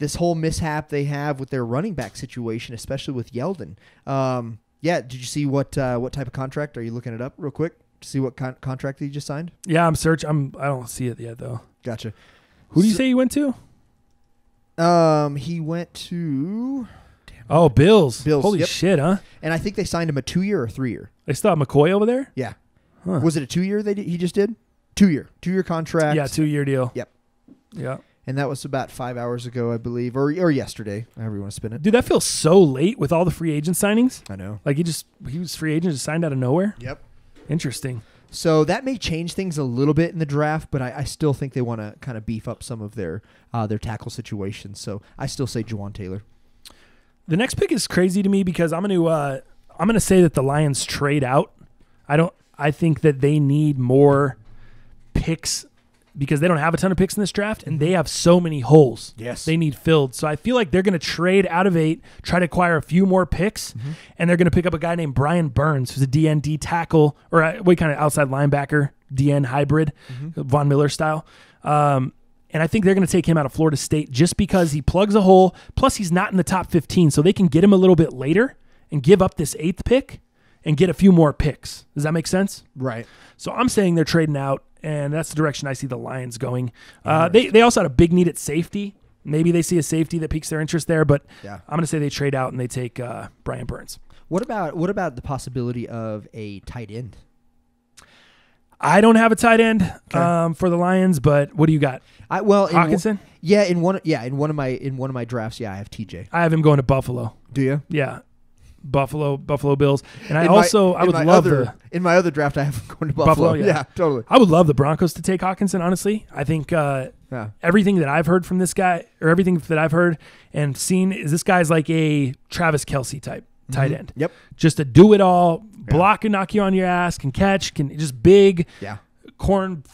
This whole mishap they have with their running back situation, especially with Yeldon. Yeah, did you see what type of contract? Are you looking it up real quick to see what contract he just signed? Yeah, I'm searching. I don't see it yet though. Gotcha. Who do you say he went to? He went to. Oh, Bills. Bills. Holy yep. shit, huh? And I think they signed him a 2-year or 3-year. They still have McCoy over there. Yeah. Huh. Was it a 2-year they did, he just did? 2-year, 2-year contract. Yeah, 2-year deal. Yep. Yeah. And that was about 5 hours ago, I believe, or yesterday, however you want to spin it. Dude, that feels so late with all the free agent signings. I know. Like, he was free agent, just signed out of nowhere. Yep. Interesting. So that may change things a little bit in the draft, but I still think they want to kind of beef up some of their tackle situations. So I still say Juwan Taylor. The next pick is crazy to me because I'm gonna say that the Lions trade out. I think that they need more picks. Because they don't have a ton of picks in this draft, and they have so many holes. Yes, they need filled. So I feel like they're going to trade out of 8, try to acquire a few more picks, and they're going to pick up a guy named Brian Burns, who's a DN tackle, or what kind of outside linebacker, DN hybrid, Von Miller style. And I think they're going to take him out of Florida State just because he plugs a hole. Plus, he's not in the top 15, so they can get him a little bit later and give up this 8th pick and get a few more picks. Does that make sense? Right. So I'm saying they're trading out. And that's the direction I see the Lions going. They also had a big need at safety. Maybe they see a safety that piques their interest there, but yeah. I'm going to say they trade out and they take Brian Burns. What about the possibility of a tight end? I don't have a tight end for the Lions, but what do you got? Hawkinson? In one of my drafts, I have TJ. I have him going to Buffalo. Do you? Yeah. Buffalo Bills. And in my other draft, I have going to Buffalo. Yeah, totally. I would love the Broncos to take Hawkinson, honestly. I think everything that I've heard from this guy, or everything that I've heard and seen, is this guy's like a Travis Kelce type tight end. Yep. Just a do-it-all, block and knock you on your ass, can catch, can just big, corn-fed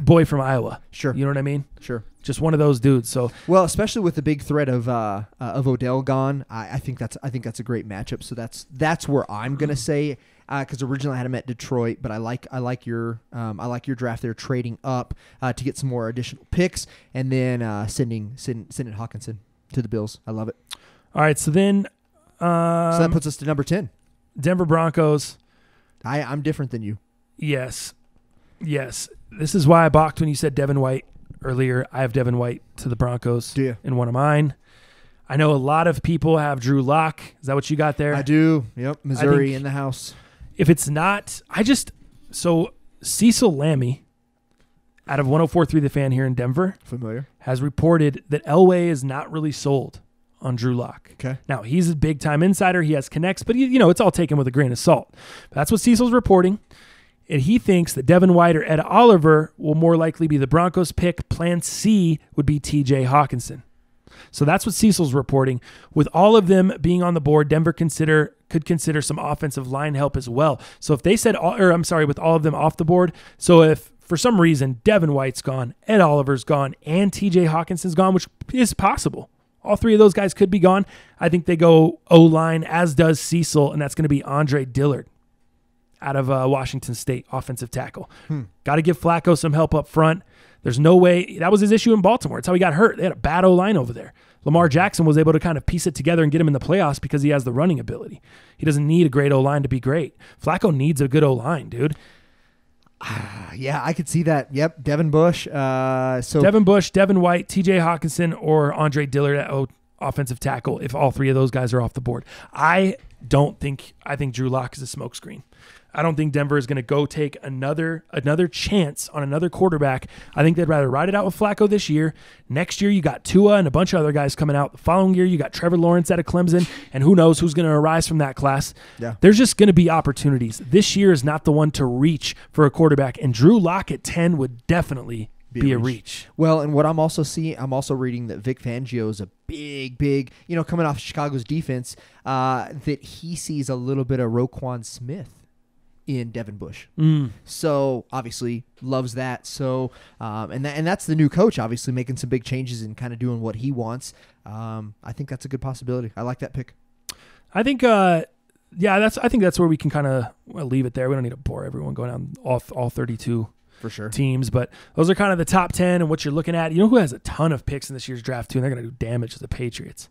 boy from Iowa. Sure. You know what I mean? Sure. Just one of those dudes. So well, especially with the big threat of Odell gone, I think that's a great matchup. So that's where I'm gonna say because originally I had him at Detroit, but I like your draft there, trading up to get some more additional picks and then sending Hawkinson to the Bills. I love it. All right, so then so that puts us to number 10, Denver Broncos. I'm different than you. Yes. This is why I balked when you said Devin White. Earlier, I have Devin White to the Broncos in one of mine. I know a lot of people have Drew Lock. Is that what you got there? I do. Yep. Missouri in the house. If it's not, Cecil Lammy out of 104.3 The Fan here in Denver has reported that Elway is not really sold on Drew Lock. Okay. Now, he's a big-time insider. He has connects, but it's all taken with a grain of salt. But that's what Cecil's reporting. And he thinks that Devin White or Ed Oliver will more likely be the Broncos pick. Plan C would be T.J. Hawkinson. So that's what Cecil's reporting. With all of them being on the board, Denver could consider some offensive line help as well. So if they said, with all of them off the board, so if for some reason Devin White's gone, Ed Oliver's gone, and T.J. Hawkinson's gone, which is possible. All three of those guys could be gone. I think they go O-line, as does Cecil, and that's going to be Andre Dillard out of Washington State, offensive tackle. Got to give Flacco some help up front. There's no way. That was his issue in Baltimore. It's how he got hurt. They had a bad O-line over there. Lamar Jackson was able to kind of piece it together and get him in the playoffs because he has the running ability. He doesn't need a great O-line to be great. Flacco needs a good O-line, dude. Yeah, I could see that. Yep, Devin Bush. Devin Bush, Devin White, T.J. Hawkinson, or Andre Dillard at offensive tackle if all three of those guys are off the board. I think Drew Lock is a smokescreen. I don't think Denver is going to go take another chance on another quarterback. I think they'd rather ride it out with Flacco this year. Next year, you got Tua and a bunch of other guys coming out. The following year, you got Trevor Lawrence out of Clemson, and who knows who's going to arise from that class. Yeah. There's just going to be opportunities. This year is not the one to reach for a quarterback, and Drew Lock at 10 would definitely be a reach. Well, and what I'm also seeing, I'm also reading that Vic Fangio is a big, you know, coming off Chicago's defense, that he sees a little bit of Roquan Smith in Devin Bush. So obviously loves that. So, and that's the new coach, obviously making some big changes and kind of doing what he wants. I think that's a good possibility. I like that pick. I think, yeah, I think that's where we can kind of leave it there. We don't need to bore everyone going down all 32 for sure teams, but those are kind of the top 10 and what you're looking at. You know who has a ton of picks in this year's draft too, and they're going to do damage to the Patriots.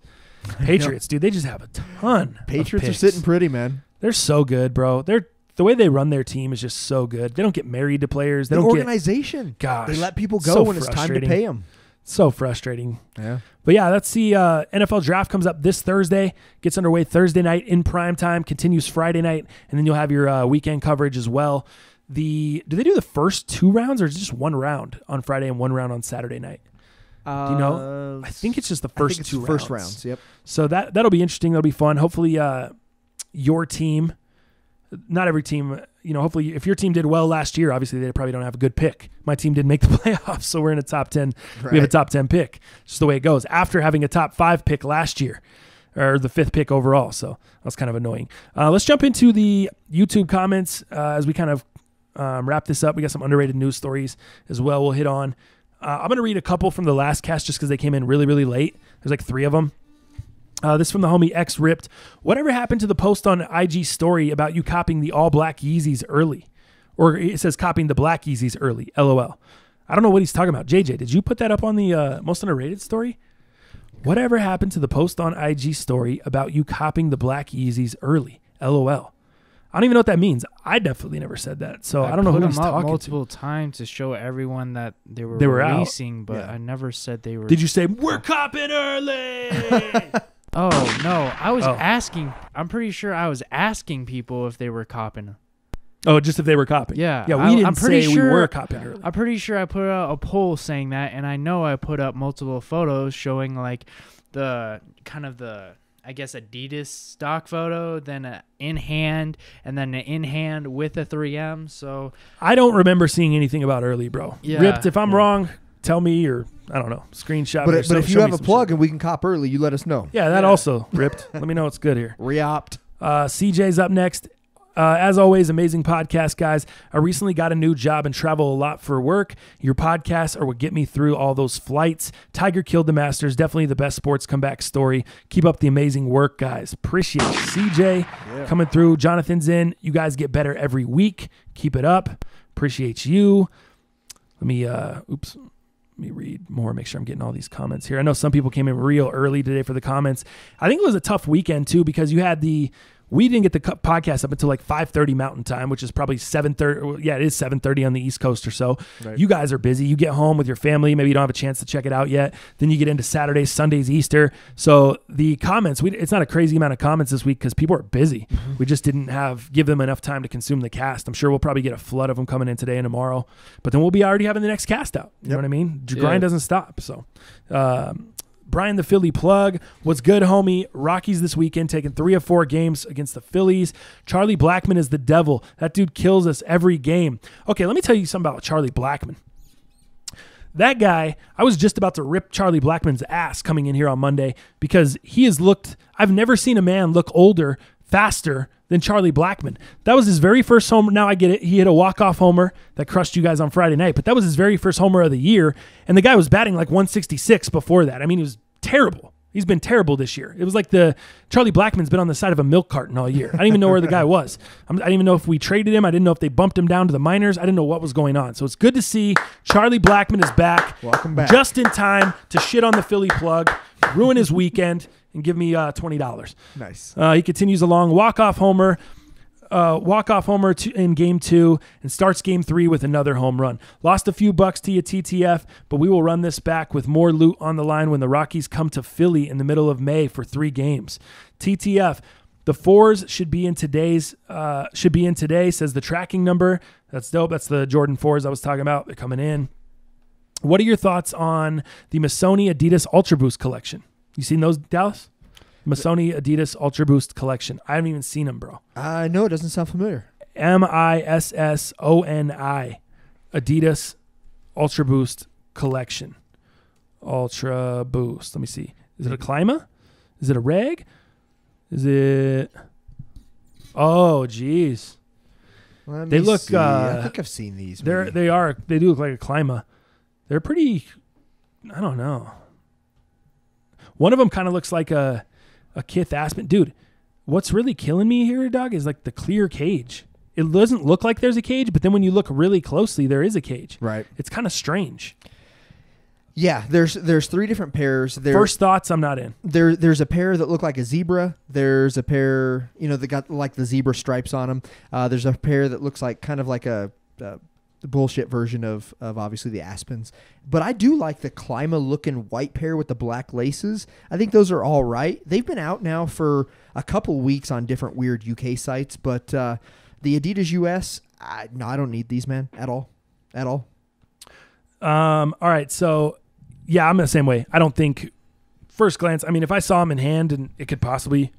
Dude, they just have a ton. Patriots are sitting pretty, man. They're so good, bro. They're the way they run their team is just so good. They don't get married to players. They don't organization. Gosh, they let people go when it's time to pay them. So frustrating. Yeah. But yeah, that's the NFL draft comes up this Thursday, gets underway Thursday night in prime time, continues Friday night, and then you'll have your weekend coverage as well. Do they do the first two rounds or is it just one round on Friday and one round on Saturday night? Do you know? I think it's just the first two rounds. First rounds, yep. So that'll be interesting. That'll be fun. Hopefully your team, not every team, you know, hopefully if your team did well last year, obviously they probably don't have a good pick. My team didn't make the playoffs, so we're in a top 10. Right. We have a top 10 pick. It's just the way it goes after having a top 5 pick last year or the 5th pick overall. So that's kind of annoying. Let's jump into the YouTube comments as we kind of wrap this up. We got some underrated news stories as well we'll hit on. I'm going to read a couple from the last cast just because they came in really, really late. There's like 3 of them. This from the homie X Ripped. Whatever happened to the post on IG story about you copying the all black Yeezys early? Or it says copying the black Yeezys early. LOL. I don't know what he's talking about. JJ, did you put that up on the most underrated story? Whatever happened to the post on IG story about you copying the black Yeezys early? LOL. I don't even know what that means. I definitely never said that. So I don't know who he's talking multiple times to show everyone that they were releasing, out. But yeah. I never said they were. Did you say we're copying early? Oh, no. I was asking. I'm pretty sure I was asking people if they were copping. Oh, just if they were copping. Yeah. Yeah, I'm pretty sure we were copping early. I'm pretty sure I put out a poll saying that, and I know I put up multiple photos showing, like, the kind of the, I guess, Adidas stock photo, then an in-hand, and then an in-hand with a 3M. So I don't remember seeing anything about early, bro. Yeah, Ripped, if I'm wrong, tell me, or I don't know, screenshot. But if you have a plug and we can cop early, you let us know. Yeah, that also Ripped. Let me know what's good here. Reopt. CJ's up next. As always, amazing podcast, guys. I recently got a new job and travel a lot for work. Your podcasts are what get me through all those flights. Tiger killed the Masters. Definitely the best sports comeback story. Keep up the amazing work, guys. Appreciate it. CJ coming through. Jonathan's in. You guys get better every week. Keep it up. Appreciate you. Let me, oops. Let me read more, make sure I'm getting all these comments here. I know some people came in real early today for the comments. I think it was a tough weekend too, because you had we didn't get the podcast up until like 5:30 Mountain Time, which is probably 7:30. Yeah, it is 7:30 on the East Coast or so. Right. You guys are busy. You get home with your family. Maybe you don't have a chance to check it out yet. Then you get into Saturday, Sunday's Easter. So the comments, it's not a crazy amount of comments this week because people are busy. Mm-hmm. We just didn't give them enough time to consume the cast. I'm sure we'll probably get a flood of them coming in today and tomorrow, but then we'll be already having the next cast out. You know what I mean? Grind doesn't stop. So, Brian the Philly plug. What's good, homie? Rockies this weekend taking 3 of 4 games against the Phillies. Charlie Blackman is the devil. That dude kills us every game. Okay, let me tell you something about Charlie Blackman. That guy, I was just about to rip Charlie Blackman's ass coming in here on Monday because he has looked, I've never seen a man look older, faster than Charlie Blackman. That was his very first homer. Now I get it. He hit a walk-off homer that crushed you guys on Friday night, but that was his very first homer of the year, and the guy was batting like 166 before that. I mean, he was terrible. He's been terrible this year. It was like Charlie Blackman's been on the side of a milk carton all year. I didn't even know where the guy was. I didn't even know if we traded him. I didn't know if they bumped him down to the minors. I didn't know what was going on. So it's good to see Charlie Blackman is back. Welcome back. Just in time to shit on the Philly plug, ruin his weekend, and give me $20. Nice. He continues along. Walk-off homer in game 2 and starts game 3 with another home run. Lost a few bucks to your TTF, but we will run this back with more loot on the line when the Rockies come to Philly in the middle of May for 3 games. TTF, the 4s should be in today, says the tracking number. That's dope. That's the Jordan 4s I was talking about. They're coming in. What are your thoughts on the Missoni Adidas Ultra Boost collection? You seen those, Dallas? Missoni Adidas Ultra Boost collection. I haven't even seen them, bro. No, it doesn't sound familiar. M-I-S-S-O-N-I Adidas Ultra Boost collection. Ultra Boost. Let me see. Is it a Clima? Is it a Reg? Is it... Oh, geez. They look... I think I've seen these. They are. They do look like a Clima. They're pretty... I don't know. One of them kind of looks like a Kith Aspen. Dude, what's really killing me here, dog, is like the clear cage. It doesn't look like there's a cage, but then when you look really closely, there is a cage. Right. It's kind of strange. Yeah, there's three different pairs. First thoughts, I'm not in. There's a pair that look like a zebra. There's a pair, you know, that got like the zebra stripes on them. There's a pair that looks like kind of like the bullshit version of obviously the Aspens. But I do like the Clima looking white pair with the black laces. I think those are all right. They've been out now for a couple weeks on different weird UK sites, but the Adidas US, I don't need these, man, at all. At all. All right, so... Yeah, I'm the same way. I don't think first glance. I mean, if I saw him in hand, and it could possibly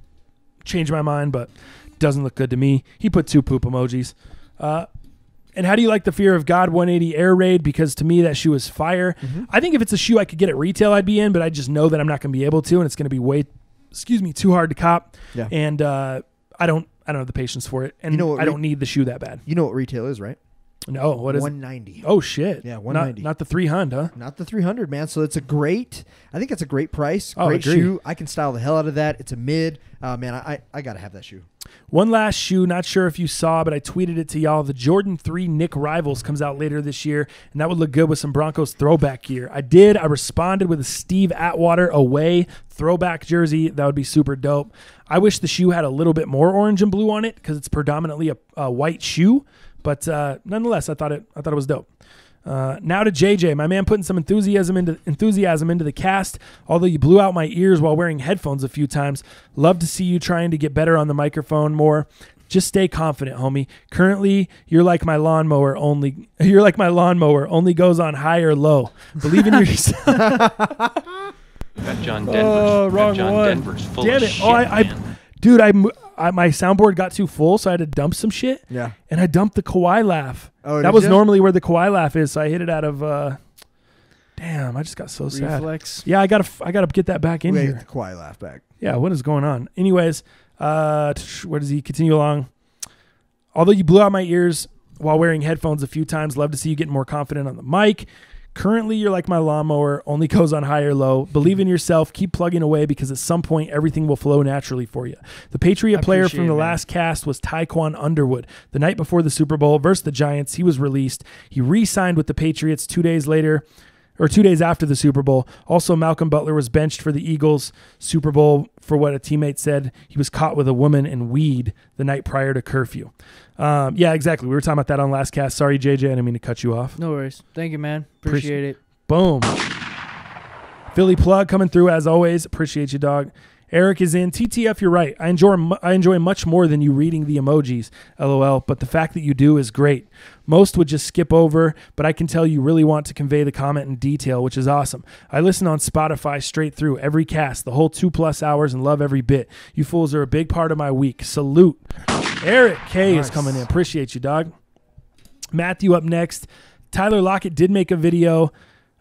change my mind, but it doesn't look good to me. He put two poop emojis. And how do you like the Fear of God 180 Air Raid? Because to me, that shoe is fire. Mm-hmm. I think if it's a shoe I could get at retail, I'd be in, but I just know that I'm not going to be able to, and it's going to be too hard to cop. Yeah. And I don't have the patience for it, and you know what, I don't need the shoe that bad. You know what retail is, right? No, what is 190? Oh shit! Yeah, 190. Not the 300, huh? Not the 300, man. So it's a great. I think it's a great price. Great shoe. I can style the hell out of that. It's a mid. Man, I gotta have that shoe. One last shoe. Not sure if you saw, but I tweeted it to y'all. The Jordan 3 Nick Rivals comes out later this year, and that would look good with some Broncos throwback gear. I did. I responded with a Steve Atwater away throwback jersey. That would be super dope. I wish the shoe had a little bit more orange and blue on it because it's predominantly a white shoe. But nonetheless, I thought it was dope. Now to JJ, my man, putting some enthusiasm into the cast. Although you blew out my ears while wearing headphones a few times, love to see you trying to get better on the microphone more. Just stay confident, homie. Currently, you're like my lawnmower. Only goes on high or low. Believe in yourself. Got John Denver's. Oh, wrong John one. Denver's full damn it! Of shit, oh, man. Dude, my soundboard got too full, so I had to dump some shit. Yeah. And I dumped the Kawhi laugh. Oh, that was normally where the Kawhi laugh is, so I hit it out of... damn, I just got so Reflex. Sad. Yeah, I gotta get that back in here. Get the Kawhi laugh back. Yeah, what is going on? Anyways, where does he continue along? Although you blew out my ears while wearing headphones a few times, love to see you getting more confident on the mic. Currently, you're like my lawnmower, only goes on high or low. Believe in yourself. Keep plugging away because at some point, everything will flow naturally for you. The Patriot player from the last cast was Tyquan Underwood. The night before the Super Bowl versus the Giants, he was released. He re-signed with the Patriots 2 days after the Super Bowl. Also, Malcolm Butler was benched for the Eagles Super Bowl for what a teammate said. He was caught with a woman and weed the night prior to curfew. Yeah, exactly. We were talking about that on last cast. Sorry, JJ, I didn't mean to cut you off. No worries. Thank you, man. Appreciate it. Boom. Philly plug coming through as always. Appreciate you, dog. Eric is in. TTF, you're right. I enjoy much more than you reading the emojis, LOL, but the fact that you do is great. Most would just skip over, but I can tell you really want to convey the comment in detail, which is awesome. I listen on Spotify straight through every cast, the whole 2+ hours, and love every bit. You fools are a big part of my week. Salute. Eric K is coming in. Appreciate you, dog. Matthew up next. Tyler Lockett did make a video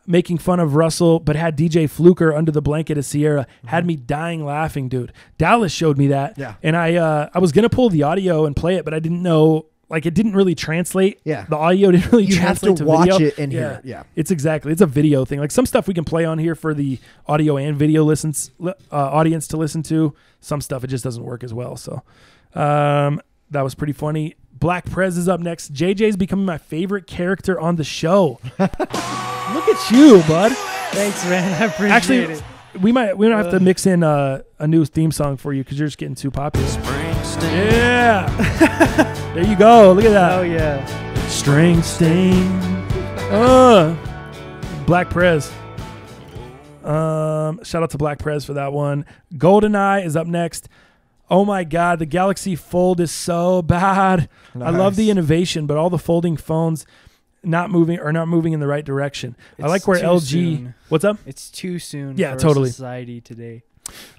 making fun of Russell, but had DJ Fluker under the blanket of Sierra. Had me dying laughing, dude. Dallas showed me that. Yeah. And I was going to pull the audio and play it, but I didn't know. Like, it didn't really translate. Yeah. The audio didn't really translate to video. You have to watch it and hear it. Yeah. It's a video thing. Like, some stuff we can play on here for the audio and video audience to listen to. Some stuff, it just doesn't work as well. So that was pretty funny. Black Prez is up next. JJ's becoming my favorite character on the show. Look at you, bud. Thanks, man. I appreciate it. Actually, we might have to mix in a new theme song for you because you're just getting too popular. Springsteen. Yeah. There you go. Look at that. Oh, yeah. Springsteen. Black Prez. Shout out to Black Prez for that one. GoldenEye is up next. Oh my God, the Galaxy Fold is so bad. Nice. I love the innovation, but all the folding phones not moving in the right direction. It's I like where LG. Soon. What's up? It's too soon. Yeah, for society today.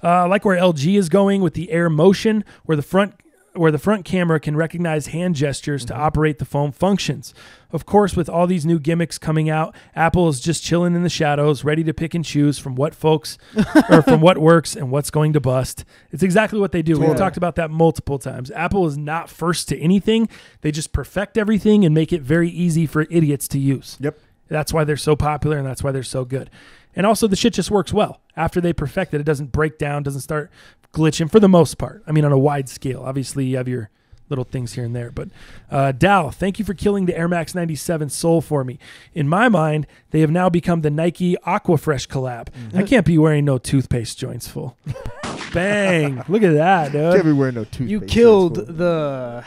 I like where LG is going with the Air Motion, where the front where the front camera can recognize hand gestures to operate the phone functions. Of course, with all these new gimmicks coming out, Apple is just chilling in the shadows, ready to pick and choose from what folks or from what works and what's going to bust. It's exactly what they do. Totally. We've talked about that multiple times. Apple is not first to anything. They just perfect everything and make it very easy for idiots to use. Yep. That's why they're so popular, and that's why they're so good. And also, the shit just works well. After they perfect it, it doesn't break down, doesn't start glitching for the most part. I mean, on a wide scale. Obviously, you have your little things here and there. But Dal, thank you for killing the Air Max 97 sole for me. In my mind, they have now become the Nike Aquafresh collab. I can't be wearing no toothpaste joints full. Bang. Look at that, dude. Can't be wearing no toothpaste. You killed the,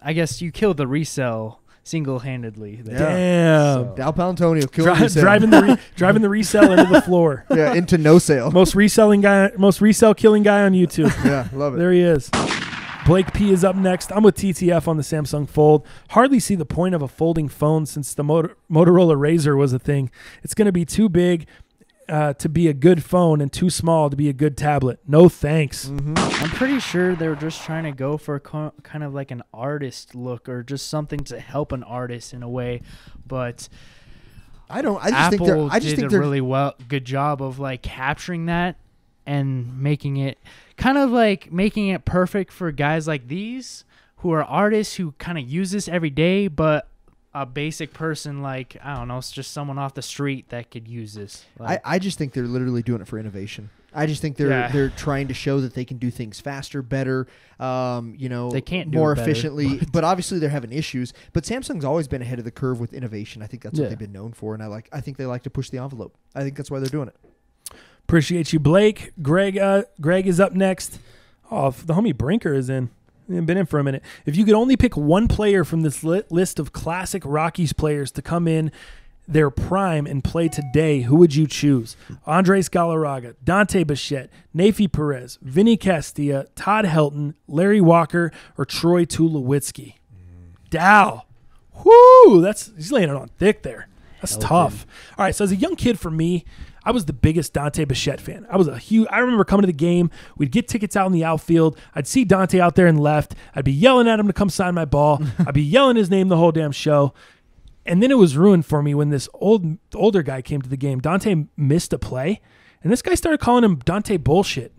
I guess you killed the resell single-handedly. There. Damn. So. Dal Palantonio killed driving the resell into the floor. Yeah, into no sale. Most resell killing guy on YouTube. Yeah, love it. There he is. Blake P is up next. I'm with TTF on the Samsung Fold. Hardly see the point of a folding phone since the Motorola Razr was a thing. It's going to be too big to be a good phone and too small to be a good tablet. No thanks. I'm pretty sure they were just trying to go for kind of like an artist look or just something to help an artist in a way, but I just think Apple did a really good job of like capturing that and making it kind of like making it perfect for guys like these who are artists who kind of use this every day, but a basic person like, I don't know, it's just someone off the street that could use this. Like, I just think they're literally doing it for innovation. I just think they're trying to show that they can do things faster, better, you know, they can't do more efficiently. But obviously they're having issues. But Samsung's always been ahead of the curve with innovation. I think that's what they've been known for, and I think they like to push the envelope. I think that's why they're doing it. Appreciate you, Blake. Greg is up next. Oh, the homie Brinker is in. Been in for a minute. If you could only pick one player from this list of classic Rockies players to come in their prime and play today, who would you choose? Andres Galarraga, Dante Bichette, Nafee Perez, Vinny Castilla, Todd Helton, Larry Walker, or Troy Tulowitzki? Dal. Whoo, he's laying it on thick there. That's tough. All right, so as a young kid for me, I was the biggest Dante Bichette fan. I remember coming to the game. We'd get tickets out in the outfield. I'd see Dante out there and left. I'd be yelling at him to come sign my ball. I'd be yelling his name the whole damn show. And then it was ruined for me when this older guy came to the game. Dante missed a play, and this guy started calling him Dante bullshit.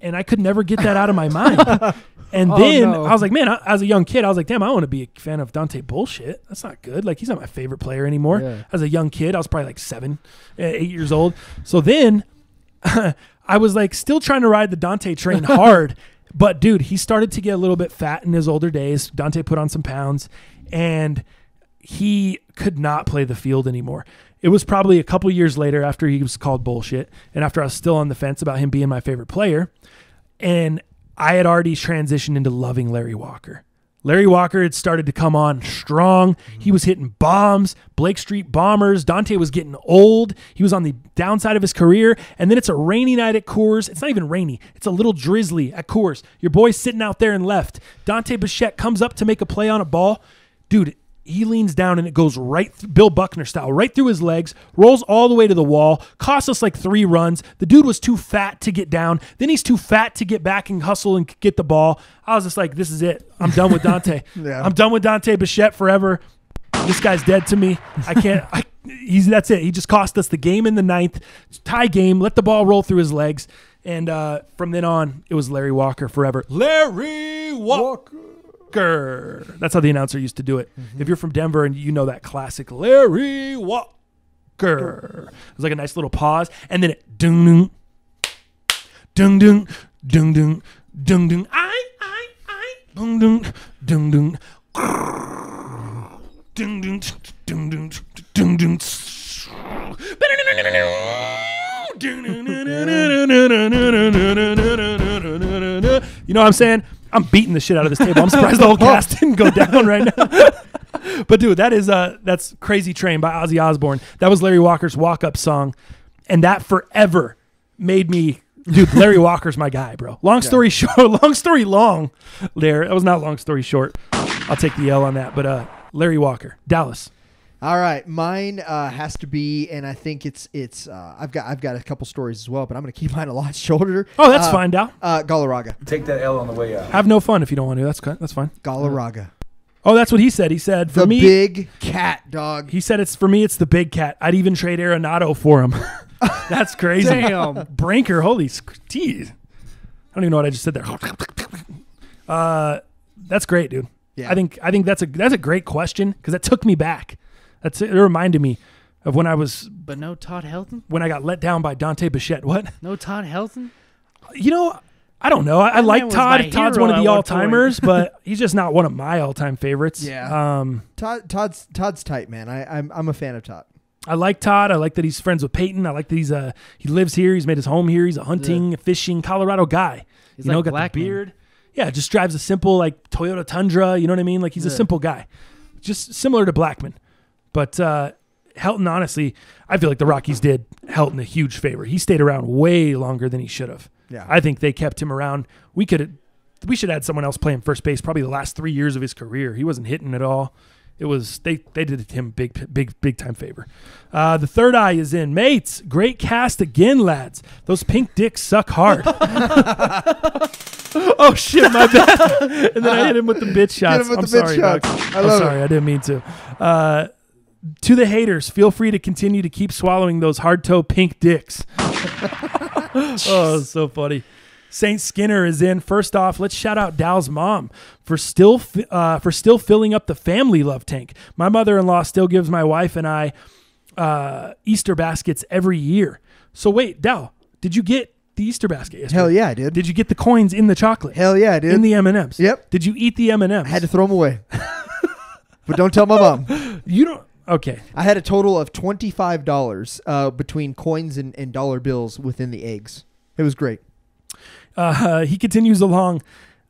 And I could never get that out of my mind. And then I was like, man, as a young kid, I was like, damn, I want to be a fan of Dante bullshit. That's not good. Like, he's not my favorite player anymore. Yeah. As a young kid, I was probably like 7, 8 years old. So then I was like still trying to ride the Dante train hard. But, dude, he started to get a little bit fat in his older days. Dante put on some pounds. And he could not play the field anymore. It was probably a couple years later after he was called bullshit and after I was still on the fence about him being my favorite player. And I had already transitioned into loving Larry Walker. Larry Walker had started to come on strong. He was hitting bombs, Blake Street bombers. Dante was getting old. He was on the downside of his career. And then it's a rainy night at Coors. It's not even rainy. It's a little drizzly at Coors. Your boy's sitting out there and left. Dante Bichette comes up to make a play on a ball. Dude, he leans down and it goes right, Bill Buckner style, right through his legs, rolls all the way to the wall, cost us like 3 runs. The dude was too fat to get down. Then he's too fat to get back and hustle and get the ball. I was just like, this is it. I'm done with Dante. I'm done with Dante Bichette forever. This guy's dead to me. That's it. He just cost us the game in the 9th. Tie game, let the ball roll through his legs. And from then on, it was Larry Walker forever. Larry Walker. That's how the announcer used to do it. If you're from Denver and you know that classic Larry Walker, it was like a nice little pause, and then it dung dung dung dung dung dung dung I dung dung dung dung dung dung dung dung dung dung. You know what I'm saying? I'm beating the shit out of this table. I'm surprised the whole cast didn't go down right now. But dude, that's Crazy Train by Ozzy Osbourne. That was Larry Walker's walk-up song, and that forever made me, dude, Larry Walker's my guy, bro. Long story long. There, that was not long story short. I'll take the L on that, but Larry Walker, Dallas. All right, mine has to be, and I think it's. I've got a couple stories as well, but I'm going to keep mine a lot shorter. Oh, that's fine, Dal. Galarraga. Take that L on the way out. Have no fun if you don't want to. That's fine. Galarraga. Oh, that's what he said. He said for me, the big cat, dog. He said it's for me. It's the big cat. I'd even trade Arenado for him. That's crazy. Damn, Brinker. Holy geez. I don't even know what I just said there. That's great, dude. Yeah. I think that's a great question because that took me back. It reminded me of when I was... But no Todd Helton? When I got let down by Dante Bichette. What? No Todd Helton? You know, I don't know. I like Todd. Todd's one of the all-timers, but he's just not one of my all-time favorites. Yeah. Todd's type, man. I'm a fan of Todd. I like Todd. I like that he's friends with Peyton. I like that he lives here. He's made his home here. He's a hunting, fishing, Colorado guy. He's like got the beard. Man. Yeah, just drives a simple like Toyota Tundra. You know what I mean? Like he's a simple guy. Just similar to Blackman. But Helton, honestly, I feel like the Rockies did Helton a huge favor. He stayed around way longer than he should have. Yeah, I think they kept him around. We should add someone else playing first base. Probably the last 3 years of his career, he wasn't hitting at all. It was they did him big time favor. The third eye is in, mates. Great cast again, lads. Those pink dicks suck hard. Oh shit, my bad. And then I hit him with the bitch shots. I'm sorry, I didn't mean to. To the haters, feel free to continue to keep swallowing those hard-toe pink dicks. Oh, so funny. St. Skinner is in. First off, let's shout out Dal's mom for still filling up the family love tank. My mother-in-law still gives my wife and I Easter baskets every year. So wait, Dal, did you get the Easter basket yesterday? Hell yeah, I did. Did you get the coins in the chocolate? Hell yeah, I did. In the M&Ms? Yep. Did you eat the M&Ms? I had to throw them away. But don't tell my mom. You don't. Okay. I had a total of $25 between coins and dollar bills within the eggs. It was great. He continues along.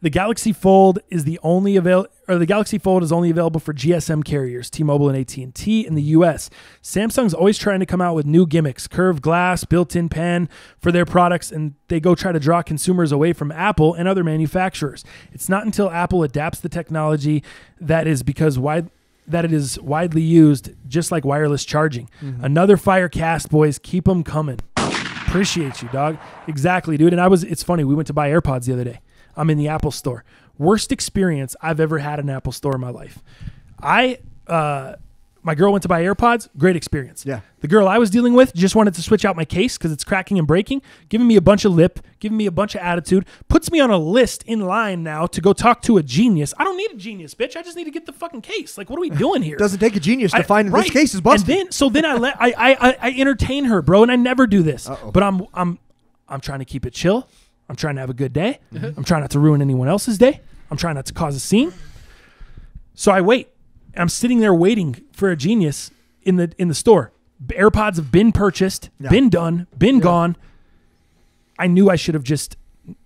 The Galaxy Fold is only available for GSM carriers, T-Mobile and AT&T in the U.S. Samsung's always trying to come out with new gimmicks, curved glass, built-in pen for their products, and they go try to draw consumers away from Apple and other manufacturers. It's not until Apple adapts the technology that it is widely used, just like wireless charging. Mm-hmm. Another fire cast, boys. Keep them coming. Appreciate you, dog. Exactly, dude. And it's funny. We went to buy AirPods the other day. I'm in the Apple store. Worst experience I've ever had in an Apple store in my life. My girl went to buy AirPods. Great experience. Yeah. The girl I was dealing with just wanted to switch out my case because it's cracking and breaking, giving me a bunch of lip, giving me a bunch of attitude, puts me on a list in line now to go talk to a genius. I don't need a genius, bitch. I just need to get the fucking case. Like, what are we doing here? Doesn't take a genius to find this case is busted. And then, I entertain her, bro, and I never do this. Uh-oh. But I'm trying to keep it chill. I'm trying to have a good day. Mm-hmm. I'm trying not to ruin anyone else's day. I'm trying not to cause a scene. So I wait. I'm sitting there waiting for a genius in the store. AirPods have been purchased, been done, been gone. I knew I should have just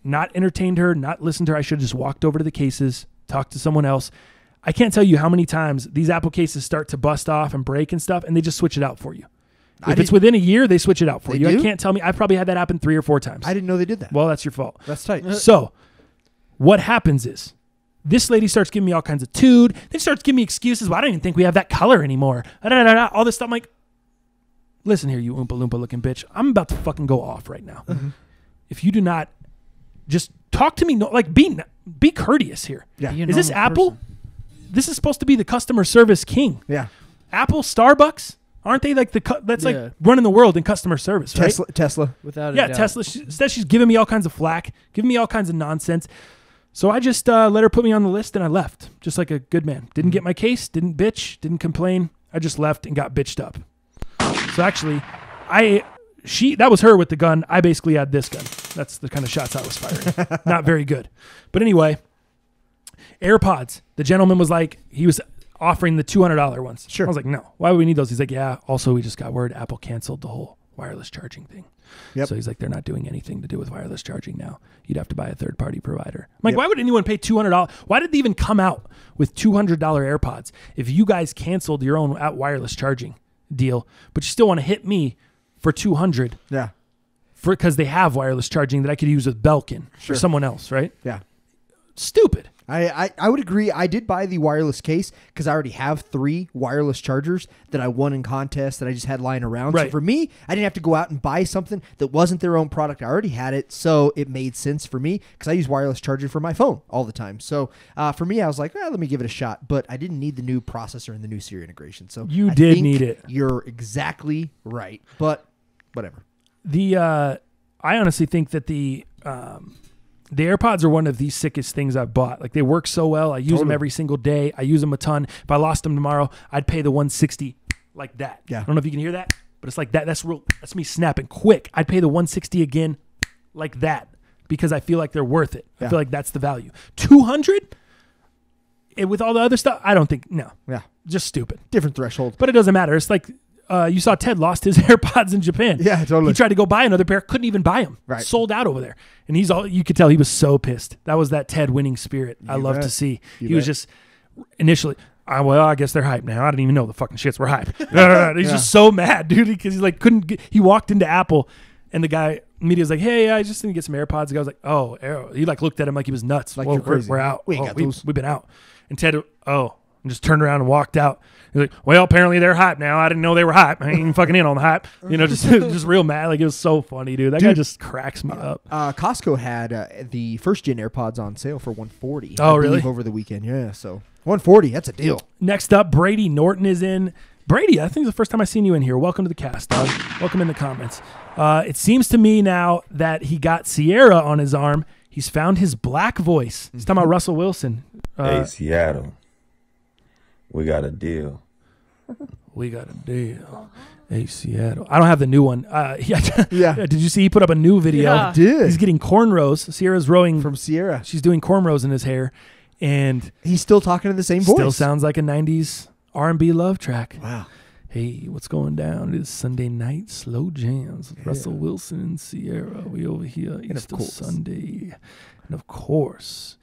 not entertained her, not listened to her. I should have just walked over to the cases, talked to someone else. I can't tell you how many times these Apple cases start to bust off and break and stuff, and they just switch it out for you. If it's within a year, they switch it out for you. Do? I can't tell me. I probably had that happen 3 or 4 times. I didn't know they did that. Well, that's your fault. That's tight. So what happens is, this lady starts giving me all kinds of tood. Then starts giving me excuses. Well, I don't even think we have that color anymore. All this stuff. I'm like, listen here, you Oompa Loompa looking bitch. I'm about to fucking go off right now. Mm-hmm. If you do not just talk to me, be courteous here. Yeah. Is this Apple? Person. This is supposed to be the customer service king. Yeah. Apple, Starbucks, aren't they like like running the world in customer service? Right? Tesla, without a doubt. Yeah, Tesla. Instead, she's giving me all kinds of flack, giving me all kinds of nonsense. So I just let her put me on the list and I left, just like a good man. Didn't get my case, didn't bitch, didn't complain. I just left and got bitched up. So actually, that was her with the gun. I basically had this gun. That's the kind of shots I was firing. Not very good. But anyway, AirPods. The gentleman was like, he was offering the $200 ones. Sure. I was like, no, why would we need those? He's like, yeah. Also, we just got word Apple canceled the whole wireless charging thing. Yep. So he's like, they're not doing anything to do with wireless charging now. You'd have to buy a third-party provider. I'm like, why would anyone pay $200? Why did they even come out with $200 AirPods if you guys canceled your own wireless charging deal, but you still want to hit me for $200? Yeah. Because they have wireless charging that I could use with Belkin or someone else, right? Yeah. Stupid. I would agree. I did buy the wireless case because I already have 3 wireless chargers that I won in contests that I just had lying around. Right. So for me, I didn't have to go out and buy something that wasn't their own product. I already had it, so it made sense for me because I use wireless charging for my phone all the time. So for me, I was like, let me give it a shot. But I didn't need the new processor and the new Siri integration. So you did need it. You're exactly right. But whatever. The I honestly think that the AirPods are one of the sickest things I've bought. Like, they work so well. I use them every single day. I use them a ton. If I lost them tomorrow, I'd pay the $160 like that. Yeah. I don't know if you can hear that, but it's like that. That's real. That's me snapping quick. I'd pay the $160 again like that because I feel like they're worth it. Yeah. I feel like that's the value. $200 with all the other stuff? I don't think, no. Yeah. Just stupid. Different threshold. But it doesn't matter. It's like... you saw Ted lost his AirPods in Japan. Yeah, totally. He tried to go buy another pair, couldn't even buy them. Right. Sold out over there. And he's all, you could tell he was so pissed. That was that Ted winning spirit. I love to see. He was just initially, well, I guess they're hype now. I didn't even know the fucking shits were hype. He's just so mad, dude, because he's like, couldn't get, he walked into Apple and the guy, media's like, hey, I just need to get some AirPods. The guy was like, oh, he like looked at him like he was nuts. Like, you're crazy. We're out. We've been out. And Ted, and just turned around and walked out. He's like, well, apparently they're hype now. I didn't know they were hype. I ain't even fucking in on the hype. You know, just real mad. Like, it was so funny, dude. That guy just cracks me up. Costco had the first gen AirPods on sale for $140. Oh, really? Over the weekend, yeah. So $140, that's a deal. Next up, Brady Norton is in. Brady, I think it's the first time I've seen you in here. Welcome to the cast, dog. Welcome in the comments. It seems to me now that he got Sierra on his arm, he's found his black voice. He's talking about Russell Wilson. Hey, Seattle. We got a deal. We got a deal. Hey, Seattle. I don't have the new one. Yeah. Did you see he put up a new video? Yeah. I did. He's getting cornrows. Sierra's rowing. From Sierra. She's doing cornrows in his hair. And he's still talking in the same voice. Still sounds like a 90s R&B love track. Wow. Hey, what's going down? It is Sunday night, slow jams. Yeah. Russell Wilson and Sierra. We over here. Easter Sunday. And of course...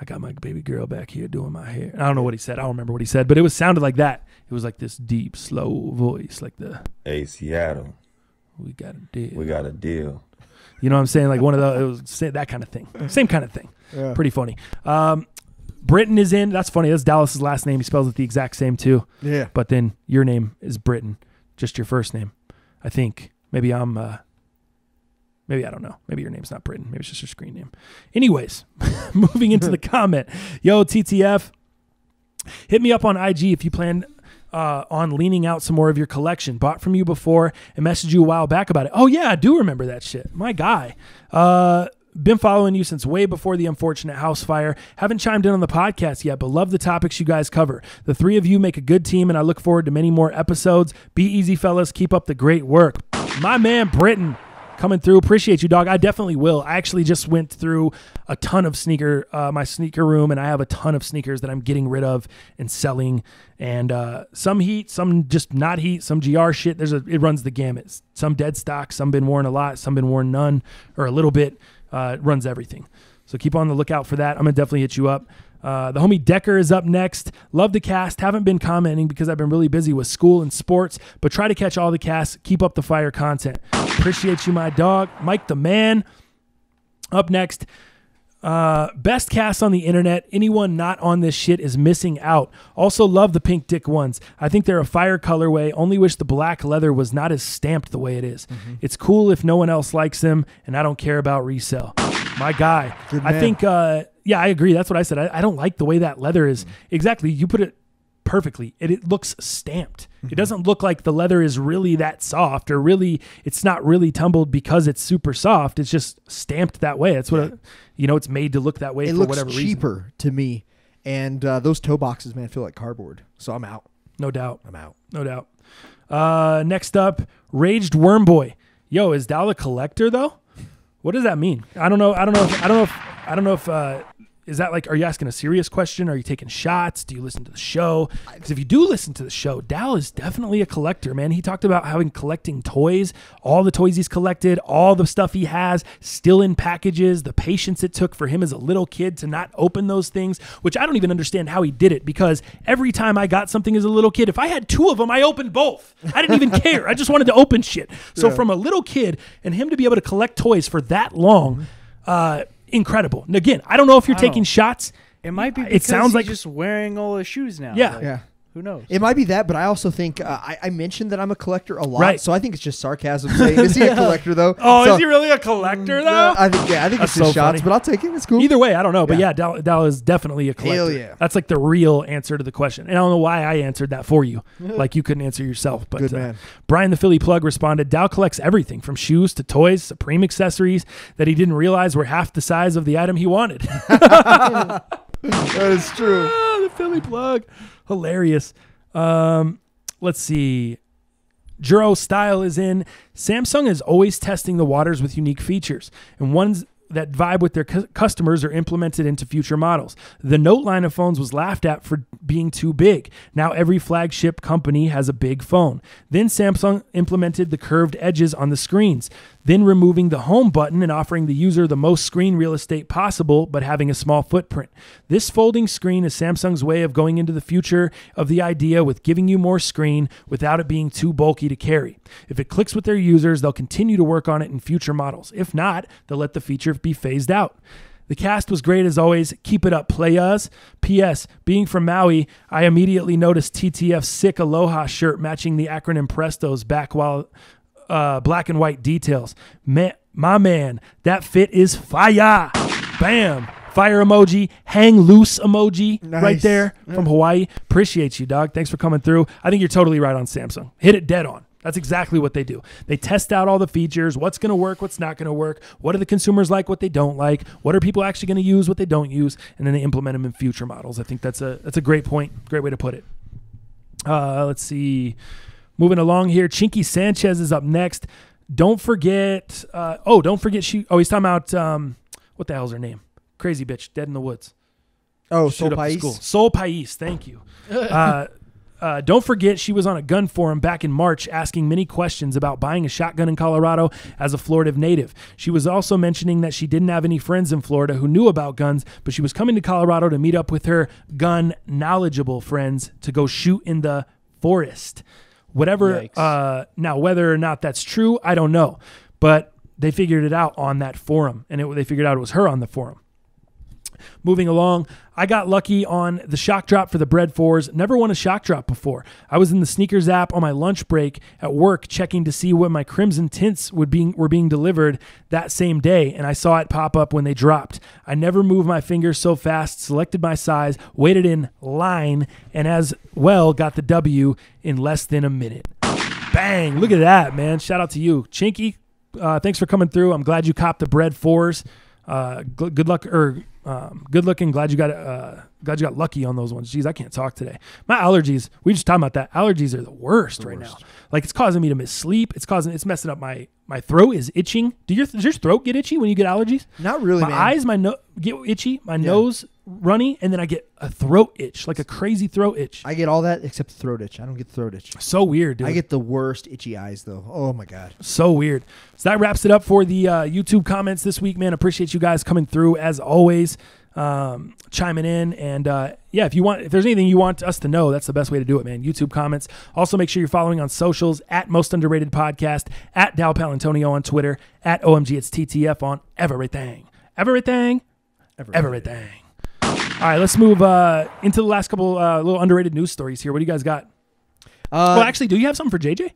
I got my baby girl back here doing my hair. I don't know what he said. I don't remember what he said, but it was sounded like that. It was like this deep, slow voice, like the "Hey, Seattle, we got a deal. We got a deal." You know what I'm saying? Like one of those, it was that kind of thing. Same kind of thing. Yeah. Pretty funny. Britton is in. That's funny. That's Dallas's last name. He spells it the exact same too. Yeah. But then your name is Britton, just your first name. I think maybe I'm. Maybe, I don't know. Maybe your name's not Britton. Maybe it's just your screen name. Anyways, moving into the comment. Yo, TTF, hit me up on IG if you plan on leaning out some more of your collection. Bought from you before and messaged you a while back about it. Oh, yeah, I do remember that shit. My guy. Been following you since way before the unfortunate house fire. Haven't chimed in on the podcast yet, but love the topics you guys cover. The three of you make a good team, and I look forward to many more episodes. Be easy, fellas. Keep up the great work. My man, Britton. Coming through. Appreciate you, dog. I definitely will. I actually just went through a ton of my sneaker room, and I have a ton of sneakers that I'm getting rid of and selling. And some heat, some just not heat, some GR shit. It runs the gamut. Some dead stock, some been worn a lot, some been worn none or a little bit. It runs everything. So keep on the lookout for that. I'm going to definitely hit you up. The homie Decker is up next. Love the cast. Haven't been commenting because I've been really busy with school and sports, but try to catch all the casts. Keep up the fire content. Appreciate you, my dog. Mike the man. Up next. Best cast on the internet. Anyone not on this shit is missing out. Also love the pink dick ones. I think they're a fire colorway. Only wish the black leather was not as stamped the way it is. It's cool if no one else likes them, and I don't care about resale. My guy. I think... yeah, I agree. That's what I said. I don't like the way that leather is. Exactly. You put it perfectly. It looks stamped. It doesn't look like the leather is really that soft or really, it's not really tumbled because it's super soft. It's just stamped that way. That's what, you know, it's made to look that way for whatever reason. It looks cheaper to me. And those toe boxes, man, feel like cardboard. So I'm out. No doubt. I'm out. No doubt. Next up, Raged Worm Boy. Yo, is Dal a collector though? What does that mean? I don't know. Is that like, are you asking a serious question? Are you taking shots? Do you listen to the show? Because if you do listen to the show, Dal is definitely a collector, man. He talked about having collecting toys, all the toys he's collected, all the stuff he has still in packages, the patience it took for him as a little kid to not open those things, which I don't even understand how he did it because every time I got something as a little kid, if I had 2 of them, I opened both. I didn't even care. I just wanted to open shit. So from a little kid and him to be able to collect toys for that long, incredible. And again, I don't know if you're taking shots. It might be because it sounds like he's just wearing all his shoes now. Yeah. Like, yeah. Who knows? It might be that, but I also think I mentioned that I'm a collector a lot, right. So I think it's just sarcasm saying, is he a collector, though? Oh, so, is he really a collector, though? I think that's it's just so shots, funny. But I'll take it. It's cool. Either way, I don't know. But yeah, Dal is definitely a collector. Hell yeah. That's like the real answer to the question. And I don't know why I answered that for you. Like you couldn't answer yourself. But good man. Brian the Philly Plug responded, Dal collects everything from shoes to toys, Supreme accessories that he didn't realize were half the size of the item he wanted. That is true. Ah, the Philly Plug. Hilarious. Let's see. Juro Style is in. Samsung is always testing the waters with unique features and ones that vibe with their customers are implemented into future models. The Note line of phones was laughed at for being too big. Now every flagship company has a big phone. Then Samsung implemented the curved edges on the screens, then removing the home button and offering the user the most screen real estate possible, but having a small footprint. This folding screen is Samsung's way of going into the future of the idea with giving you more screen without it being too bulky to carry. If it clicks with their users, they'll continue to work on it in future models. If not, they'll let the feature be phased out. The cast was great as always. Keep it up, playas. P.S. Being from Maui, I immediately noticed TTF's sick Aloha shirt matching the acronym Presto's back while... black and white details. Man, my man, that fit is fire. Bam. Fire emoji, hang loose emoji, nice. Right there from Hawaii. Appreciate you, dog. Thanks for coming through. I think you're totally right on Samsung. Hit it dead on. That's exactly what they do. They test out all the features, what's going to work, what's not going to work, what do the consumers like, what they don't like, what are people actually going to use, what they don't use, and then they implement them in future models. I think that's a great point, great way to put it. Let's see. Moving along here, Chinky Sanchez is up next. Don't forget, he's talking about, what the hell's her name? Crazy bitch, dead in the woods. Oh, Sol Pais. Sol Pais, thank you. Don't forget, she was on a gun forum back in March asking many questions about buying a shotgun in Colorado as a Florida native. She was also mentioning that she didn't have any friends in Florida who knew about guns, but she was coming to Colorado to meet up with her gun knowledgeable friends to go shoot in the forest. Whatever, now whether or not that's true, I don't know. But they figured it out on that forum, and they figured out it was her on the forum. Moving along, I got lucky on the shock drop for the Bred 4s. Never won a shock drop before. I was in the sneakers app on my lunch break at work checking to see when my crimson tints were being delivered that same day, and I saw it pop up when they dropped. I never moved my finger so fast, selected my size, waited in line, and as well got the W in less than a minute. Bang! Look at that, man. Shout out to you. Chinky, thanks for coming through. I'm glad you copped the Bred 4s. Good luck, good looking. Glad you got lucky on those ones. Jeez, I can't talk today. My allergies. We just talking about that. Allergies are the worst right now. Like it's causing me to miss sleep. It's messing up my throat is itching. Does your throat get itchy when you get allergies? Not really. My nose get itchy. My nose runny, and then I get a throat itch, like a crazy throat itch. I get all that except throat itch. I don't get throat itch. So weird, dude. I get the worst itchy eyes, though. Oh, my God. So weird. So that wraps it up for the YouTube comments this week, man. Appreciate you guys coming through, as always, chiming in. And, yeah, if there's anything you want us to know, that's the best way to do it, man. YouTube comments. Also, make sure you're following on socials, at Most Underrated Podcast, at Dal Palantonio on Twitter, at OMG It's TTF on everything. Everything. Everything. All right, let's move into the last couple little underrated news stories here. What do you guys got? Well, actually, do you have something for JJ?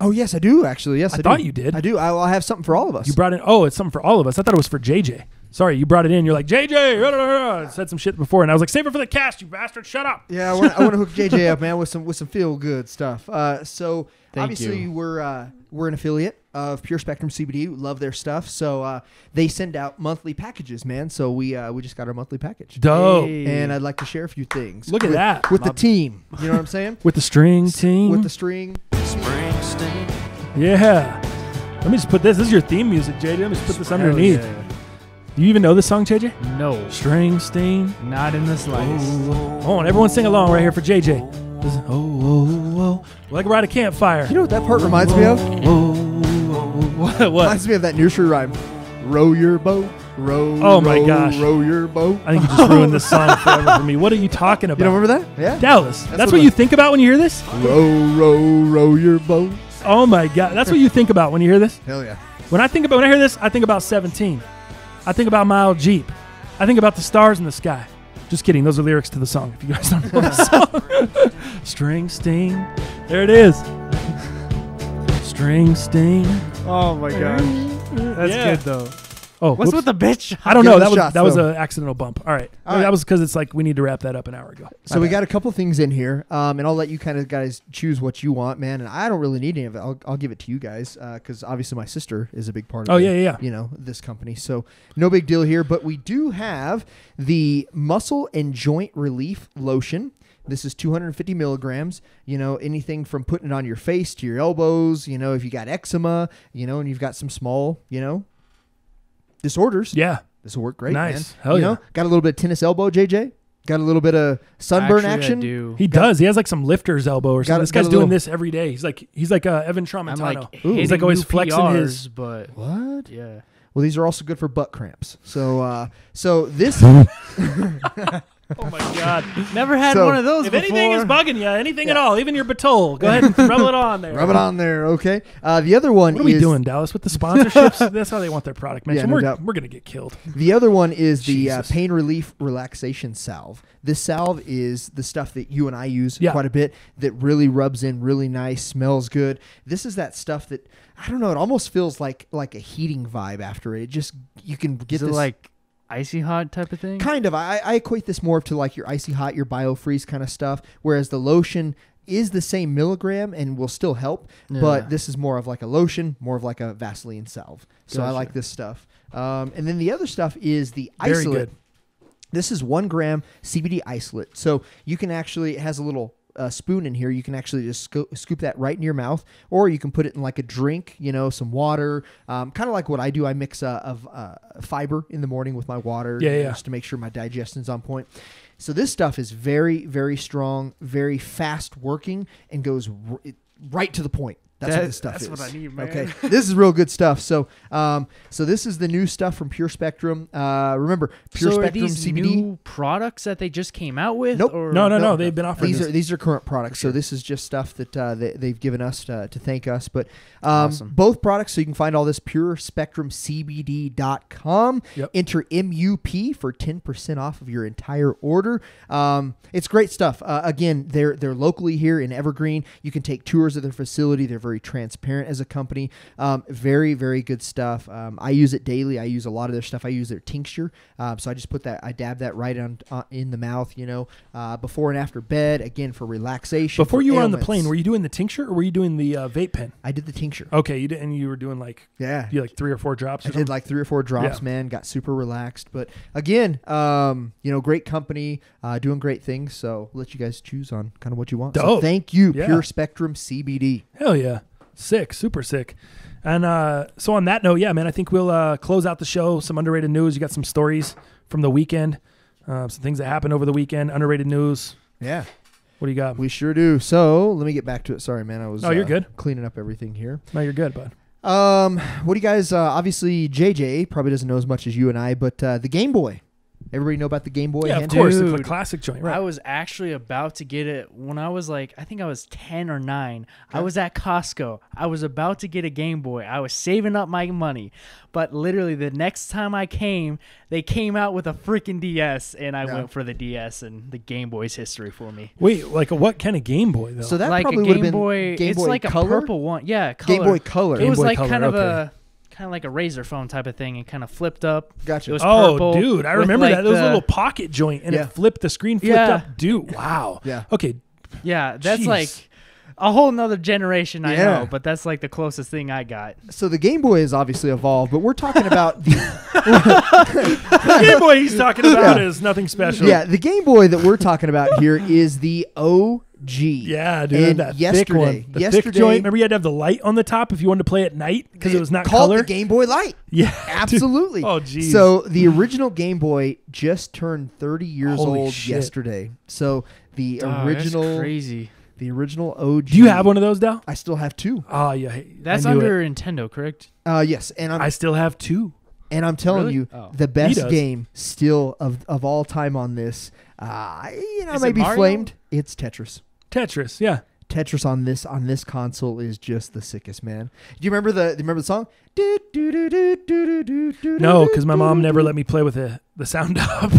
Oh, yes, I do, actually. Yes, I thought you did. I do. I have something for all of us. You brought in. Oh, it's something for all of us. I thought it was for JJ. Sorry, you brought it in. You're like, JJ, blah, blah, blah. Said some shit before, and I was like, save it for the cast, you bastard. Shut up. Yeah, I want to hook JJ up, man, with some feel-good stuff. So, obviously, we're an affiliate of Pure Spectrum CBD. Love their stuff. So they send out monthly packages, man. So we just got our monthly package. Dope. Hey. And I'd like to share a few things. Look at that. With the team. You know what I'm saying? With the string team. With the string. Springsteen. Yeah. Let me just put this. This is your theme music, JJ. Let me just put this underneath. Yeah. Do you even know this song, JJ? No. Stringstein. Not in the slightest. Oh, oh, oh, and everyone sing along right here for JJ. Oh, oh, oh, like we're at a campfire. You know what that part reminds me of? What? Reminds me of that nursery rhyme. Row your boat, row. Oh my gosh. Row your boat. I think you just ruined this song forever for me. What are you talking about? You don't remember that? Yeah. Dallas. That's what you think about when you hear this? Row, row, row your boat. Oh my God. That's what you think about when you hear this? Hell yeah. When I hear this, I think about 17. I think about my old Jeep. I I think about the stars in the sky. Just kidding. Those are lyrics to the song, if you guys don't know the song. String sting. There it is. String sting. Oh, my God. That's good, though. Oh, what's with the bitch? I don't know. That was an accidental bump. All right. All right. That was because it's like we need to wrap that up an hour ago. So we got a couple things in here, and I'll let you kind of guys choose what you want, man. And I don't really need any of it. I'll give it to you guys because obviously my sister is a big part of you know, this company. So no big deal here. But we do have the Muscle and Joint Relief Lotion. This is 250 milligrams, you know, anything from putting it on your face to your elbows, you know, if you got eczema, you know, and you've got some small, you know, disorders. Yeah. This will work great, nice. Man. Hell you know, got a little bit of tennis elbow, JJ. Got a little bit of sunburn action. He does. He has like some lifter's elbow or something. This guy's doing this every day. He's like Evan Tramontano. He's like always flexing PRs, his. But what? Yeah. Well, these are also good for butt cramps. So this. Oh my God! Never had one of those. If anything is bugging you, anything at all, even your Batol, go ahead and rub it on there. Rub it on there, okay? The other one is, what are we doing, Dallas, with the sponsorships? That's how they want their product mentioned. Yeah, we're gonna get killed. The other one is the pain relief relaxation salve. This salve is the stuff that you and I use quite a bit. That really rubs in, really nice, smells good. This is that stuff that I don't know. It almost feels like a heating vibe after it. It just you can get this like. Icy hot type of thing? Kind of. I equate this more to like your icy hot, your biofreeze kind of stuff, whereas the lotion is the same milligram and will still help, but this is more of like a lotion, more of like a Vaseline salve. So I like this stuff. And then the other stuff is the isolate. This is 1 gram CBD isolate. So you can actually, it has a little spoon in here. You can actually just scoop that right in your mouth, or you can put it in like a drink, you know, some water, kind of like what I do. I mix fiber in the morning with my water just to make sure my digestion's on point. So this stuff is very, very strong, very fast working, and goes right to the point. That's what this stuff is. That's what I need, man. Okay, this is real good stuff. So, so this is the new stuff from Pure Spectrum. Remember, Pure Spectrum CBD. New products that they just came out with? Nope. Or? No. They've been offering these are current products. Sure. So this is just stuff that they've given us to thank us. But awesome. Both products. So you can find all this PureSpectrumCBD.com. Yep. Enter MUP for 10% off of your entire order. It's great stuff. Again, they're locally here in Evergreen. You can take tours of their facility. They're very transparent as a company. Very, very good stuff. I use it daily. I use a lot of their stuff. I use their tincture. So I just put that, I dab that right on in the mouth, you know, before and after bed, again, for relaxation. Before you were on the plane, were you doing the tincture or were you doing the vape pen? I did the tincture. Okay. You did, and you were doing like, you like 3 or 4 drops? I did like 3 or 4 drops, man. Got super relaxed. But again, you know, great company, doing great things. So I'll let you guys choose on kind of what you want. So thank you, Pure Spectrum CBD. Hell yeah. Sick, super sick. And so on that note, man, I think we'll close out the show. Some underrated news. You got some stories from the weekend, some things that happened over the weekend, underrated news. Yeah. What do you got? We sure do. So let me get back to it. Sorry, man. I was you're good. Cleaning up everything here. No, you're good, bud. What do you guys, obviously, JJ probably doesn't know as much as you and I, but the Game Boy. Everybody know about the Game Boy? Yeah, of course. It's a classic joint, right? I was actually about to get it when I was like, I think I was 10 or 9. Okay. I was at Costco. I was about to get a Game Boy. I was saving up my money. But literally the next time I came, they came out with a freaking DS, and I went for the DS, and the Game Boy's history for me. Wait, like what kind of Game Boy, though? So that like probably would have been Game Boy like Color? A purple one. Yeah, Color. Game Boy Color. It was like kind of a... kind of like a razor phone type of thing and kind of flipped up. Gotcha. It was purple. Oh, dude. I remember that. It was a little pocket joint and it flipped. The screen flipped up. Dude, wow. Yeah. Okay. Yeah, that's like a whole nother generation I know, but that's like the closest thing I got. So the Game Boy has obviously evolved, but we're talking about... the Game Boy he's talking about is nothing special. Yeah, the Game Boy that we're talking about here is the OG. Yeah, dude. And that yesterday, thick one. The thick joint. Remember, you had to have the light on the top if you wanted to play at night because it was not called the Game Boy Light. Yeah. Absolutely. Dude. Oh, geez. So the original Game Boy just turned 30 years old yesterday. So the original. That's crazy. The original OG. Do you have one of those, Dal? I still have 2. Oh, yeah. That's under Nintendo, correct? Yes. And I still have 2. And I'm telling you, the best game still of all time on this, you know, maybe flamed. It's Tetris. Tetris, yeah. Tetris on this console is just the sickest, man. Do you remember the song? No, because my mom never let me play with the sound up.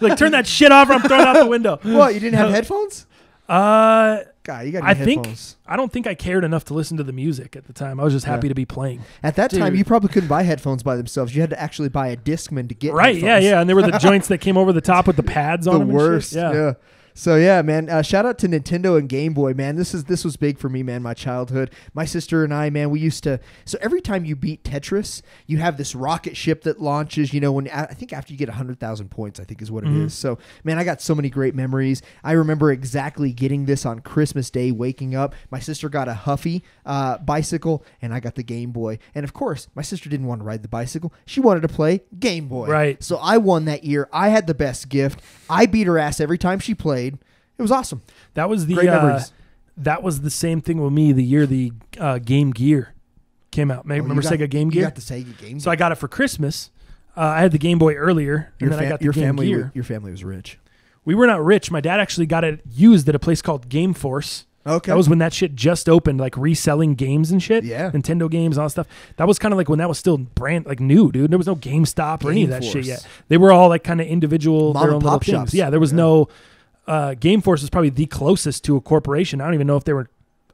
Like, turn that shit off or I'm throwing it out the window. What, you didn't have headphones? God, you gotta get headphones. I don't think I cared enough to listen to the music at the time. I was just happy to be playing. At that time, you probably couldn't buy headphones by themselves. You had to actually buy a Discman to get headphones. Yeah. And there were the joints that came over the top with the pads on them. The worst, yeah. So yeah, man. Shout out to Nintendo and Game Boy, man. This was big for me, man. My childhood. My sister and I, man. We used to. So every time you beat Tetris, you have this rocket ship that launches. You know, when I think after you get 100,000 points, I think is what it is. So man, I got so many great memories. I remember exactly getting this on Christmas Day, waking up. My sister got a Huffy bicycle, and I got the Game Boy. And of course, my sister didn't want to ride the bicycle. She wanted to play Game Boy. Right. So I won that year. I had the best gift. I beat her ass every time she played. It was awesome. That was the same thing with me the year the Game Gear came out. Remember Sega Game Gear? You got the Sega Game Gear. So I got it for Christmas. I had the Game Boy earlier, and then I got the Game Gear. Your family was rich. We were not rich. My dad actually got it used at a place called Game Force. Okay. That was when that shit just opened, like reselling games and shit. Yeah. Nintendo games and all that stuff. That was kind of like when that was still brand like new, dude. There was no GameStop or any of that shit yet. They were all like kind of individual mom and pop shops. Yeah, there was no... Game Force is probably the closest to a corporation. I don't even know if they were,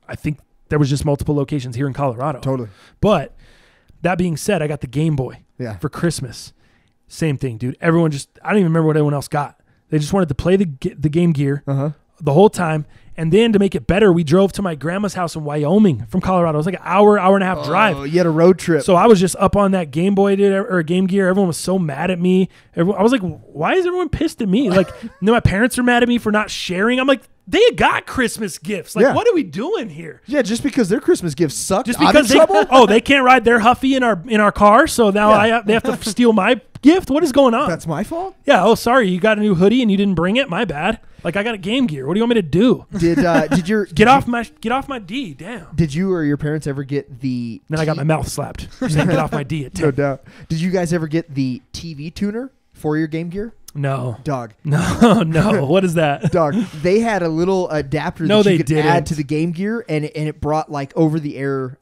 I think there was just multiple locations here in Colorado. Totally. But that being said, I got the Game Boy for Christmas. Same thing, dude. Everyone just, I don't even remember what anyone else got. They just wanted to play the Game Gear the whole time. And then to make it better, we drove to my grandma's house in Wyoming from Colorado. It was like an hour and a half drive. Oh, you had a road trip. So I was just up on that Game Boy, dude, or Game Gear. Everyone was so mad at me. I was like, why is everyone pissed at me? Like, no, my parents are mad at me for not sharing. I'm like, they got Christmas gifts. Like, what are we doing here? Yeah, just because their Christmas gifts suck. Just because they can't ride their Huffy in our car, so now they have to steal my gift. What is going on? That's my fault? Yeah. Oh, sorry. You got a new hoodie and you didn't bring it. My bad. Like, I got a Game Gear. What do you want me to do? Get off my D? Damn. Did you or your parents ever get the? Then I got my mouth slapped. Saying, get off my D. No doubt. Did you guys ever get the TV tuner for your Game Gear? No. Dog. No. What is that? Dog. They had a little adapter that you could add to the Game Gear, and it brought like over the air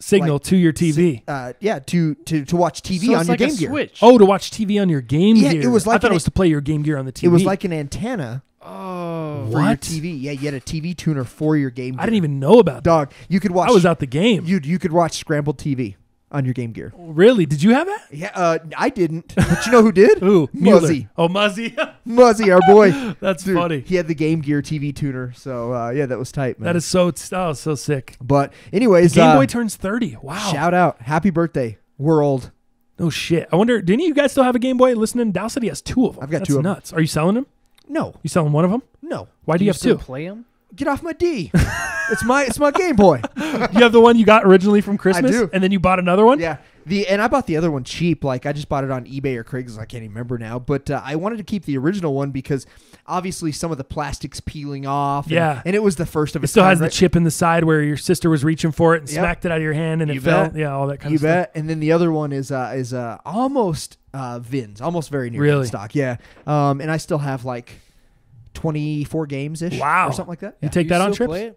signal like, to your TV. To watch TV on your Game Gear. Switch. Oh, to watch TV on your Game Gear. It was like I thought it was to play your Game Gear on the TV. It was like an antenna. Oh, what? Your TV. Yeah, you had a TV tuner for your Game Gear. I didn't even know about that. Dog, you could watch. I was out the game. You could watch Scrambled TV on your Game Gear. Really? Did you have that? Yeah, I didn't. But you know who did? Who? Muzzy. Oh, Muzzy. Muzzy, our boy. That's funny. He had the Game Gear TV tuner. So, yeah, that was tight, man. That is so sick. But anyways. The Game Boy turns 30. Wow. Shout out. Happy birthday, world. Oh, shit. I wonder, do any of you guys still have a Game Boy? Listening, Dow said he has two of them. I've got two of them. That's nuts. Are you selling them? No. You selling one of them? No. Why do you have two? Play them? Get off my D. It's my Game Boy. You have the one you got originally from Christmas? I do. And then you bought another one? Yeah. And I bought the other one cheap. Like, I just bought it on eBay or Craigslist. I can't even remember now. But I wanted to keep the original one because obviously some of the plastic's peeling off. And it was the first of its time. It still has the chip in the side where your sister was reaching for it and smacked it out of your hand and it fell. Yeah, all that kind of stuff. You bet. And then the other one is almost Vins. Almost very near stock. Yeah. And I still have like 24 games-ish. Wow. Or something like that. Yeah. You take that on trips?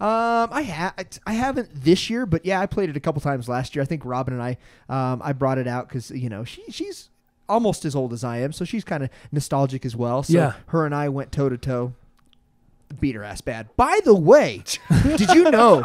I haven't this year, but yeah, I played it a couple times last year. I think Robin and I brought it out because you know she's almost as old as I am, so she's kind of nostalgic as well. So her and I went toe to toe, beat her ass bad. By the way, did you know?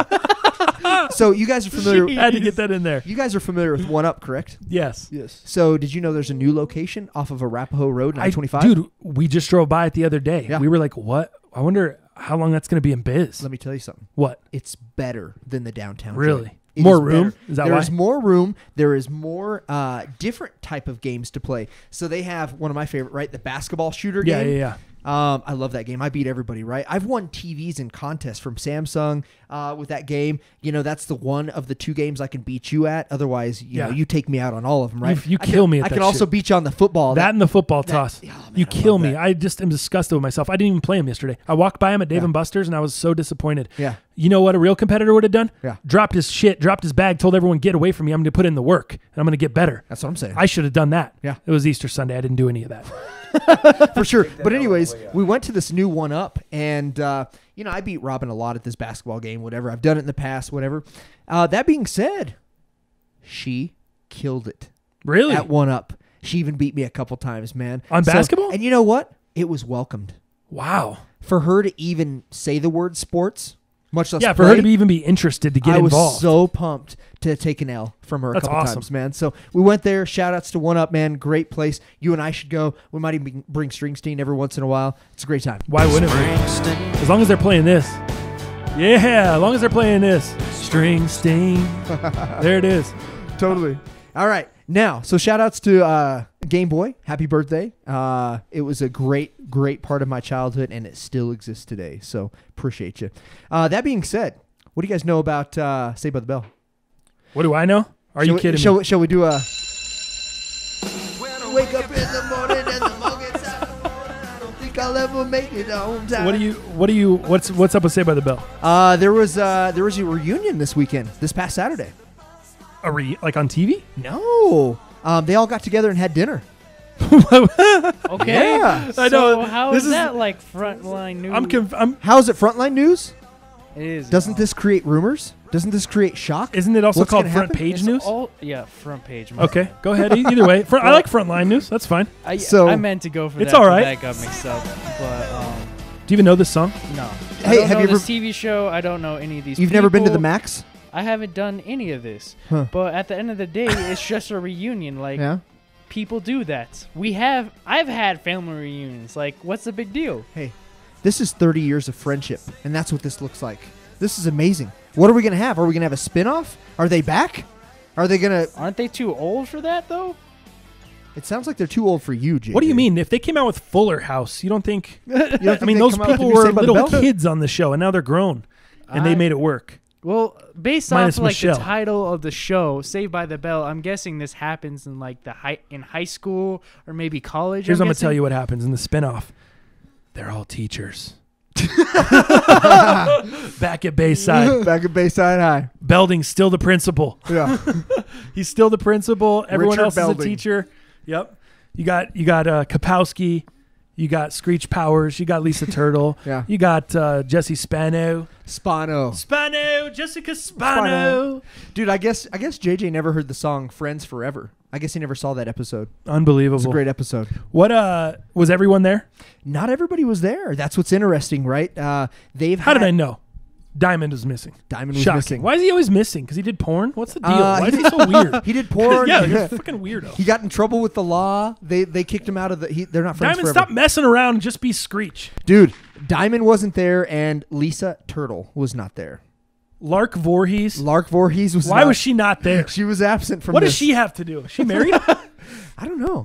So you guys are familiar. I had to get that in there. You guys are familiar with 1UP, correct? Yes. So did you know there's a new location off of Arapahoe Road, 925? Dude, we just drove by it the other day. Yeah. We were like, what? I wonder how long that's going to be in biz. Let me tell you something. What? It's better than the downtown. Really? More room? Is that why? There is more room. There is more different type of games to play. So they have one of my favorite, right? The basketball shooter game. Yeah. I love that game. I beat everybody, right? I've won TVs in contests from Samsung with that game. You know, that's the one of the two games I can beat you at. Otherwise, you know, you take me out on all of them, right? You kill me at that shit. I can also beat you on the football. That and the football toss. You kill me. I just am disgusted with myself. I didn't even play him yesterday. I walked by him at Dave and Buster's, and I was so disappointed. Yeah. You know what a real competitor would have done? Yeah. Dropped his bag, told everyone, get away from me. I'm going to put in the work, and I'm going to get better. That's what I'm saying. I should have done that. Yeah. It was Easter Sunday. I didn't do any of that. For sure. But anyways, we went to this new 1UP and you know, I beat Robin a lot at this basketball game, whatever. I've done it in the past, whatever. That being said, she killed it. Really? At 1UP. She even beat me a couple times, man. On basketball? And you know what? It was welcomed. Wow. For her to even say the word sports, much less for her to even be interested to get involved. I was so pumped to take an L from her a couple times, man. So we went there. Shout-outs to 1UP, man. Great place. You and I should go. We might even bring Stringstein every once in a while. It's a great time. Why wouldn't we? As long as they're playing this. Yeah, as long as they're playing this. Stringstein. There it is. Totally. All right. Now, so shout-outs to Game Boy. Happy birthday. It was a great, great part of my childhood, and it still exists today. So appreciate you. That being said, what do you guys know about Saved by the Bell? What do I know? Are you kidding me? Shall we do a... Wake up in the morning and the morning's out. I don't think I'll ever make it home time. What's up with Saved by the Bell? There was a reunion this weekend, this past Saturday. Like on TV? No. They all got together and had dinner. Okay. Yeah. So I know. How is that like frontline news? How is it frontline news? It is. Doesn't this create rumors? Doesn't this create shock? Isn't it also called front page news? Yeah, front page. Okay, go ahead. Either way. I like frontline news. That's fine. I meant to go for that. It's all right. That got mixed up. But, do you even know this song? No. Hey, have you ever... TV show. I don't know any of these You've never been to the Max? I haven't done any of this, but at the end of the day, it's just a reunion. Like, people do that. I've had family reunions. Like, what's the big deal? Hey, this is 30 years of friendship, and that's what this looks like. This is amazing. What are we going to have? Are we going to have a spinoff? Are they back? Are they going to... Aren't they too old for that, though? It sounds like they're too old for you, J.J. What do you mean? If they came out with Fuller House, you don't think... I mean, those people were little kids on the show, and now they're grown, and they made it work. Well, based off like the title of the show, Saved by the Bell, I'm guessing this happens in like high school or maybe college. Here's what I'm going to tell you what happens in the spinoff. They're all teachers. Back at Bayside. Back at Bayside High. Belding's still the principal. Yeah. He's still the principal. Everyone else is a teacher. Yep. You got Kapowski. You got Screech Powers. You got Lisa Turtle. You got Jesse Spano. Jessica Spano. Dude, I guess JJ never heard the song "Friends Forever." I guess he never saw that episode. Unbelievable. It's a great episode. What was everyone there? Not everybody was there. That's what's interesting, right? How did I know? Diamond was missing. Shocking. Why is he always missing? Because he did porn? What's the deal? Why is he so weird? He did porn. Yeah, you're a fucking weirdo. He got in trouble with the law. They kicked him out of the... They're not friends forever. Diamond, stop messing around and just be Screech. Dude, Diamond wasn't there and Lisa Turtle was not there. Lark Voorhees? Lark Voorhees was Why was she not there? She was absent from What does she have to do? Is she married? I don't know.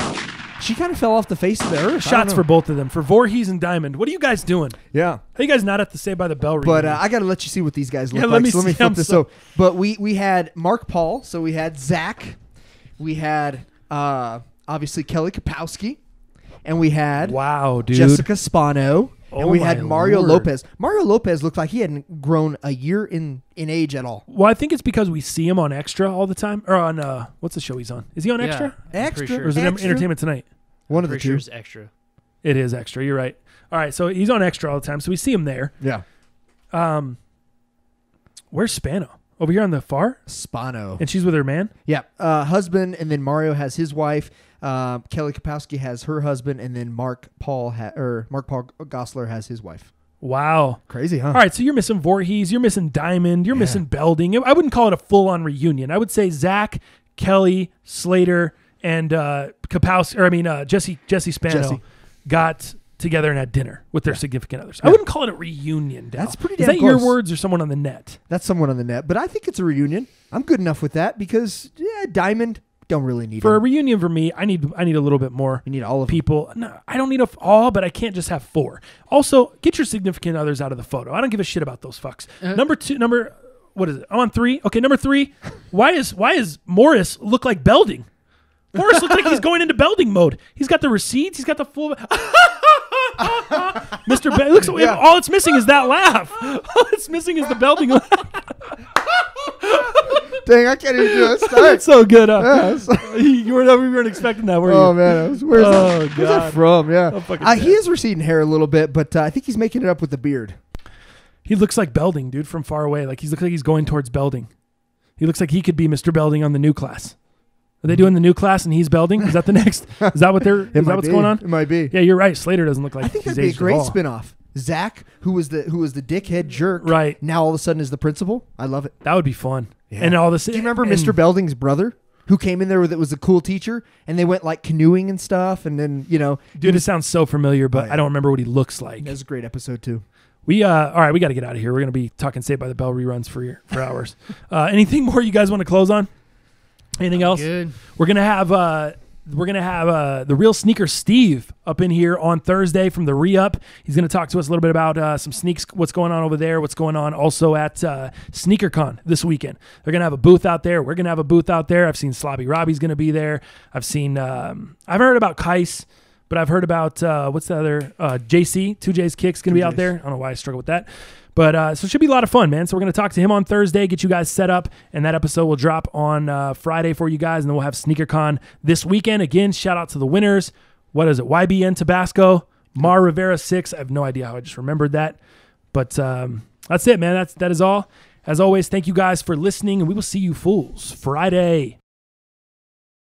She kind of fell off the face of the earth. Shots for both of them. For Voorhees and Diamond. What are you guys doing? Yeah. How are you guys not at the Saved by the Bell reunion? But I got to let you see what these guys look like. So let me flip this up. But we had Mark Paul. So we had Zach. We had, obviously, Kelly Kapowski. And we had Jessica Spano. And we had Mario Lopez. Mario Lopez looked like he hadn't grown a year in age at all. Well, I think it's because we see him on Extra all the time. Or on, what's the show he's on? Is he on Extra? Extra? Or is it Entertainment Tonight? One of the two. Extra. It is Extra. You're right. All right. So he's on Extra all the time. So we see him there. Yeah. Where's Spano? Over here on the far? Spano. And she's with her man? Yeah. Husband. And then Mario has his wife. Kelly Kapowski has her husband, and then Mark Paul Gosselaar has his wife. Wow, crazy, huh? All right, so you're missing Voorhees, you're missing Diamond, you're missing Belding. I wouldn't call it a full-on reunion. I would say Zach, Kelly, Slater, and Kapowski, or I mean Jesse Spano got together and had dinner with their significant others. Yeah. I wouldn't call it a reunion. Dale. That's pretty. Damn Is that close. Your words or someone on the net? That's someone on the net, but I think it's a reunion. I'm good enough with that because Diamond. Don't really need for a reunion for me. I need a little bit more. You need all of people. No, I don't need all, but I can't just have four. Also, get your significant others out of the photo. I don't give a shit about those fucks. What is it? I'm on three. Okay, number three. Why is Morris look like Belding? Morris looks like he's going into Belding mode. He's got the receipts. He's got the full. Mr. Belding looks. Yeah. All it's missing is that laugh. All it's missing is the Belding laugh. Dang, I can't even do it. That's so good. You weren't expecting that, were you? Oh, man. Where's that from? Yeah. He is receding hair a little bit, but I think he's making it up with the beard. He looks like Belding, dude, from far away. Like, he looks like he's going towards Belding. He looks like he could be Mr. Belding on the new class. Are they doing the new class and he's Belding? Is that the next? Is that what they're? Is that what's going on? It might be. Yeah, you're right. Slater doesn't look like. I think that'd be a great spinoff. Zach, who was the dickhead jerk, right? Now all of a sudden is the principal. I love it. That would be fun. Yeah. And all this. Do you remember Mr. Belding's brother who came in there with it was a cool teacher, and they went like canoeing and stuff, and then dude, it sounds so familiar, but I don't remember what he looks like. That's a great episode too. We all right, we got to get out of here. We're gonna be talking Saved by the Bell reruns for hours. Anything more you guys want to close on? Anything else? Good. We're gonna have the Real Sneaker Steve up in here on Thursday from the Re-Up. He's gonna talk to us a little bit about some sneaks, what's going on over there, what's going on also at SneakerCon this weekend. They're gonna have a booth out there. We're gonna have a booth out there. I've seen Slobby Robbie's gonna be there. I've seen I've heard about Kais, but I've heard about what's the other JC 2J's Kicks gonna be out there. I don't know why I struggle with that. But so it should be a lot of fun, man. So we're going to talk to him on Thursday, get you guys set up, and that episode will drop on Friday for you guys, and then we'll have SneakerCon this weekend. Again, shout out to the winners. What is it? YBN Tabasco, Mar Rivera 6. I have no idea how I just remembered that. But that's it, man. That is all. As always, thank you guys for listening, and we will see you fools Friday.